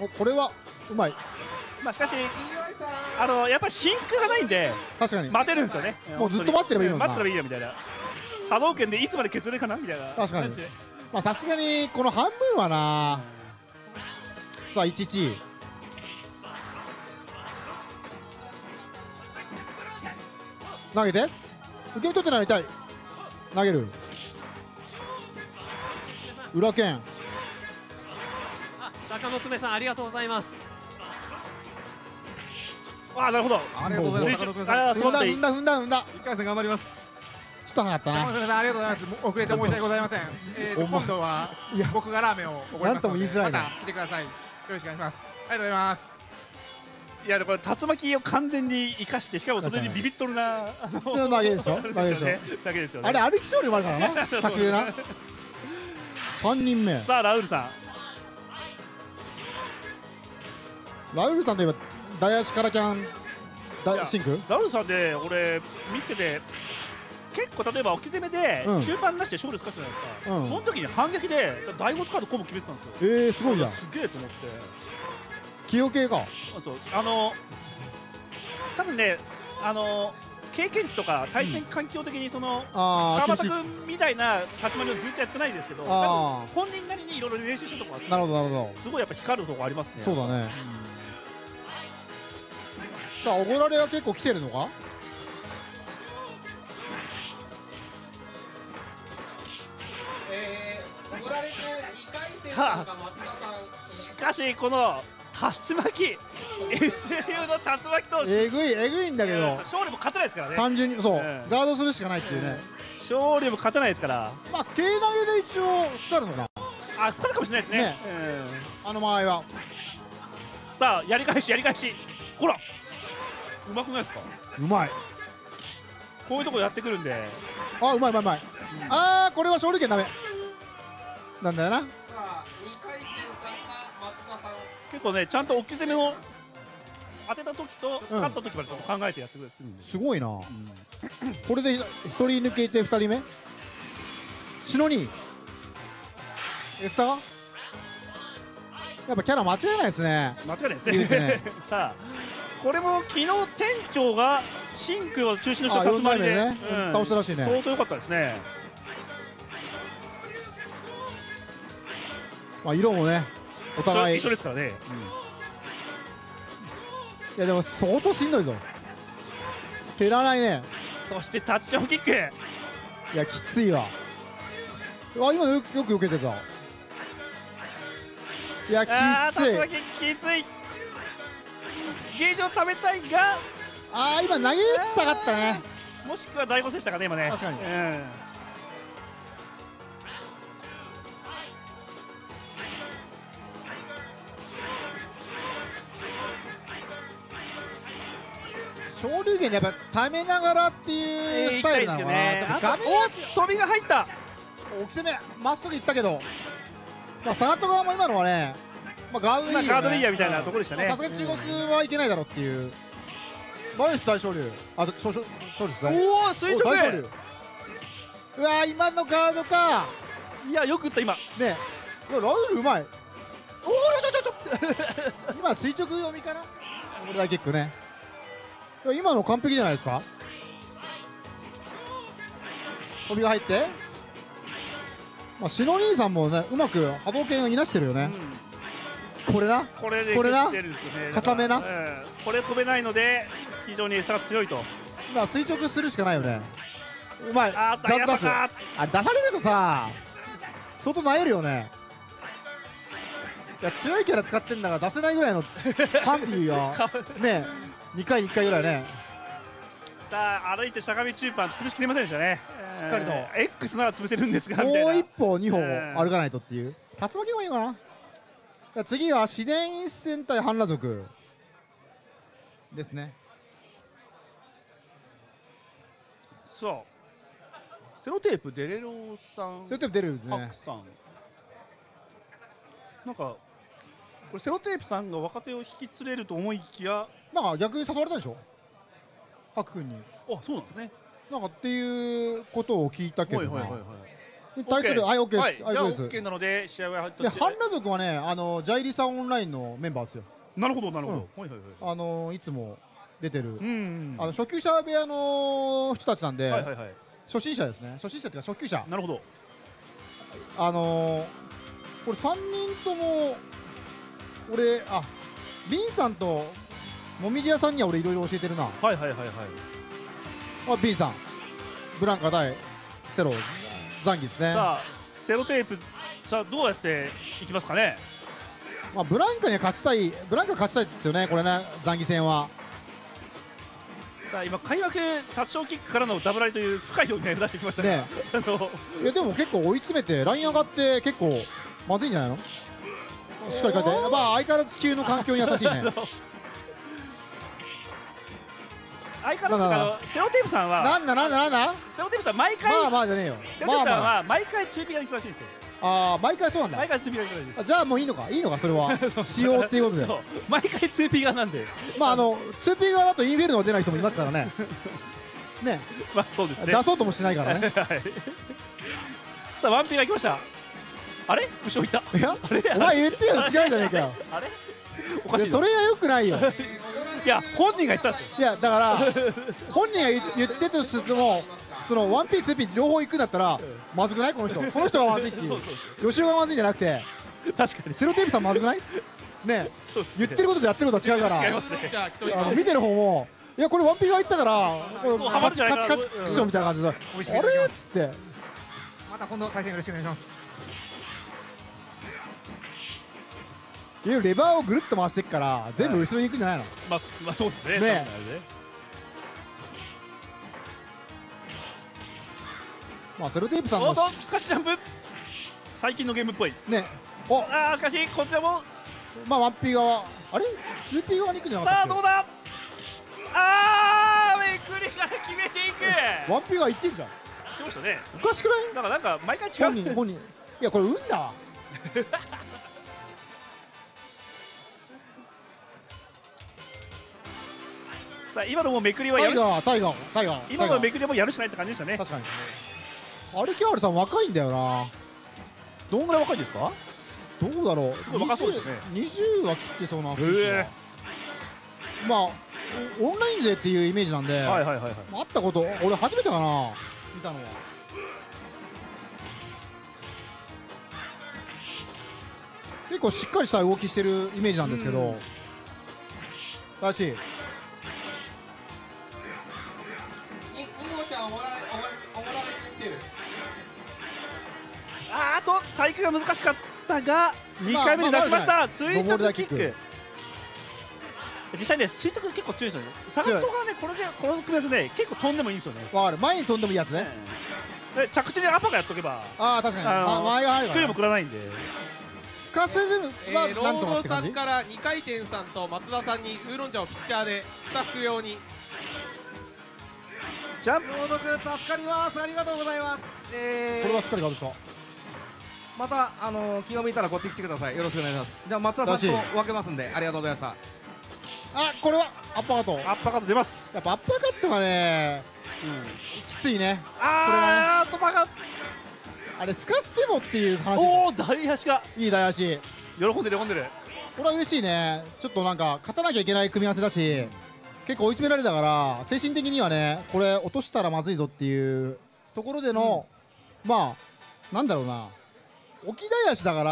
おこれは。うまい。まあしかしあのやっぱり真空がないんで確かに待てるんですよね。もうずっと待ってればいいの。待ってればいいよみたいな。波動拳でいつまで削れかなみたいな。確かに。まあさすがにこの半分はな。さあいちいち。投げて。受け身取ってなりたい。投げる。裏剣。中野爪さんありがとうございます。あ、なるほど。ありがとうございます。踏んだ踏んだ踏んだ踏んだ。一回戦頑張ります。ちょっと早かったな。ありがとうございます。遅れて申し訳ございません。えーと今度は僕がラーメンをおごりますので、また来てください。よろしくお願いします。ありがとうございます。いやでこれ竜巻を完全に生かして、しかもそれにビビっとるな。投げでしょ。投げでしょ。投げですよね。あれ歩き勝利もあるからな。卓球な。三人目。さあラウールさん。ラウールさんといえば。ダイアシカラキャンシンクラウルさんで俺見てて結構例えば置き攻めで中盤出して勝利すかしたじゃないですか、うん、その時に反撃で第ごスカードコンボ決めてたんですよ。ええすごいじゃん。すげえと思って起用系か。そうあの多分ねあの経験値とか対戦環境的にその、うん、川端君みたいな立ち回りをずっとやってないですけど本人なりにいろいろ練習してるとこがあってなるほどなるほどすごいやっぱ光るとこありますね。そうだね、うんさあ、おごられは結構来てるのか。えー、おごられのにかい戦が松田さん。しかしこの竜巻 エス 流の竜巻投手えぐいえぐいんだけど勝利も勝てないですからね。単純にそう、えー、ガードするしかないっていうね、えー、勝利も勝てないですからまあ軽投げで一応スカるのかあスカるかもしれないですね、ねえー、あの間合いはさあやり返しやり返しほらうまくないですか。うまい。こういうとこやってくるんで。あ、うまいうまいうまい。うん、ああ、これは勝利権ダメ。なんだよな。さあ、二回戦さんが松田さん。結構ね、ちゃんと置き攻めを当てた時と勝った時までちょっと考えてやってくれてるんで。すごいな。うん、これで一人抜けて二人目。シノニー。エスター。やっぱキャラ間違いないですね。間違いないですね。さあ。これも昨日店長がシンクを中心とした竜巻で倒したらしいね。相当良かったですね。まあ色もねお互い一緒ですからね、うん、いやでも相当しんどいぞ。減らないね。そしてタッチションキックいやきついわ。あ今よく受けてた。いやきついきついゲージを貯めたいがああ今投げ打ちしたかったね。もしくは大補正したかね今ね。確かに、うん、昇竜拳でやっぱためながらっていうスタイルなのかな。おっ、飛びが入った。大き攻めまっすぐいったけど、まあサガット側も今のはね、まあガードリーガードリーヤみたいなところでしたね。さすがに中国はいけないだろうっていう。ナイス大昇竜。あ、昇昇昇竜。おお、垂直。うわ、今のガードか。いや、よく打った今。ね、ラウルうまい。おお、ちょちょちょ。今垂直読みかな。これだけキックね。今の完璧じゃないですか。飛びが入って、まあ、しの兄さんもね、うまく波動拳をいなしてるよね、うん、これな、これでこれな、固めな、うん、これ飛べないので、非常に餌が強いと、まあ垂直するしかないよね、うまい、ジャンプ出す、あれ出されるとさ、相当なえるよね。いや強いキャラ使ってんだから出せないぐらいのハンディーよねえ。にかいにいっかいぐらいね。さあ歩いてしゃがみ中盤潰しきれませんでしたね。しっかりと X なら潰せるんですが、もう一歩二歩歩かないとっていう。竜巻もいいかな。次は自然一戦対半裸族ですね。そうセロテープデレロさん、セロテープデレロねさん、なんかこれセロテープさんが若手を引き連れると思いきや、なんか逆に誘われたでしょ、ハク君に。あ、そうなんですね。なんかっていうことを聞いたけど、対する、はい、OK です。じゃあ OK なので、試合が入って。半裸族はね、あのジャイリサオンラインのメンバーですよ。なるほど、なるほど。あのいつも出てる、あの初級者部屋の人たちなんで、初心者ですね。初心者っていうか初級者。なるほど。あのこれ三人とも、俺あ、ビンさんともみじ屋さんには俺いろいろ教えてるな。はいはいはいはい。あ、B さん、ブランカ対セロザンギですね。さあセロテープ、さあどうやっていきますかね。まあブランカには勝ちたい、ブランカ勝ちたいですよね、これね、ザンギ戦は。さあ今開幕タッチショーキックからのダブラリという深い表現を出してきましたね。あのいやでも結構追い詰めてライン上がって結構まずいんじゃないの？しっかり書いて、まあ相変わらず地球の環境に優しいね。相変わらずセロテープさんはなんだなんだなんだセロテープさん毎回まあまあじゃねえよ、セロテープさんは毎回中火が行くらしいんですよ。ああ毎回そうなんだ、毎回中火が行くらしいです。じゃあもういいのか、いいのかそれは使用っていうことで、毎回中火がなんで、まああの中火がだとインフェルノが出ない人もいますからね。ね、まあそうですね、出そうともしないからね。さあワンピが行きました。あれ後ろ行った、いやお前言ってるの違うじゃねえかよ、あれおかしい、それはよくないよ。いや本人が言ったんですよ。いやだから本人が言ってとしても、そのワンピーツーピー両方行くんだったらまずくない、この人、この人がまずいっていう、吉尾がまずいんじゃなくて、確かにセロテープさんまずくないね。言ってることとやってることは違うから、違いますね。じゃあ一人は見てる方も、いやこれワンピーが入ったからカチカチカチクションみたいな感じで、あれっつって、また今度対戦よろしくお願いします。レバーをぐるっと回していくから全部後ろに行くんじゃないの。まあ、まあそうですね。ね。まあセロテープさんのしかしジャンプ最近のゲームっぽいね。おああしかしこちらもまあワンピー側、あれスーピー側に行くんじゃない。さあどうだ。ああめくりから決めていく。ワンピー側行ってんじゃん。行ってましたね。おかしくない？なんかなんか毎回違う。本人本人。いやこれ運だわ。今のもめくりはやる、タイガータイガー今のめくりもやるしかないって感じでしたね。確かにアルキャールさん若いんだよな。どんぐらい若いですか。どうだろう、若そうですね。にじゅうは切ってそうな雰囲気は、まあオンライン勢っていうイメージなんで、会ったこと俺初めてかな、見たのは。結構しっかりした動きしてるイメージなんですけど、正しいあーと体育が難しかったがにかいめで出しました。垂直キック、実際ね垂直結構強いですよね。サガットがねこれでこの組み合わせね結構飛んでもいいんですよね。わかる、前に飛んでもいいやつね。着地でアパがやっとけば、ああ確かに前が入る作りもくらないんで、すかせるはロードさんからにかい転さんと松田さんにウーロン茶をピッチャーでスタッフ用にジャンプ朗読助かります、ありがとうございます。えー、これはしっかり外した。またあのー、気が向いたらこっち来てください、よろしくお願いします。じゃあ松田さんと分けますんで、ありがとうございました。あ、これはアッパーカット、アッパーカット出ます。やっぱアッパーカットがね、うん、きついね。あー、これはねアッパーカットあれ透かしてもっていう話。おお、大足か、いい大足、喜んでる喜んでる。これは嬉しいね。ちょっとなんか勝たなきゃいけない組み合わせだし、結構追い詰められたから精神的にはね、これ落としたらまずいぞっていうところでの、うん、まあなんだろうな、沖大足だから、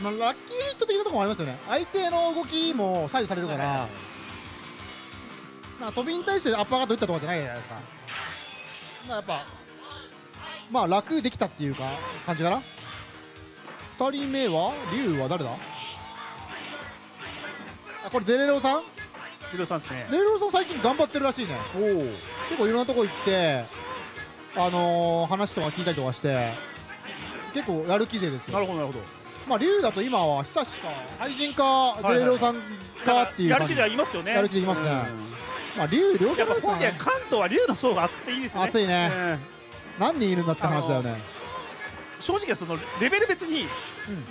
まあ、ラッキーヒット的なところもありますよね。相手の動きも左右されるから飛びに対してアッパーカット打ったとかじゃないじゃないですか。だからやっぱまあ楽できたっていうか感じかな。ふたりめは龍は誰だ。あ、これデレロさん、デレロさんですね。デレロさん最近頑張ってるらしいね。おお、結構いろんなとこ行ってあのー、話とか聞いたりとかして結構やる気勢ですよ。なるほどなるほど。まあ龍だと今は久しか愛人かデレロさんかっていう、やる気勢はいますよね。やる気勢いますね。まあ龍両方ですかね。関東は龍の層が厚くていいですね。厚いね。何人いるんだって話だよね。正直そのレベル別に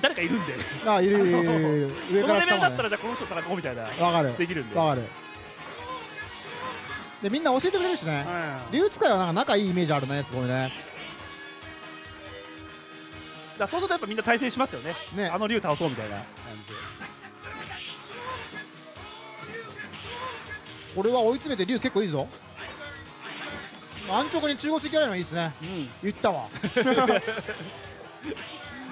誰かいるんで、うん、ああいるいるいる上から下まで、このレベルだったらじゃあこの人と戦おうみたいな、わかるできるんで、わかるでみんな教えてくれるしね。龍使いはなんか仲いいイメージあるね、すごいね。だそうするとやっぱみんな対戦しますよね。ね、あの龍倒そうみたいな感じ。これは追い詰めて龍結構いいぞ。安直に中国籍やるのいいですね。うん、言ったわ。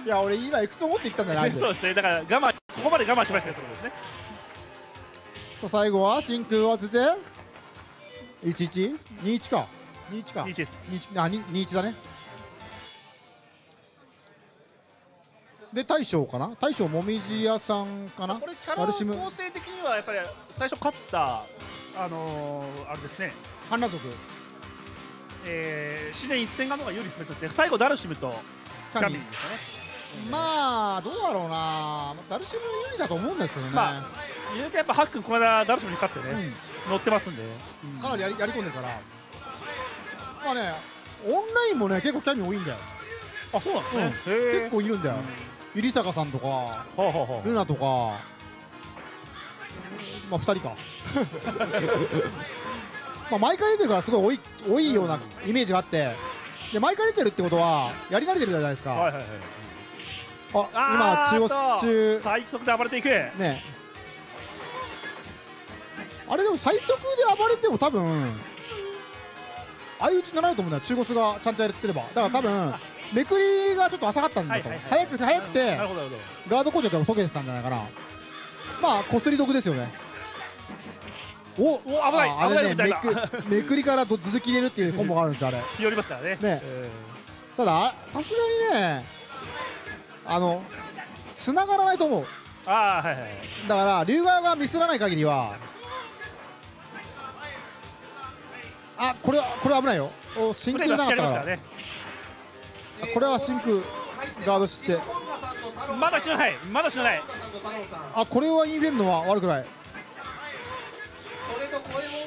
いや、俺今行くと思って行ったんだよ。そうですね。だから我慢、ここまで我慢しましたよ。そうですね。さあ最後は真空を当てていちいちにいちかにいちかにいちです。にいちあにいちだね。で大将かな、大将もみじ屋さんかな。これキャラの構成的にはやっぱり最初勝ったあのー、あれですね。半裸族。えー、試練一戦がのが有利ですね。最後ダルシムとキャミンですかね。まあどうだろうな、ダルシム有利だと思うんですよね。まあ言うてやっぱハックンこの間ダルシムに勝ってね、うん、乗ってますんで、うん、かなりやりやり込んでるから。まあね、オンラインもね結構キャミン多いんだよ。あ、そうなんですね、うん、結構いるんだよ。ゆりさかさんとかルナとか、まあふたりか。まあ毎回出てるからすごい多い多いようなイメージがあって、で毎回出てるってことはやり慣れてるじゃないですか。あ、今中腰中最速で暴れていくね。あれでも最速で暴れても多分相打ちにならないと思うんだよ、中腰がちゃんとやってれば。だから多分めくりがちょっと浅かったんだと、早くて早くてガード工場でも溶けてたんじゃないかな。まあこすり得ですよね。おお、危ないあれね、めくりから続き入れるっていうコンボがあるんですよ、あれ。日和りますからね。たださすがにね、あの繋がらないと思う。ああ、はいはい。だから龍側がミスらない限りは、あ、これはこれ危ないよ。真空なかったから、これは真空ガードして、まだ知らないまだ知らない。あ、これはインフェルノは悪くない。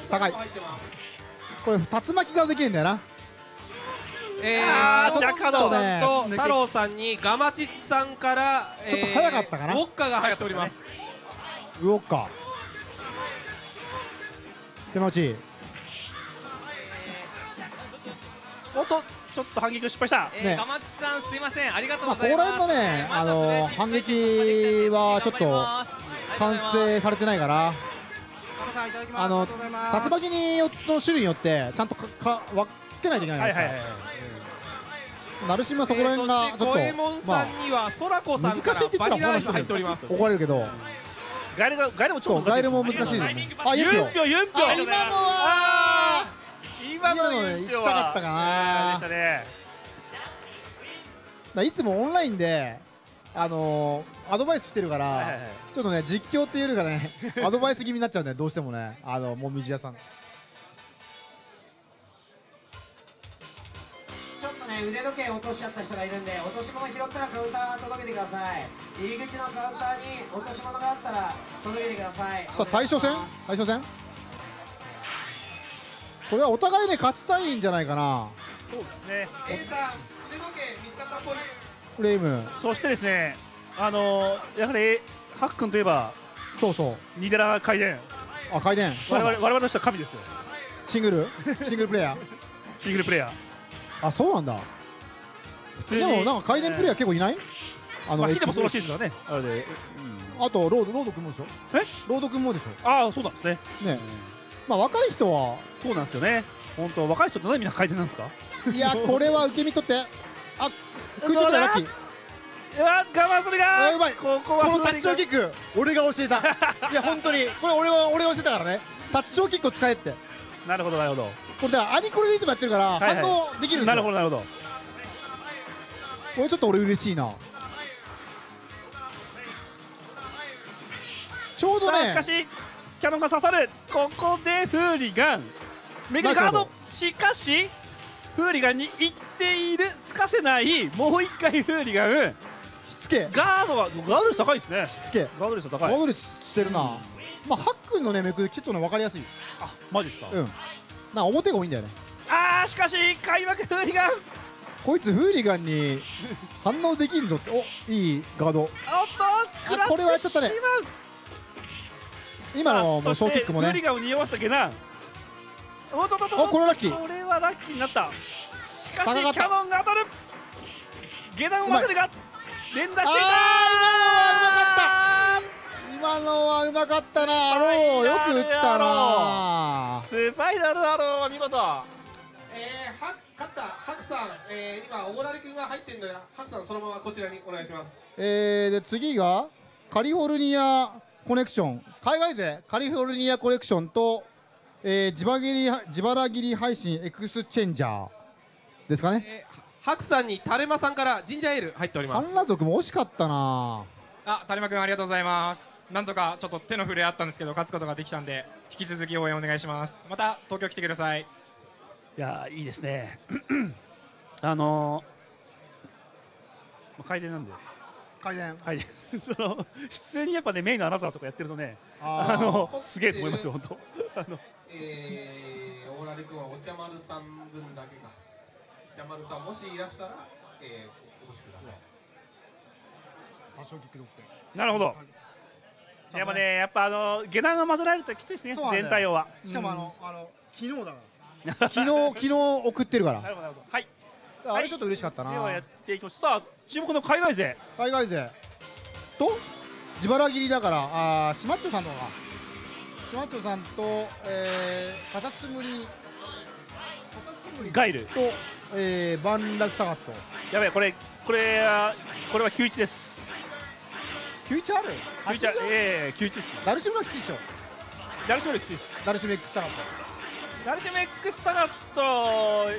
高い。これ竜巻ができるんだよな。えー、シャカドウさんと太郎さんにガマチチさんからちょっと早かったかな、ウォッカが入っております。ウォッカ手持ち、おっとちょっと反撃を失敗した。ガマチチさんすいません、ありがとうございます。ここら辺のね、あの反撃はちょっと完成されてないから、あの竜巻によの種類によってちゃんとかか分けないといけないんですよ。なるしまはそこら辺がちょっと、えー、まあ難しいって言ったら怒られるけど、ガイルがガイルもちょっとガイルも難しい。あ、ゆんぴょゆんぴょ、今のは今のね行きたかったかな。いつもオンラインであのー、アドバイスしてるからちょっとね実況っていうよりかねアドバイス気味になっちゃうんで、どうしてもね、あのもみじ屋さんちょっとね腕時計落としちゃった人がいるんで、落とし物拾ったらカウンター届けてください。入り口のカウンターに落とし物があったら届けてください。さあ大将戦、大将戦これはお互いね勝ちたいんじゃないかな。そうですね。Aさん、腕時計見つかったっぽい。フレーム。そしてですね、あのやはりハックンといえば、そうそう。ニデラ回転。あ、回転。我々我々としては神ですよ。シングル？シングルプレイヤー？シングルプレイヤー。あ、そうなんだ。普通にでもなんか回転プレイヤー結構いない？あのヒデもそうらしいですからね。あれで。あとロードロード君もでしょ。え？ロード君もでしょ。ああ、そうなんですね。ね。まあ若い人はそうなんですよね。本当若い人って何みんな回転なんですか。いやこれは受け身取って、あ、空中でラッキー。うわ我慢するが。うまい。ここはこのタッチショーキック、俺が教えた。いや本当にこれ俺は俺が教えたからね。タッチショーキックを使えって。なるほどなるほど。これだアニコレでいつもやってるから反応できるんですよ。なるほどなるほど。これちょっと俺嬉しいな。ちょうどね。しかしキャノンが刺さる。ここでフーリガンメガガード。しかしフーリガンに行っている。つかせない。もう一回フーリガンしつけ。ガードはガード率高いですね。しつけガード率高い。ガード率してるな。まあハックンのねめくりちょっとね分かりやすい。あマジですか。うん。なんか表が多いんだよね。ああしかし開幕フーリガン。こいつフーリガンに反応できんぞって。おいいガード。おっとこれはちょっとね。今のショーキックもね。フーリガンを匂わせたけな。おっとっとっと。これラッキー。これはラッキーになった。しかしキャノンが当たる。下段を混ぜるが連打していた。今のはうまかった。今のはうまかったな。アローよく打ったな。スパイラルアローは見事。えーは勝ったハクさん、えー、今おごられ君が入ってるのでハクさんそのままこちらにお願いします。えーで次がカリフォルニア。コネクション海外勢カリフォルニアコレクションと、えー、自腹切り自腹切り配信エクスチェンジャーですかね。ハク、えー、さんにタレマさんからジンジャーエール入っております。半裸族も惜しかったなあ。タレマくんありがとうございます。なんとかちょっと手の震えあったんですけど勝つことができたんで引き続き応援お願いします。また東京来てください。いやいいですね。あのー、回転なんで改善はい、その普通にやっぱねメインのアナザーとかやってるとね、あのすげえと思いますよ本当。あのえー、オーラル君はお茶丸さん分だけか。お茶丸さんもしいらしたら、えー、お越しください。多少キックドッグ。なるほど。やっぱねやっぱあの下段が混ぜられるときついですね。全体をは。しかもあのあの昨日だから。昨日昨日送ってるから。なるほどなるほど。はい。あれちょっと嬉しかったな。ではやっていきましょう。さあ注目の海外勢。海外勢と自腹切りだからあちまっちょさんとか。ちまっちょさんとえー、カタツムリガイルとえー、バンラクサガット。やべえこれこれはこれはきゅういちです。きゅういちある？きゅういちええきゅういちです。ダルシムがきついでしょ。ダルシムがきついです。ダルシム X サガット。ダルシム X サガット。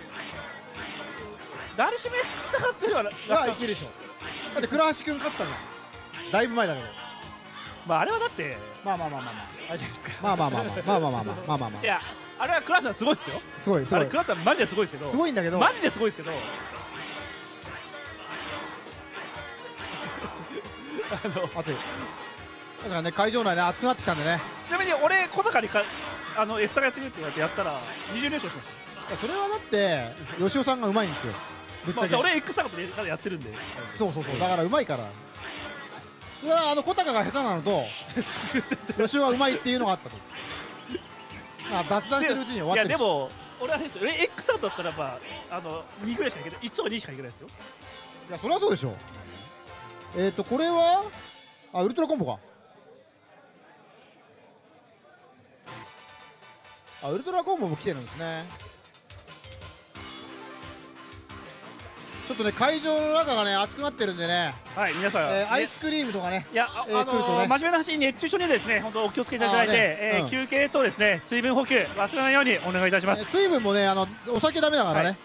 ダルシム X サガットよりはいけるでしょ。だって倉橋君勝ってたじゃんだいぶ前だけど。まああれはだってまあまあまあまあまああれじゃないですか。まあまあまあまあまあまあまあまあまあまあいやあれは倉橋さんすごいですよ。すごいすごい。あれ倉橋さんマジですごいですけど。すごいんだけどマジですごいですけどあの暑い確かにね会場内ね暑くなってきたんでね。ちなみに俺小高にかあのエスタがやってみるって言われてやったらにじゅうれんしょうしました。それはだって吉尾さんがうまいんですよぶっちゃけ。俺 X サガットでやってるんで。そうそうそうだからうまいから。それはあの小高が下手なのと吉尾はうまいっていうのがあったと。あ雑談してるうちに終わってる。いやでも俺はですよ。俺 X サガットだったらまああのにぐらいしかいけない。いちとかにしかいけないですよ。いやそれはそうでしょ。えっとこれはあウルトラコンボか。あウルトラコンボも来てるんですね。ちょっとね会場の中がね暑くなってるんでね。はい皆さん、えー、アイスクリームとかね。いや、えー、あのー、来るとね真面目な話熱中症にですね本当お気をつけいただいて、ねえーうん、休憩とですね水分補給忘れないようにお願いいたします。えー、水分もねあのお酒ダメだからね。はい、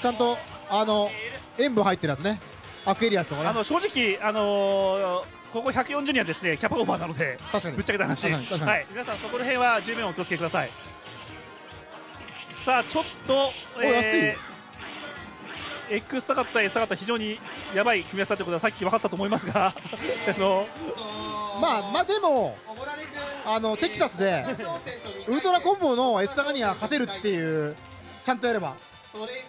ちゃんとあの塩分入ってるやつね。アクエリアスとかね。あの正直あのー。ここひゃくよんじゅうにんはですねキャパオーバーなのでぶっちゃけた話、はい、皆さんそこら辺は十分お気をつけください。さあちょっとエクスタカッタエスタカッタ非常にやばい組み合わせということはさっき分かったと思いますがあのまあまあでもあのテキサスでウルトラコンボのエスタガニア勝てるっていうちゃんとやれば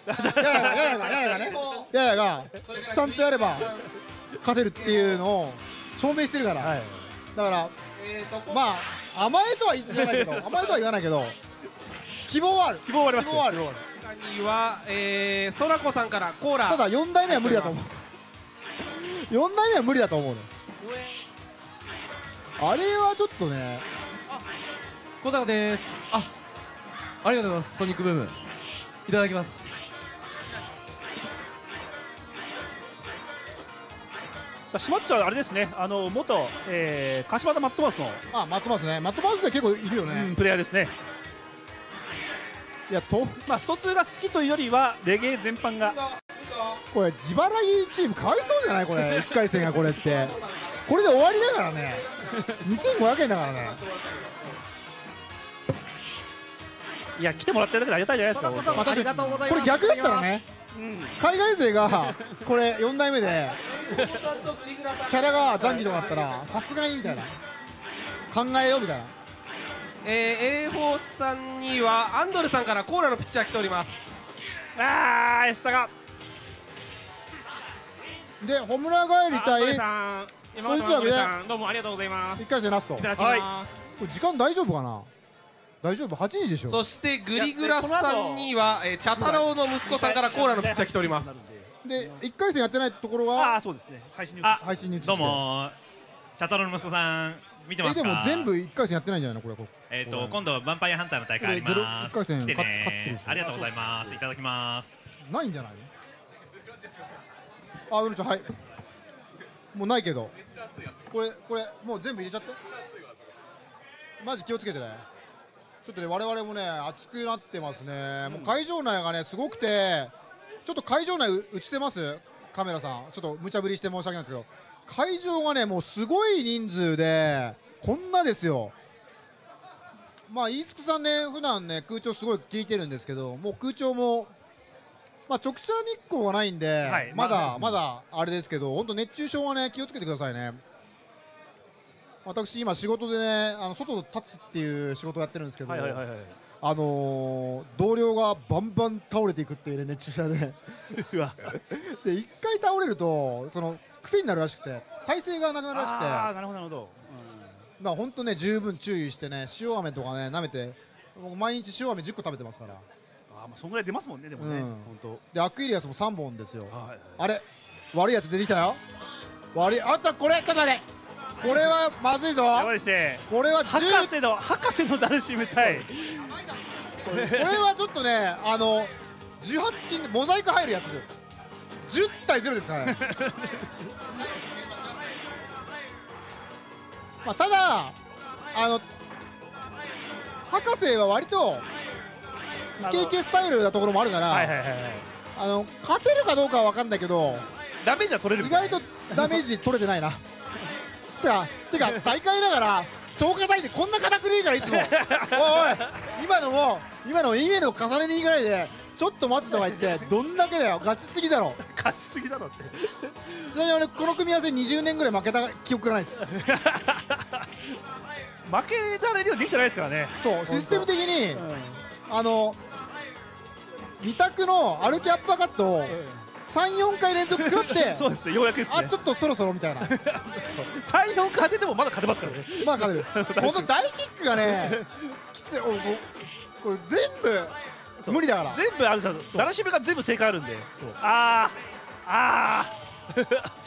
ややがややがややがねややがちゃんとやれば勝てるっていうのを証明してるから、だからまあ甘えとは言わないけど甘えとは言わないけど希望はある、希望はあります。希望はある。にはえー、そらこさんからコーラ。ただよん代目は無理だと思う。よん代目は無理だと思うね。あれはちょっとね。あ、小高です。あ、ありがとうございます。ソニックブームいただきます。さあ、しまっちゃうあれですね。あの元、えー、柏田マットマウスの。あ、マットマウスね。マットマウスで結構いるよね。うん、プレイヤーですね。いやとまあ、ストツーが好きというよりはレゲエ全般が、これ自腹切りチームかわいそうじゃないこれいっかい戦がこれってこれで終わりだからねにせんごひゃくえんだからね。いや来てもらってるだけでありがたいじゃないですか。私これ逆だったらね、うん、海外勢がこれよん代目でキャラが残機とかだったらさすがにみたいな考えようみたいな。えー、エーフォー さんにはアンドルさんからコーラのピッチャー来ております。ああエスタがでホムラ帰りたいさん、山本さん、ね、どうもありがとうございます。いっかい戦ラストいただきます、はい、これ時間大丈夫かな。大丈夫はちじでしょ。そしてグリグラスさんには茶太郎の息子さんからコーラのピッチャー来ております。でいっかい戦やってないところはあそうですね配信に移して配信に移してどうも茶太郎の息子さん見てますか。えでも全部いっかい戦やってないんじゃないのこれ。こえっと今度はヴァンパイアハンターの大会あります。いっかい戦勝ってるし。ありがとうございます。いただきます。ないんじゃない？あウルちゃんはい。もうないけど。これこれもう全部入れちゃって。マジ気をつけてね。ちょっとね我々もね熱くなってますね。もう会場内がねすごくて、ちょっと会場内映せます？カメラさんちょっと無茶ぶりして申し訳ないんですけど。会場がねもうすごい人数でこんなですよ。まあ飯塚さんね普段ね空調すごい聞いてるんですけど、もう空調もまあ直射日光がないんで、はい、まだまだあれですけど、本当熱中症はね気をつけてくださいね。私今仕事でねあの外で立つっていう仕事をやってるんですけど、あのー、同僚がバンバン倒れていくっていうね熱中症でで一回倒れるとその癖になるらしくて体勢がなくなるらしくて、ああなるほどなるほど、うん、だから本当ね十分注意してね塩飴とかね舐めて毎日塩飴じゅっこ食べてますから。ああまあそんぐらい出ますもんねでもね、うん、本当でアクイリアスもさんぼんですよ。あれ悪いやつ出てきたよ。悪いあったこれちょっと待ってこれはまずいぞ。やばいっすねこれは博士の博士のダルシム対これはちょっとねあのじゅうはちきんでモザイク入るやつじゅうたいゼロですからねまあただあの博士は割とイケイケスタイルなところもあるから勝てるかどうかは分かんないけどダメージは取れる、意外とダメージ取れてないなてかてか大会だから超硬いでこんな硬くねえからいつもおいおい今のも今のもイメージの重ねにぐらいでちょっと待ってたわ言ってどんだけだよガチすぎだろガチすぎだろってちなみに俺この組み合わせにじゅうねんぐらい負けた記憶がないです負けられるようにできてないですからね。そうシステム的に、うん、あのに択の歩きアッパーカットをさんよんかい連続食らってそうですねようやくですねあちょっとそろそろみたいなさんよんかい当ててもまだ勝てますからねまだ勝てるこの大キックがねきついおおこれ全部無理だから全部あるじゃんダルシムが全部正解あるんであああ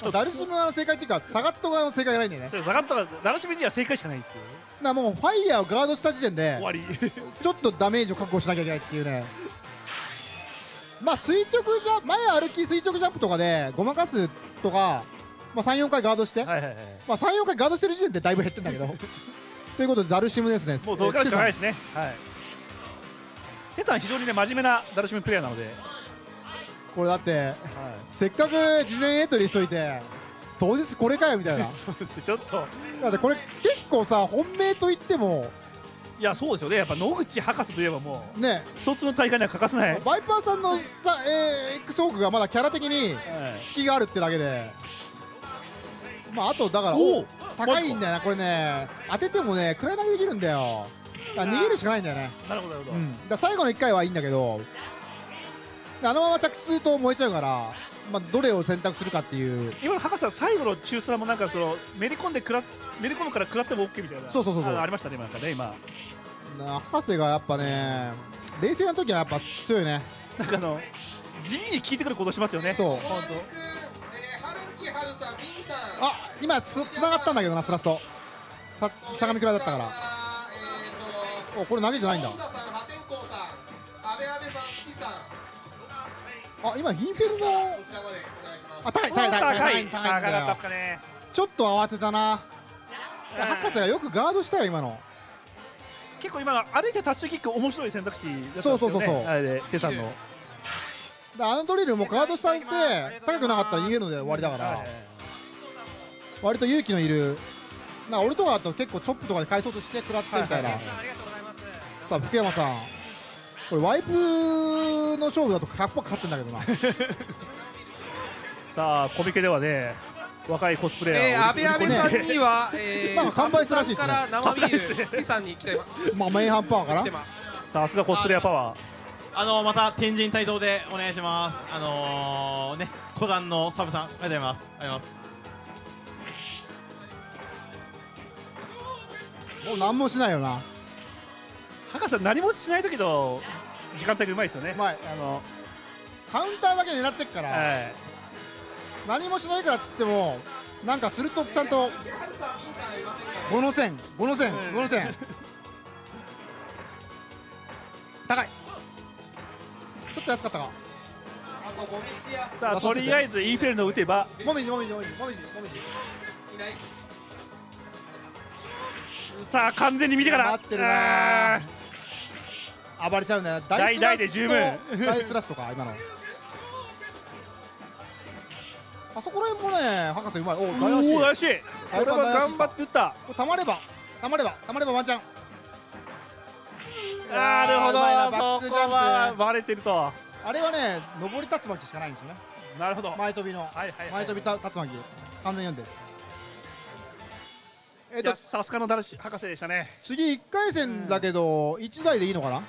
あダルシムの正解っていうかサガット側の正解じゃないんだよね。サガットがダルシムには正解しかないっていうなもうファイヤーをガードした時点で終わりちょっとダメージを確保しなきゃいけないっていうねまあ垂直ジャンプ前歩き垂直ジャンプとかでごまかすとか、まあ、さんよんかいガードしてさんよんかいガードしてる時点でだいぶ減ってんだけどということでダルシムですねもうどうからしかないですね。はいテさん非常にね真面目なダルシムプレイヤーなのでこれだって、はい、せっかく事前エントリーしといて当日これかよみたいなちょっとだってこれ結構さ本命といってもいやそうですよねやっぱ野口博士といえばもうね一つの大会には欠かせないバイパーさんのさ、えー、X オークがまだキャラ的に隙があるってだけで、はい、まああとだから高いんだよなこれね当ててもね食らい投げできるんだよ逃げるしかないんだよね。なるほどなるほど、うん、だから最後のいっかいはいいんだけど、あのまま着地すると燃えちゃうから、まあ、どれを選択するかっていう。今の博士は最後の中スラもなんかそのめり込んでくらめり込むから食らっても OK みたいな。そうそうそうそう あ, ありましたねなんかね。今博士がやっぱね冷静な時はやっぱ強いね。なんかあの地味に効いてくることしますよね。そう。あ、今つながったんだけどな、スラストさしゃがみくらいだったから。お、これ投げじゃないんだ。あ、今ヒンフェルのあ、高い高い高い高い高い高いね。ちょっと慌てたな博士が。よくガードしたよ今の。結構今の歩いてタッシュキック面白い選択肢だったんですよね。そうそうそうそう。あれで手さんのあのドリルもガード下にいて高くなかったら逃げるので終わりだから、割と勇気のいる。なんか俺とかだと結構チョップとかで返そうとして食らってみたいな。さあ福山さん、これワイプの勝負だとひゃくパーセントかかってんだけどな。さあコミケではね若いコスプレイヤー、阿部阿部さんには完売したらしいですね。生ビールスピさんに来てまあメインハンパーかな。さすがコスプレイヤーパワー。あのまた天神帯同でお願いします。あのー、ね、小山のサブさんありがとうございます。あります。もう何もしないよな。博士何もしない時の時間帯がうまいですよね。まああのカウンターだけ狙ってっから。はい、何もしないからっつってもなんかするとちゃんと五の線五の線五の線高い。ちょっと安かったか。さあとりあえずインフェルノ打てばもみじもみじもみじもみじもみじいない。さあ完全に見てから暴れちゃうんだよ。大大で十分大スラスとか今のあそこら辺もね博士うまい。おお怪しい。これは頑張って打った。たまればたまればたまればワンチャン。なるほど、そこはバレてると。あれはね、上り竜巻しかないんですよね。なるほど、前飛びの前飛び竜巻、完全読んでる。えっと、さすがの博士でしたね。次いっかい戦だけど、いちだいでいいのかな。